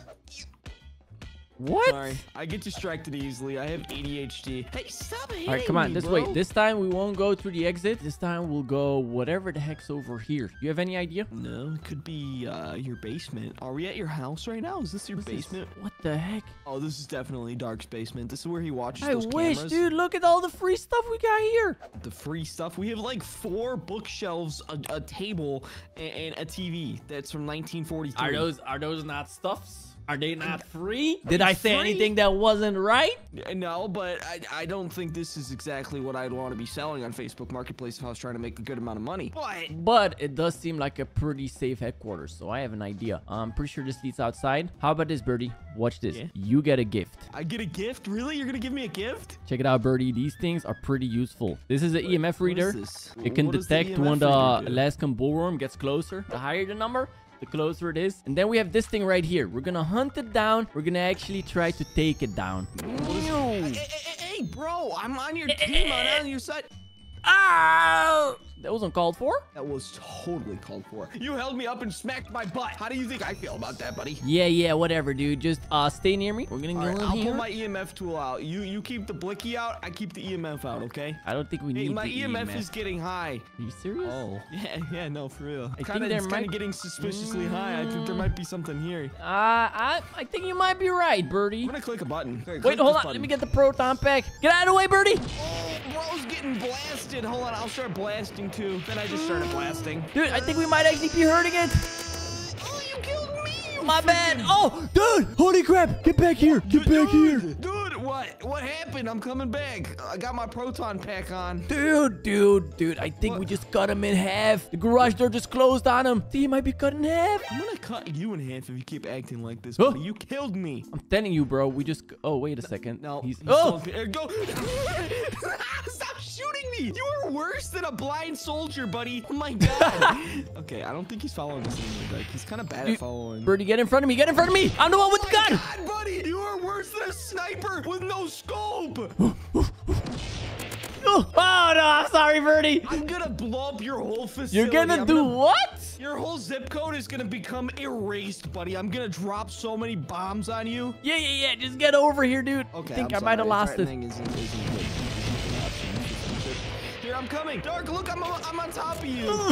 What? Sorry, I get distracted easily. I have A D H D. Hey, stop hitting All right, come on. Me, this bro. way. This time we won't go through the exit. This time we'll go whatever the heck's over here. You have any idea? No, it could be uh, your basement. Are we at your house right now? Is this your What's basement? This? What the heck? Oh, this is definitely Dark's basement. This is where he watches I those wish, cameras. Dude. Look at all the free stuff we got here. The free stuff. We have like four bookshelves, a, a table, and, and a T V. That's from nineteen forty-three. Are those are those not stuffs? Are they not free? Did I say free? anything that wasn't right? No, but I, I don't think this is exactly what I'd want to be selling on Facebook Marketplace if I was trying to make a good amount of money. But, but it does seem like a pretty safe headquarters, so I have an idea. I'm pretty sure this leads outside. How about this, Birdie? Watch this. Yeah. You get a gift. I get a gift? Really? You're going to give me a gift? Check it out, Birdie. These things are pretty useful. This is an E M F reader. It can detect when the Alaskan bullworm gets closer. The higher the number, the closer it is. And then we have this thing right here. We're gonna hunt it down. We're gonna actually try to take it down. Hey, hey, hey, hey, bro, I'm on your team. I'm on your side. Ow! That wasn't called for? That was totally called for. You held me up and smacked my butt. How do you think I feel about that, buddy? Yeah, yeah, whatever, dude. Just uh, stay near me. We're gonna go in here. I'll pull my E M F tool out. You you keep the blicky out. I keep the E M F out, okay? I don't think we need my E M F is getting high. Are you serious? Oh. Yeah, yeah, no, for real. I think it's kind of getting suspiciously high. I think there might be something here. Uh, I, I think you might be right, Birdie. I'm gonna click a button. Wait, hold on. Let me get the proton pack. Get out of the way, Birdie. Oh, bro's getting blasted. Hold on, I'll start blasting. Too. Then I just started blasting. Dude, I think we might actually be hurting it. Oh, you killed me. My bad. Oh, dude. Holy crap. Get back here. Get dude, back dude, here. Dude, what? What happened? I'm coming back. I got my proton pack on. Dude, dude, dude. I think what? we just cut him in half. The garage door just closed on him. See, he might be cut in half. I'm going to cut you in half if you keep acting like this. Huh? You killed me. I'm telling you, bro. We just... Oh, wait a second. No. He's... he's oh. Go. Stop shooting. kidding me? You are worse than a blind soldier, buddy. Oh, my God. Okay, I don't think he's following us anymore. Like, he's kind of bad you, at following. Birdie, get in front of me. Get in front of me. I'm the one with oh the gun. God, buddy. You are worse than a sniper with no scope. Oh, no. I'm sorry, Birdie. I'm going to blow up your whole facility. You're going to do gonna, what? Your whole zip code is going to become erased, buddy. I'm going to drop so many bombs on you. Yeah, yeah, yeah. Just get over here, dude. Okay, I think I'm I might have lost it. Here, I'm coming. Dark, look, I'm, I'm on top of you. Ooh,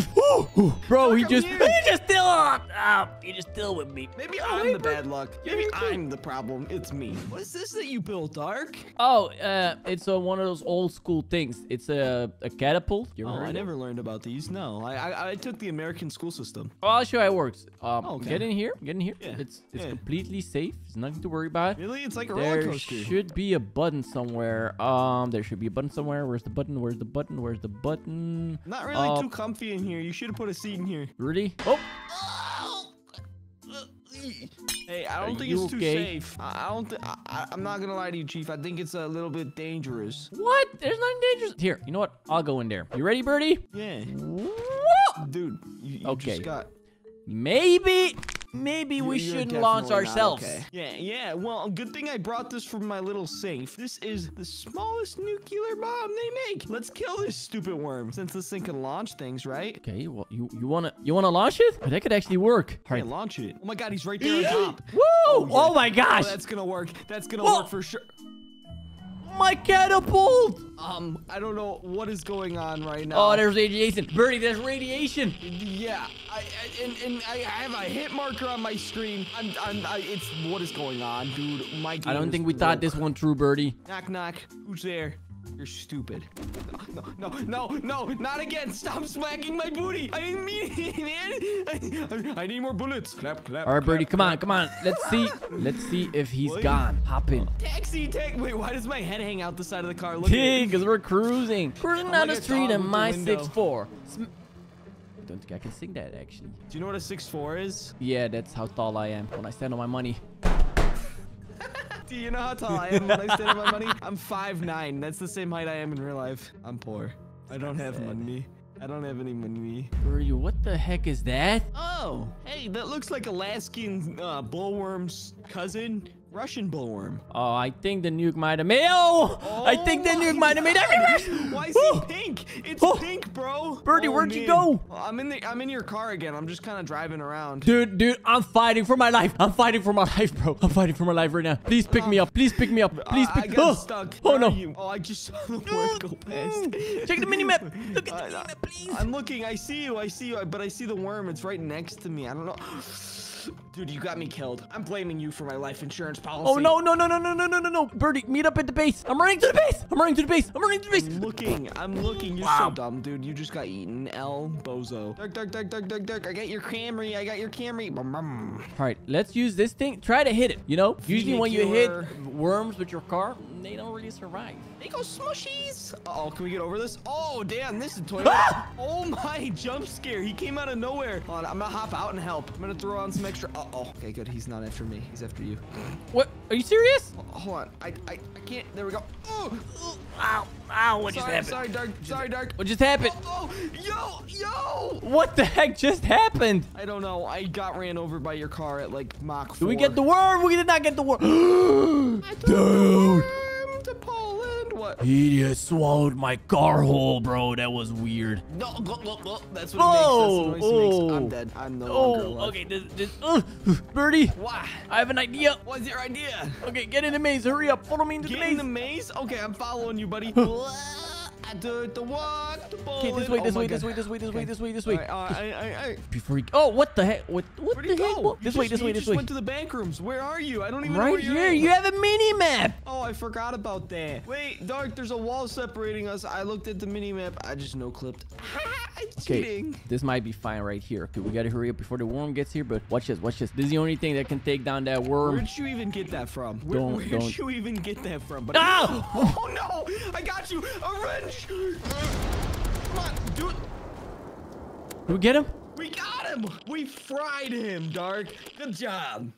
ooh. Bro, Dark, he, just, he just still up. Oh, he just still with me. Maybe oh, I'm wait, the bro. bad luck. Maybe I'm the problem. It's me. What is this that you built, Dark? Oh, uh, it's uh, one of those old school things. It's a, a catapult. You oh, I it? never learned about these. No, I, I I took the American school system. Oh, I'll show you how it works. Um, oh, okay. Get in here. Get in here. Yeah. It's it's yeah. completely safe. There's nothing to worry about. Really? It's like a roller coaster. There should be a button somewhere. Um, There should be a button somewhere. Where's the button? Where's the button? Where's the button? Not really uh, too comfy in here. You should have put a seat in here. Rudy? Oh! Hey, I don't Are think it's too okay? safe. I don't think... I'm not gonna lie to you, Chief. I think it's a little bit dangerous. What? There's nothing dangerous. Here, you know what? I'll go in there. You ready, Birdie? Yeah. Whoa! Dude, you, you okay. just got... Maybe... Maybe you're, we shouldn't launch ourselves. Okay. Yeah, yeah. Well, good thing I brought this from my little safe. This is the smallest nuclear bomb they make. Let's kill this stupid worm, since this thing can launch things, right? Okay. Well, you you wanna you wanna launch it? Oh, that could actually work. All right, launch it. Oh my God, he's right there on top. Woo! Oh, yeah. Oh my gosh. Oh, that's gonna work. That's gonna Whoa. work for sure. My catapult! Um, I don't know what is going on right now. Oh, there's radiation. Birdie, there's radiation. Yeah, I, I and, and I have a hit marker on my screen. I'm, I'm, I, it's, what is going on, dude? My game I don't think we broke. thought this one through, Birdie. Knock, knock. Who's there? You're stupid. No, no, no, no, not again. Stop smacking my booty. I didn't mean it, man. I, I need more bullets. Clap, clap. All right, Birdie, come on, come on. Let's see. Let's see if he's what? gone. Hop in. Taxi, taxi. Wait, why does my head hang out the side of the car? Look King, because we're cruising. Cruising oh, down the street in my six four. I don't think I can sing that, actually. Do you know what a six four is? Yeah, that's how tall I am when I stand on my money. You know how tall I am when I stand on my money? I'm five nine. That's the same height I am in real life. I'm poor. I don't have Sad. money. I don't have any money. Birdie, what the heck is that? Oh, hey, that looks like Alaskan uh, bullworm's cousin. Russian bullworm. Oh, I think the nuke might have made... Oh, oh I think the nuke might have made everywhere. Why is he pink? It's oh. pink, bro. Birdie, oh, where'd man. you go? Well, I'm in the. I'm in your car again. I'm just kind of driving around. Dude, dude, I'm fighting for my life. I'm fighting for my life, bro. I'm fighting for my life right now. Please pick uh, me up. Please pick me up. Please pick me up. I got oh. stuck. Where oh, no. Oh, I just saw the worm go past. Check the mini-map. Look at uh, the mini-map, please. I'm looking. I see you. I see you. But I see the worm. It's right next to me. I don't know. Dude, you got me killed. I'm blaming you for my life insurance policy. Oh, no, no, no, no, no, no, no, no, no. Birdie, meet up at the base. I'm running to the base. I'm running to the base. I'm running to the base. I'm looking. I'm looking. You're wow. so dumb, dude. You just got eaten. El Bozo. Dark, dark, dark, dark, dark, dark. I got your Camry. I got your Camry. All right, let's use this thing. Try to hit it. You know, usually when you hit worms with your car, they don't really survive. They go smushies. Uh-oh, can we get over this? Oh, damn, this is toilet. Ah! Oh, my jump scare. He came out of nowhere. Hold on, I'm going to hop out and help. I'm going to throw on some extra. Uh-oh. Okay, good. He's not after me. He's after you. What? Are you serious? Oh, hold on. I, I I can't. There we go. Oh, oh. Ow. Ow. What sorry, just happened? Sorry, Dark. Sorry, Dark. What just happened? Oh, oh, yo. Yo. What the heck just happened? I don't know. I got ran over by your car at like Mach four. Did we get the worm? We did not get the worm. Dude. To Poland. What? He just swallowed my car whole, bro. That was weird. No, go, go, go. That's what oh, it makes. That's the noise oh. it makes. I'm dead. I'm no oh, longer alive. Okay, this, this, uh, Birdie. Why? I have an idea. What's your idea? Okay, get in the maze. Hurry up. Follow me into get the maze. Get in the maze? Okay, I'm following you, buddy. I did the walk to Poland. Okay, this way, this, oh way, this way, this way, this okay. way, this way, this way, this way. All right, all right, all right. Before he... Oh, what the heck? What, what Where'd the heck? Go? This you way, just, this way, this way. You just went to the bank rooms. Where are you? I don't even right know where you are. Right here. You have a mini-map. Oh, I forgot about that. Wait, Dark, there's a wall separating us. I looked at the mini-map. I just no-clipped. I'm cheating. Okay, this might be fine right here. Okay, we got to hurry up before the worm gets here, but watch this, watch this. This is the only thing that can take down that worm. Where'd you even get that from? Where, don't, where'd don't. you even get that from? But no! Oh, no! I got you! A wrench! Come on, dude. Did we get him? We got him. We fried him, Dark. Good job.